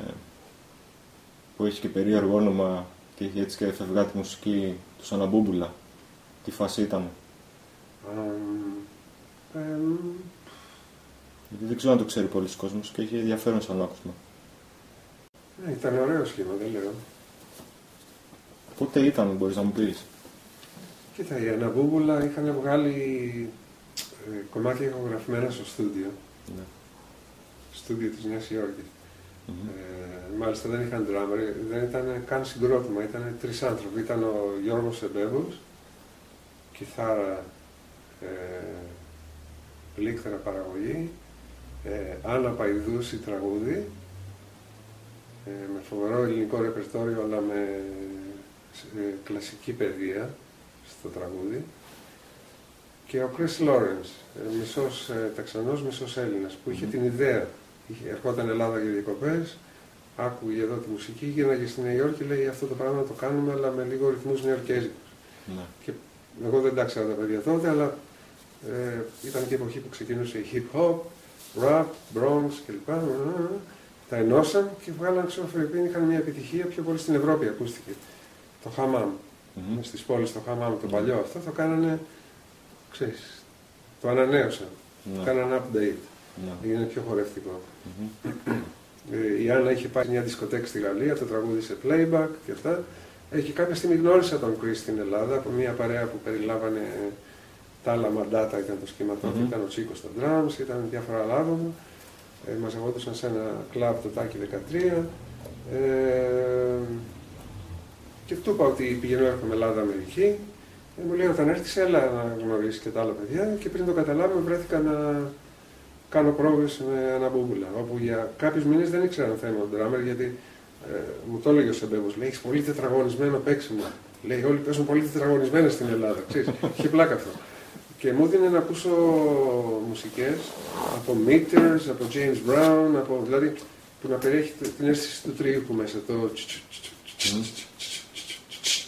που έχει και περίεργο όνομα και έχει έτσι και φευγάτη μουσική, τους Αναμπούμπουλα. Τι φάση ήταν? Um, um... Γιατί δεν ξέρω αν το ξέρει πολλοί κόσμος και έχει ενδιαφέρον σαν άκουσμα. Ναι, ήταν ωραίο σχήμα, δεν λέω. Πότε ήταν, μπορείς να μου πεις? Κοίτα, οι Αναμπούμπουλα είχαν βγάλει ε, κομμάτια ηχογραφημένα στο στούντιο. Ναι. Στούντιο της Νέας Υόρκης. Mm-hmm. Ε, μάλιστα δεν είχαν drummer, δεν ήταν καν συγκρότημα, ήταν τρεις άνθρωποι. Ήταν ο Γιώργος Εμπέβος, κιθάρα, ε, πλήκτρα παραγωγή, ε, Άννα Παϊδούση τραγούδι, ε, με φοβερό ελληνικό ρεπερτόριο αλλά με ε, κλασική παιδεία στο τραγούδι, και ο Chris Lawrence, ε, μισός ε, Ταξανός, μισός Έλληνας, που είχε mm-hmm. την ιδέα. Ερχόταν Ελλάδα για διακοπές, άκουγε εδώ τη μουσική, γίναγε στη Νέα Υόρκη, λέει αυτό το πράγμα το κάνουμε, αλλά με λίγο ρυθμούς νεοαρκέζικους. Ναι. Και εγώ δεν τα ξέρω τα παιδιά τότε, αλλά ε, ήταν και η εποχή που ξεκινούσε η hip-hop, rap, bronx κλπ. Τα ενώσαν και βγάλαν, ξέρω, Φιλιππίνοι, είχαν μια επιτυχία πιο πολύ στην Ευρώπη, ακούστηκε. Το Χαμάμ, mm-hmm. στις πόλεις το Χαμάμ, το παλιό αυτό, το κάνανε, ξέρεις, το ανανέωσαν, ναι. το κάνανε update. Yeah. Είναι πιο χορευτικό. Mm-hmm. ε, η Άννα είχε πάει μια δισκοτέκ στη Γαλλία, το τραγούδισε playback και αυτά. Ε, και κάποια στιγμή γνώρισα τον Chris στην Ελλάδα από μια παρέα που περιλάβανε τα άλλα μαντάτα, ήταν το σχηματότητα, mm-hmm. ήταν ο Τσίκος στα drums, ήταν διάφορα άλλα άτομα. Ε, μαζευόντουσαν σε ένα κλαμπ το Τάκι δεκατρία. Ε, και του είπα ότι πηγαίνω έρχομαι Ελλάδα-Αμερική. Ε, μου λέει όταν έρθεις έλα να γνωρίσεις και τα άλλα παιδιά, και πριν το καταλάβουμε βρέθηκα να κάνω πρόβες με Αναμπούμπουλα, όπου για κάποιους μήνες δεν ήξερα αν θα είμαι ο ντράμερ, γιατί ε, μου το έλεγε ο Σεμπέμος, λέει έχεις πολύ τετραγωνισμένο παίξιμο. Λέει όλοι παίζουν πολύ τετραγωνισμένα στην Ελλάδα, ξέρεις, είχε πλάκα αυτό. Και μου έδινε να ακούσω μουσικές από Meters, από James Brown, από, δηλαδή που να περιέχει την αίσθηση του τρίχου μέσα, το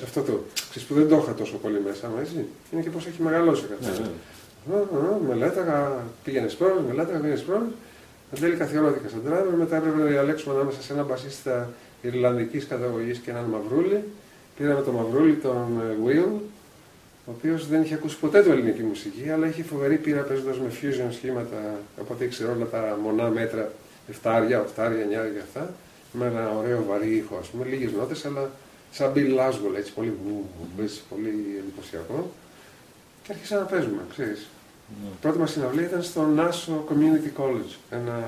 αυτό το, ξέρεις, που δεν το είχα τόσο πολύ μέσα, μα έτσι, είναι και πώς έχει μεγαλώσει καθένα. Μελέταγα, πήγαινε πρόβες, μελέταγα, πήγαινε πρόβες. Εν τέλει καθιερώθηκα στον ντράμερ, μετά έπρεπε να διαλέξουμε ανάμεσα σε έναν μπασίστα Ιρλανδικής καταγωγής και έναν Μαυρούλη. Πήραμε τον Μαυρούλη, τον Will, ο οποίος δεν είχε ακούσει ποτέ του ελληνική μουσική, αλλά είχε φοβερή πείρα παίζοντας με fusion σχήματα, οπότε ήξερε όλα τα μονά μέτρα, εφτάρια, οχτάρια, εννιάρια, αυτά, με ένα ωραίο βαρύ ήχο, ας πούμε, λίγες νότες, αλλά σαν Bill Laswell, έτσι, πολύ, πολύ εντυπωσιακό. Και άρχισα να παίζουμε, ξέρεις. Ναι. Η πρώτη μας συναυλία ήταν στο Nassau Community College, ένα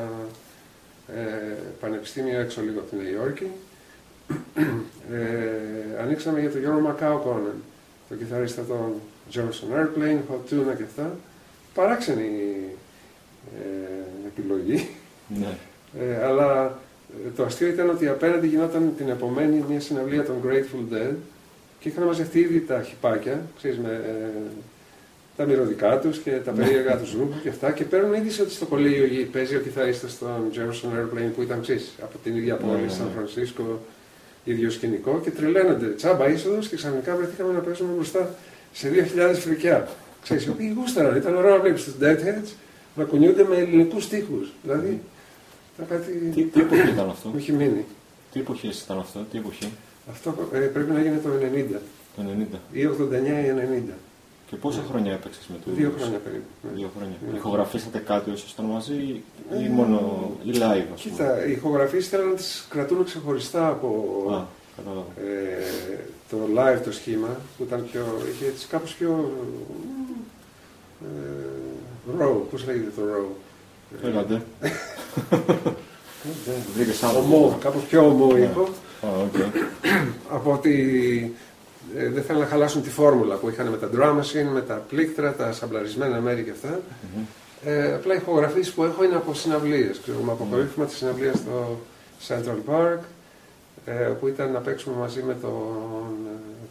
ε, πανεπιστήμιο έξω λίγο από τη Νέα Υόρκη. ε, ανοίξαμε για τον Γιώργο Μακάο Κόναν, τον κιθαρίστα των Johnson Airplane, Hot Tuna και αυτά. Παράξενη ε, επιλογή, ναι. ε, αλλά το αστείο ήταν ότι απέναντι γινόταν την επομένη μια συναυλία των Grateful Dead και είχαν μαζευτεί ήδη τα χυπάκια, ξέρεις, με, ε, τα μυρωδικά τους και τα περίεργα τους ρούπου και αυτά, και παίρνουν είδηση ότι στο κολέγιο παίζει ο κιθαρίστας στον Jefferson Airplane που ήταν ξύς, από την ίδια πόλη, mm-hmm. Σαν Φρανσίσκο, ίδιο σκηνικό, και τρελαίνονται, τσάμπα είσοδος, και ξαφνικά βρεθήκαμε να παίζουμε μπροστά σε δύο χιλιάδες φρικιά. Ξέρεις, οι οποίοι γούσταραν, ήταν ωραίο να βλέπεις τους Deadheads, να κουνιούνται με ελληνικούς τοίχους. Δηλαδή, mm. κάτι... Τι, τι εποχή ήταν αυτό? Μου έχει μείνει. Τι εποχές ήταν αυτό, τι εποχή? Αυτό ε, πρέπει να γίνει το ενενήντα. Το ενενήντα. Ή ογδόντα εννιά ή ενενήντα. Και πόσα yeah. χρόνια έπαιξες με το? Δύο χρόνια περίπου. Δύο χρόνια. Yeah. Ηχογραφήσατε κάτι όσο ήταν μαζί ή, mm. ή μόνο ή live? Κοίτα, οι ηχογραφίες θέλουν να τις κρατούν ξεχωριστά από ah, ε, το live το σχήμα που ήταν πιο, είχε κάπως πιο ε, raw, πώς λέγεται το raw? Έλατε. Ομό, κάπως πιο ομό ήχο. Από ότι ε, δεν θέλουν να χαλάσουν τη φόρμουλα που είχαν με τα drum machine, με τα πλήκτρα, τα σαμπλαρισμένα μέρη και αυτά. Mm -hmm. ε, απλά οι ηχογραφίες που έχω είναι από συναυλίες. Ξέρουμε, αποκορύφημα mm -hmm. τη συναυλία στο Central Park, ε, που ήταν να παίξουμε μαζί με τον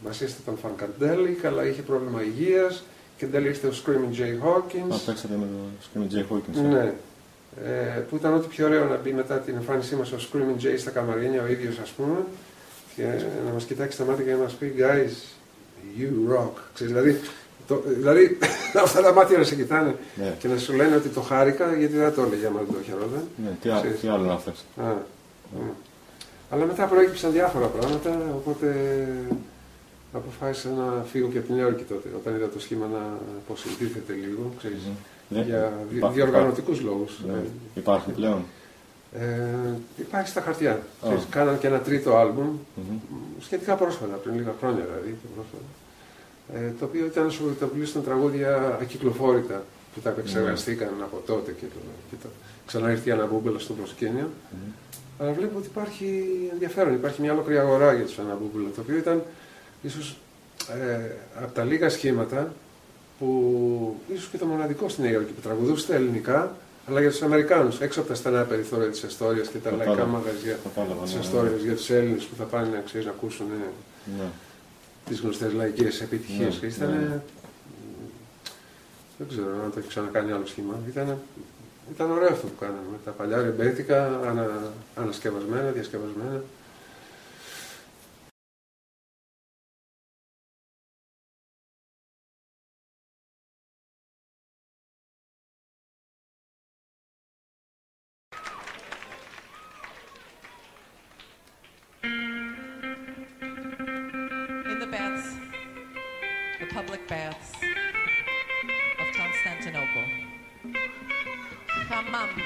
βασίστη τον Funkadelic, αλλά είχε πρόβλημα υγείας και εν τέλει ήρθε ο Screaming Jay Hawkins. Α, παίξατε με τον Screaming Jay Hawkins. Ε. Ναι. Ε, που ήταν ό,τι πιο ωραίο να μπει μετά την εμφάνισή μας ο Screaming Jay στα καμαρίνια ο ίδιος, ας πούμε, και να μας κοιτάξει τα μάτια και να μας πει «Guys, you rock». Ξέρεις, δηλαδή, το, δηλαδή αυτά τα μάτια να σε κοιτάνε yeah. και να σου λένε ότι το χάρηκα, γιατί δεν το έλεγε άμα δεν το χαιρόταν. Ναι, yeah, τι άλλο να θες. Α, yeah. Αλλά μετά προέκυψαν διάφορα πράγματα, οπότε αποφάσισα να φύγω και από την Νέορκη τότε, όταν είδα το σχήμα να αποσυντήθεται λίγο, ξέρεις. Mm -hmm. Ναι, για υπάρχει, διοργανωτικούς υπάρχει. Λόγους. Ναι. Υπάρχει πλέον. Ε, υπάρχει στα χαρτιά. Oh. Κάναν και ένα τρίτο άλμπουμ, mm -hmm. σχετικά πρόσφατα, πριν λίγα χρόνια δηλαδή, ε, το οποίο ήταν να σου πουλήσουν τραγούδια ακυκλοφόρητα που τα επεξεργαστήκαν mm -hmm. από τότε και, το, και το, ξανά ήρθε η αναμπούμπελα στο προσκήνιο. Mm -hmm. Αλλά βλέπω ότι υπάρχει ενδιαφέρον, υπάρχει μια ολόκληρη αγορά για τους αναμπούμπελα, το οποίο ήταν ίσως ε, από τα λίγα σχήματα που ίσως και το μοναδικό στην Νέα Υόρκη που τραγουδούσε ελληνικά, αλλά για τους Αμερικάνους, έξω από τα στενά περιθώρια της Αστόριας και τα το λαϊκά πάλα, μαγαζιά πάλα, της Αστόριας ναι, ναι. για τους Έλληνες που θα πάνε να ξέρεις να ακούσουν ναι. τις γνωστές λαϊκές επιτυχίες. Ναι, ήταν, ναι. δεν ξέρω αν το έχει ξανακάνει άλλο σχήμα. Ήταν, ήταν ωραίο αυτό που κάναμε. Τα παλιά ρεμπέτικα, ανα, ανασκευασμένα, διασκευασμένα. I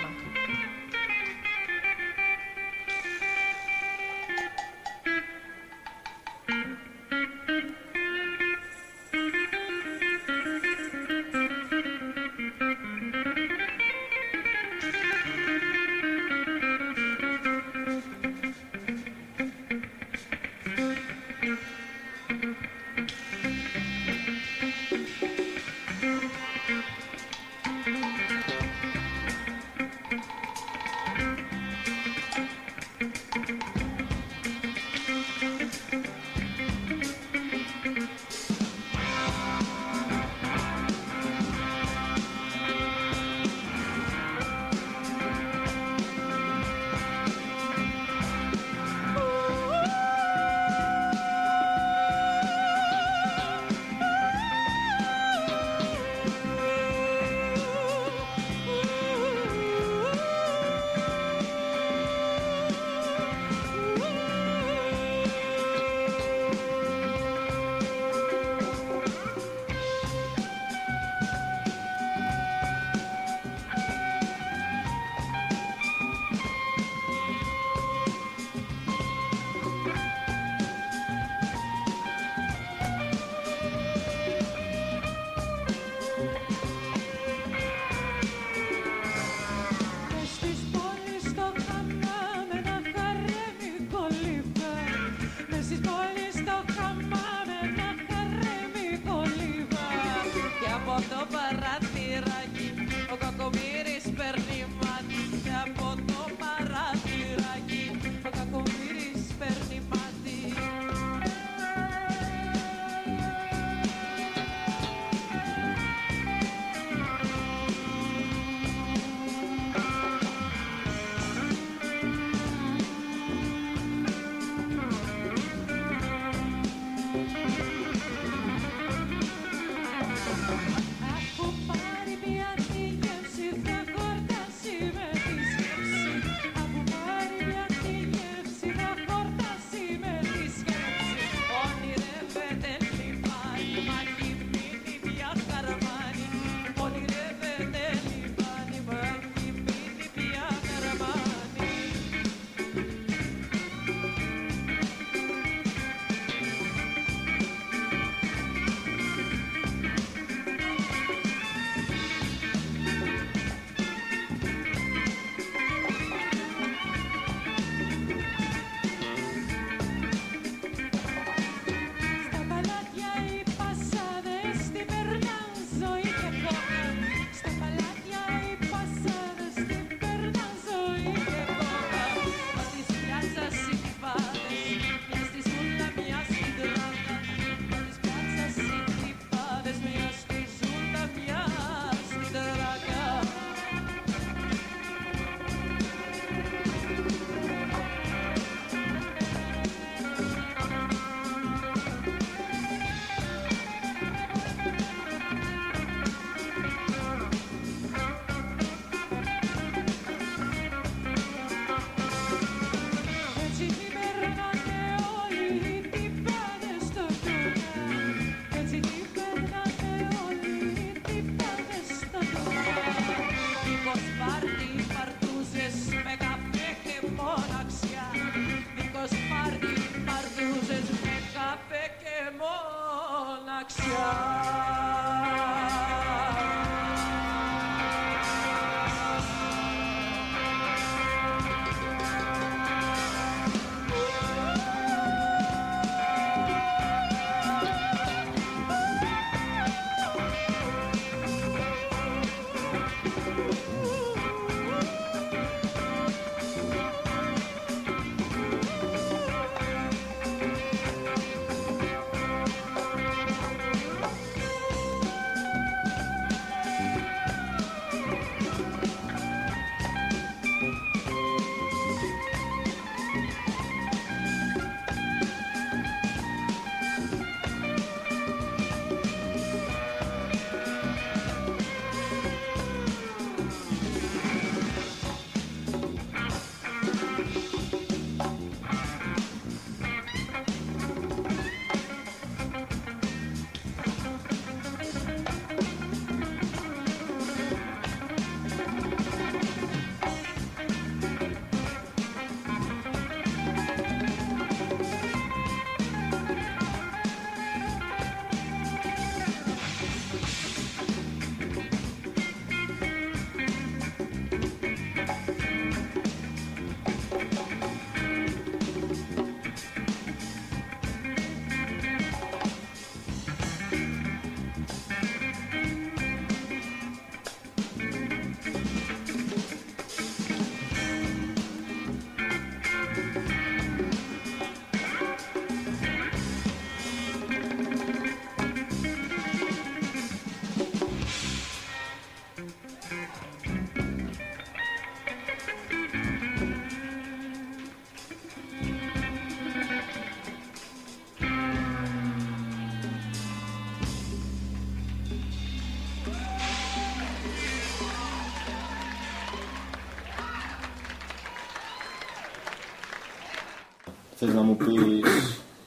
Θες να μου πεις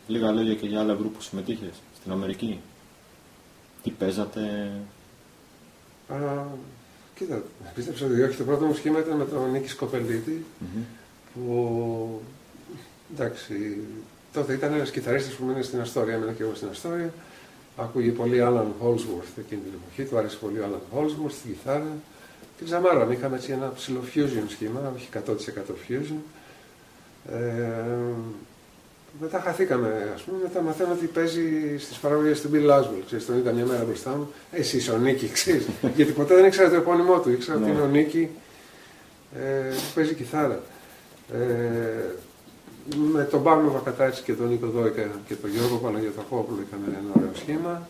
λίγα λόγια και για άλλα γκρουπ που συμμετείχες στην Αμερική? Τι παίζατε? Α, κοίτα, πίστεψα ότι όχι. Το πρώτο μου σχήμα ήταν με τον Νίκη Σκοπελίτη, mm-hmm. που εντάξει, τότε ήταν ένας κιθαρίστας που μείνε στην Αστόρια, έμενα και εγώ στην Αστόρια. Ακούγε πολύ Alan Holdsworth εκείνη την εποχή, του άρεσε πολύ ο Alan Holdsworth στην κιθάρα. Την ξαμάραμε, είχαμε έτσι ένα ψηλό fusion σχήμα, όχι εκατό τοις εκατό fusion. Ε, μετά χαθήκαμε, ας πούμε, μετά μαθαίνω ότι παίζει στις παραγωγές του Bill Laswell, ξέρεις, τον είδα μια μέρα μπροστά μου, εσύ είσαι ο Νίκη, ξέρεις, γιατί ποτέ δεν ήξερα το επώνυμό του, ήξερα ότι είναι ο Νίκη ε, που παίζει κιθάρα. Ε, με τον Παύλο Βακατάτση και τον Νίκο Δόικα και τον Γιώργο Παναγιωτακόπουλο είχαμε ένα ωραίο σχήμα.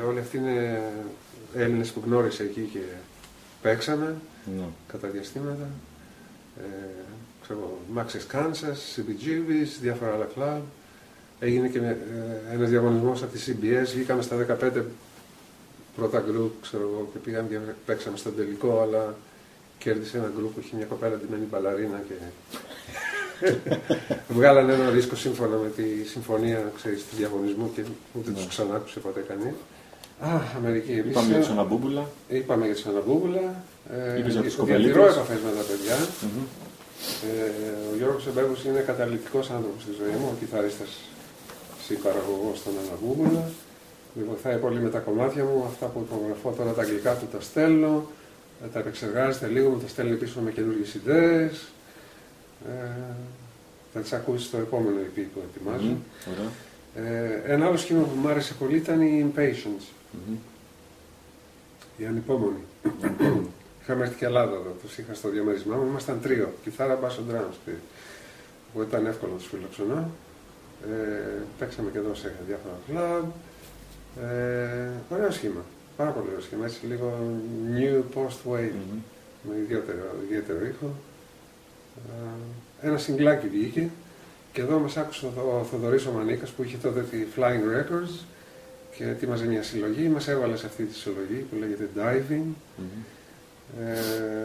Ε, όλοι αυτοί είναι Έλληνες που γνώρισα εκεί και παίξαμε no. κατά διαστήματα. Ε, Μάξες Κάνσας, σι μπι τζι μπις, διάφορα άλλα κλαμπ. Έγινε και ε, ένας διαγωνισμός από τη σι μπι ες, βγήκαμε στα δεκαπέντε πρώτα γκρουπ, ξέρω εγώ, και πήγαμε και παίξαμε στον τελικό, αλλά κέρδισε ένα γκρουπ που είχε μια κοπέλα ντυμένη μπαλαρίνα και βγάλανε ένα δίσκο σύμφωνα με τη συμφωνία, ξέρεις, του διαγωνισμού και ούτε yeah. τους ξανάκουσε ποτέ κανείς. Α, Αμερική. Είπαμε για τους Αναμπούμπουλα. Είπαμε για τους Αναμπούμπουλα. Διατηρώ επαφές με τα παιδιά. Mm-hmm. Ε, ο Γιώργος Εμπέργος είναι καταληκτικός άνθρωπος στη ζωή μου, ο κιθαρίστας συμπαραγωγός στον Αναμπούμπουλα. Με βοηθάει πολύ με τα κομμάτια μου, αυτά που υπογραφώ τώρα τα αγγλικά του τα στέλνω, τα επεξεργάζεται λίγο, μου τα στέλνει πίσω με καινούργιες ιδέες. Ε, θα τις ακούσει στο επόμενο ι πι που ετοιμάζω. Mm-hmm. Ε, ένα άλλο σχήμα που μου άρεσε πολύ ήταν η Impatience, mm-hmm. η ανυπόμονη. Mm-hmm. Είχαμε έρθει και Ελλάδα εδώ, τους είχα στο διαμερισμά μου, ήμασταν τρίο, κιθάρα, μπάσο, ντραμς, που ήταν εύκολο να τους φιλοξενώ. Ε, παίξαμε και εδώ σε διάφορα κλαμπ, ε, ωραίο σχήμα, πάρα πολύ ωραίο σχήμα, έτσι λίγο new post-wave, mm-hmm. με ιδιαίτερο, ιδιαίτερο ήχο. Ε, ένα συγκλάκι βγήκε. Και εδώ μας άκουσε ο Θοδωρής ο Μανίκας που είχε τότε τη Flying Records και ετοίμαζε μια συλλογή, μας έβαλε σε αυτή τη συλλογή που λέγεται Diving. Mm-hmm. ε,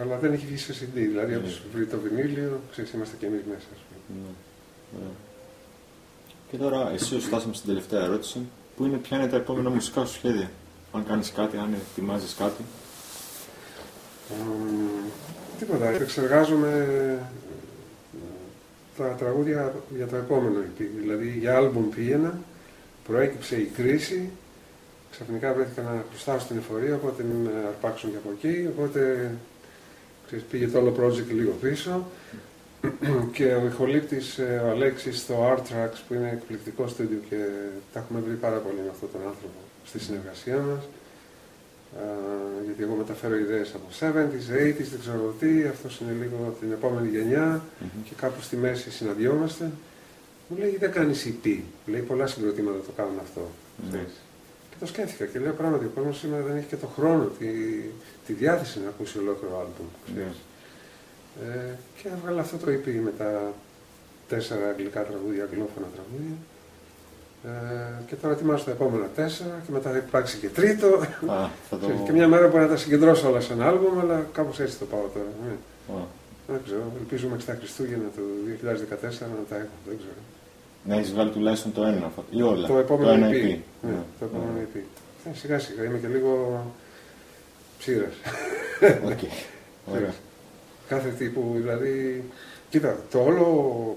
αλλά δεν έχει βγει σε σι ντι, δηλαδή όπως mm-hmm. βρει το βινίλιο, ξέρεις, είμαστε κι εμείς μέσα. Mm-hmm. Και τώρα εσύ φτάσαμε στην τελευταία ερώτηση, που είναι ποια είναι τα επόμενα μουσικά σου σχέδια, αν κάνεις κάτι, αν ετοιμάζεις κάτι. Mm. Τίποτα, εξεργάζομαι τα τραγούδια για το επόμενο ι πι, δηλαδή για άλμπουμ πήγαινα, προέκυψε η κρίση, ξαφνικά βρέθηκα να χρωστάω στην εφορία, οπότε μην με αρπάξουν και από εκεί, οπότε ξέρεις, πήγε το όλο project λίγο πίσω και ο ηχολήπτης ο Αλέξης στο Artrax που είναι εκπληκτικό στούντιο και τα έχουμε βρει πάρα πολύ με αυτόν τον άνθρωπο στη συνεργασία μας. Uh, γιατί εγώ μεταφέρω ιδέες από εβδομήντα, ογδόντα, δεν ξέρω τι, αυτός είναι λίγο από την επόμενη γενιά mm-hmm. και κάπου στη μέση συναντιόμαστε. Μου λέει δεν κάνεις ι πι, μου λέει πολλά συγκροτήματα το κάνουν αυτό. Mm-hmm. Και το σκέφτηκα και λέω πράγματι ο κόσμος σήμερα δεν έχει και το χρόνο, τη, τη διάθεση να ακούσει ολόκληρο άλμπουμ. Mm-hmm. ε, και έβγαλα αυτό το ι πι με τα τέσσερα αγγλικά τραγούδια, αγγλόφωνα τραγούδια. Ε, και τώρα ετοιμάζω τα επόμενα τέσσερα και μετά θα υπάρξει και τρίτο. Α, θα το... και μια μέρα μπορεί να τα συγκεντρώσω όλα σε ένα άλμπουμ, αλλά κάπως έτσι το πάω τώρα. Ναι. Α. Δεν ξέρω, ελπίζω μέχρι τα Χριστούγεννα του δύο χιλιάδες δεκατέσσερα να τα έχω, δεν ξέρω. Να έχεις βγάλει τουλάχιστον το ένα ή όλα. Το επόμενο ι πι. Ναι, ναι. Το επόμενο ι πι. Ναι. Ε, σιγά σιγά, είμαι και λίγο ψήρας. Okay. Κάθε τύπου, δηλαδή... Κοίτα, το όλο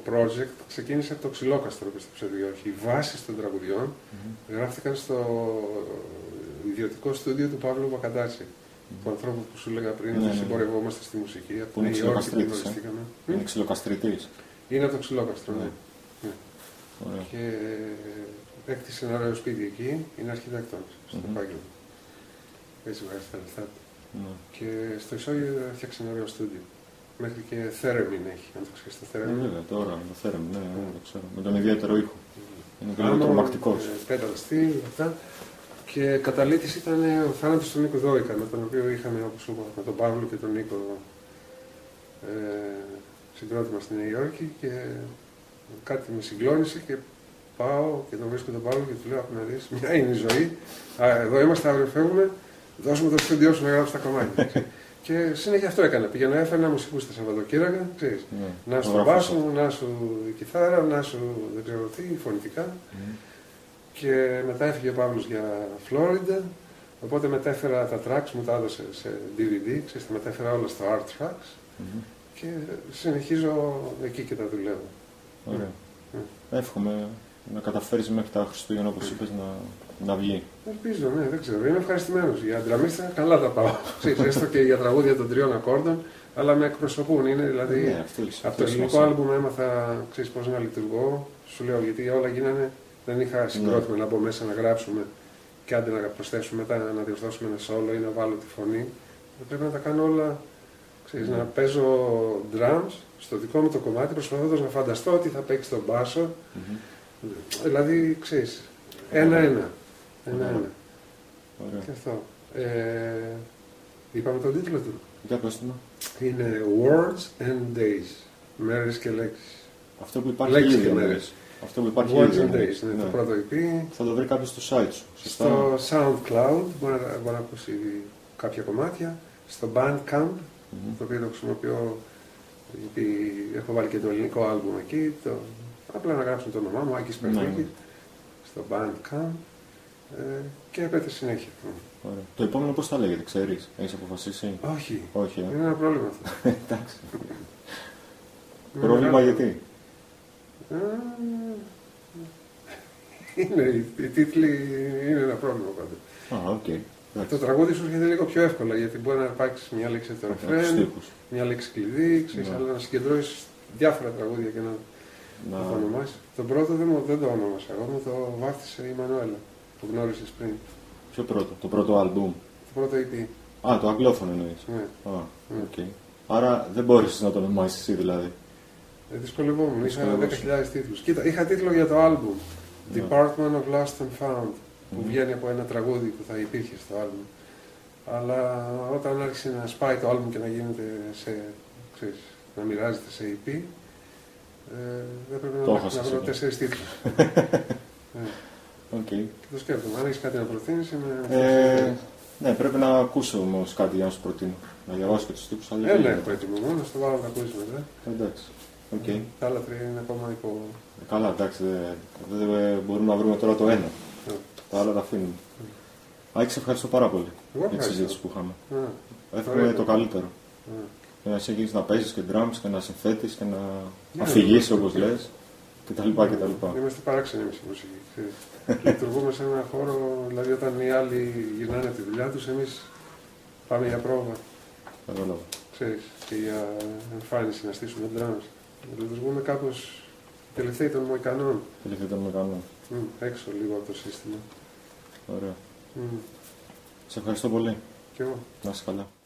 project ξεκίνησε από το Ξυλόκαστρο και στο Ψευδιόρχη. Οι βάσεις των τραγουδιών mm-hmm. γράφτηκαν στο ιδιωτικό στούντιο του Παύλου Βακατάτση, mm-hmm. του ανθρώπου που σου λέγα πριν, ότι mm-hmm. συμπορευόμαστε στη μουσική. Από την Υόρκη που γνωριστήκαμε. Είναι mm? ξυλοκαστριτής. Είναι από το Ξυλόκαστρο, ναι. Mm-hmm. ναι. Mm-hmm. Και έκτισε ένα ωραίο σπίτι εκεί, είναι αρχιτέκτονας στο mm-hmm. επάγγελμα. Έτσι βγάζει τα λεφτά του. Mm-hmm. Και στο Ισόγειο έφτιαξε ένα ωραίο στούντιο. Μέχρι και θέρεμιν έχει, αν το ξέρεις το θέρεμιν. Βέβαια, τώρα το θέρεμιν, ναι, ναι, το ξέρω. Με τον ιδιαίτερο ήχο. Είναι πολύ τρομακτικός. Πέταλστη, αυτά. Και καταλήτης ήταν ο θάνατος του Νίκου Δόικα, με τον οποίο είχαμε, όπως είπα, με τον Παύλο και τον Νίκο ε, συγκρότημα στη Νέα Υόρκη. Και κάτι με συγκλώνησε και πάω και τον βρίσκω τον Παύλο και του λέω: Απ' να δεις, μια είναι η ζωή. Α, εδώ είμαστε, αύριο φεύγουμε. Δώσουμε το στούντιό σου να γράψει τα κομμάτια. Και συνέχεια αυτό έκανα. Πήγαινα, έφερα μουσικού στα Σαββατοκύριακα. Ναι. Να σου τον μπάσο, να σου κιθάρα, να σου δεν ξέρω τι, φωνητικά. Mm. Και μετά έφυγε ο Παύλος για Φλόριντα. Οπότε μετέφερα τα tracks, μου τα έδωσε σε ντι βι ντι. Ξέρεις, τα μετέφερα όλα στα Art Tracks. Mm. Και συνεχίζω εκεί και τα δουλεύω. Ωραία. Mm. Εύχομαι να καταφέρεις μέχρι τα Χριστούγεννα, όπως είπες, να, να βγει. Ελπίζω, ναι, δεν ξέρω. Είμαι ευχαριστημένος. Για ντραμίστα καλά τα πάω. Έστω και για τραγούδια των τριών ακόρντων, αλλά με εκπροσωπούν. Είναι, δηλαδή, ναι, αυτούς, από το ελληνικό άλμπουμ έμαθα, ξέρεις, πώς να λειτουργώ. Σου λέω, γιατί όλα γίνανε. Δεν είχα συγκρότημα, ναι, να μπω μέσα να γράψουμε και άντε να προσθέσουμε μετά να διορθώσουμε ένα σόλο ή να βάλω τη φωνή. Πρέπει να τα κάνω όλα. Ξέρεις, ναι. Να παίζω drums στο δικό μου το κομμάτι, προσπαθώντας να φανταστώ ότι θα παίξει τον μπάσο. Mm-hmm. Δηλαδή, ξέρεις, ένα-ένα. Ένα-ένα. Και αυτό. Ε, είπαμε τον τίτλο του. Για πες το. Είναι Words and Days. Μέρες και λέξεις. Αυτό που υπάρχει λέξεις και μέρες. Αυτό που υπάρχει Words and Days. Είναι, ναι, το πρώτο ι πι. Θα το βρει κάποιος στο site σου. Στο SoundCloud μπορεί να, μπορεί να ακούσει κάποια κομμάτια. Στο Bandcamp, mm-hmm, το οποίο το χρησιμοποιώ. Έχω βάλει και το ελληνικό άλμπουμ εκεί. Το... Απλά να γράψουν το όνομά μου, Άκης Περδίκης, ναι, στο Bandcamp, ε, και έπαιτε συνέχεια. Ωραία. Το επόμενο πώς θα λέγεται, ξέρεις, έχεις αποφασίσει? Όχι. Όχι, ε. Είναι ένα πρόβλημα αυτό. Εντάξει. Πρόβλημα μεγάλο. Γιατί? Είναι, οι τίτλοι είναι ένα πρόβλημα πάντα. Α, οκ. Okay. Το τραγούδι σου έρχεται λίγο πιο εύκολα, γιατί μπορεί να υπάρξεις μια λέξη από το ρεφρέν, μια λέξη κλειδί, ξέρεις, ναι, αλλά να συγκεντρώσεις διάφορα τραγούδια και να... Να... Το ονομάς. Τον πρώτο δεν, δεν το ονόμασα, εγώ μου το βάφτισε η Μανουέλα, που γνώρισες πριν. Ποιο πρώτο, το πρώτο άλμπουμ? Το πρώτο ι πι. Α, το αγγλόφωνο εννοείς. Ναι. Α, ναι. Okay. Άρα δεν μπόρεσες να το ονομάσεις εσύ δηλαδή. Ε, δυσκολευόμουν, είχα δέκα χιλιάδες τίτλους. Κοίτα, είχα τίτλο για το άλμπουμ, ναι, Department of Lost and Found, που mm. βγαίνει από ένα τραγούδι που θα υπήρχε στο άλμπουμ. Αλλά όταν άρχισε να σπάει το άλμπουμ και να γίνεται σε, ξέρεις, να μοιράζεται σε ι πι, Ε, δεν πρέπει να, να, να βρω τέσσερις τίτλους. Ναι. Okay. Και το σκέφτομαι. Αν έχεις κάτι να προτείνεις, είμαι... ε, ναι, πρέπει να ακούσω όμως κάτι για να σου προτείνω. Να διαβάσω και τους τύπους. Ε, ναι, ναι, προτείνω μόνο. Να στο βάλω να ακούσεις μετά. Εντάξει. Okay. Τα άλλα τρία είναι ακόμα υπό... Καλά, εντάξει. Δεν δε μπορούμε να βρούμε τώρα το ένα. Yeah. Τα άλλα τα αφήνουμε. Yeah. Άκη, σε ευχαριστώ πάρα πολύ για τη συζήτηση που είχαμε. Yeah. Εύχομαι yeah. το καλύτερο. Yeah. Και να συνεχίσεις να παίζεις και drums και να συνθέτεις και να yeah, αφηγείς yeah, όπως yeah. λες κτλ. Yeah. Είμαστε παράξενοι εμείς οι μουσικοί. Λειτουργούμε σε έναν χώρο, δηλαδή όταν οι άλλοι γυρνάνε τη δουλειά τους, εμείς πάμε για πρόβα. Καταλάβω. Ξέρεις, και για εμφάνιση να στήσουμε drums. Λειτουργούμε κάπως τελευταίοι των Μοϊκανών. Τελευταίοι των Μοϊκανών. Mm, έξω λίγο από το σύστημα. Ωραία. Mm. Σε ευχαριστώ πολύ. Και εγώ. Να είσαι καλά.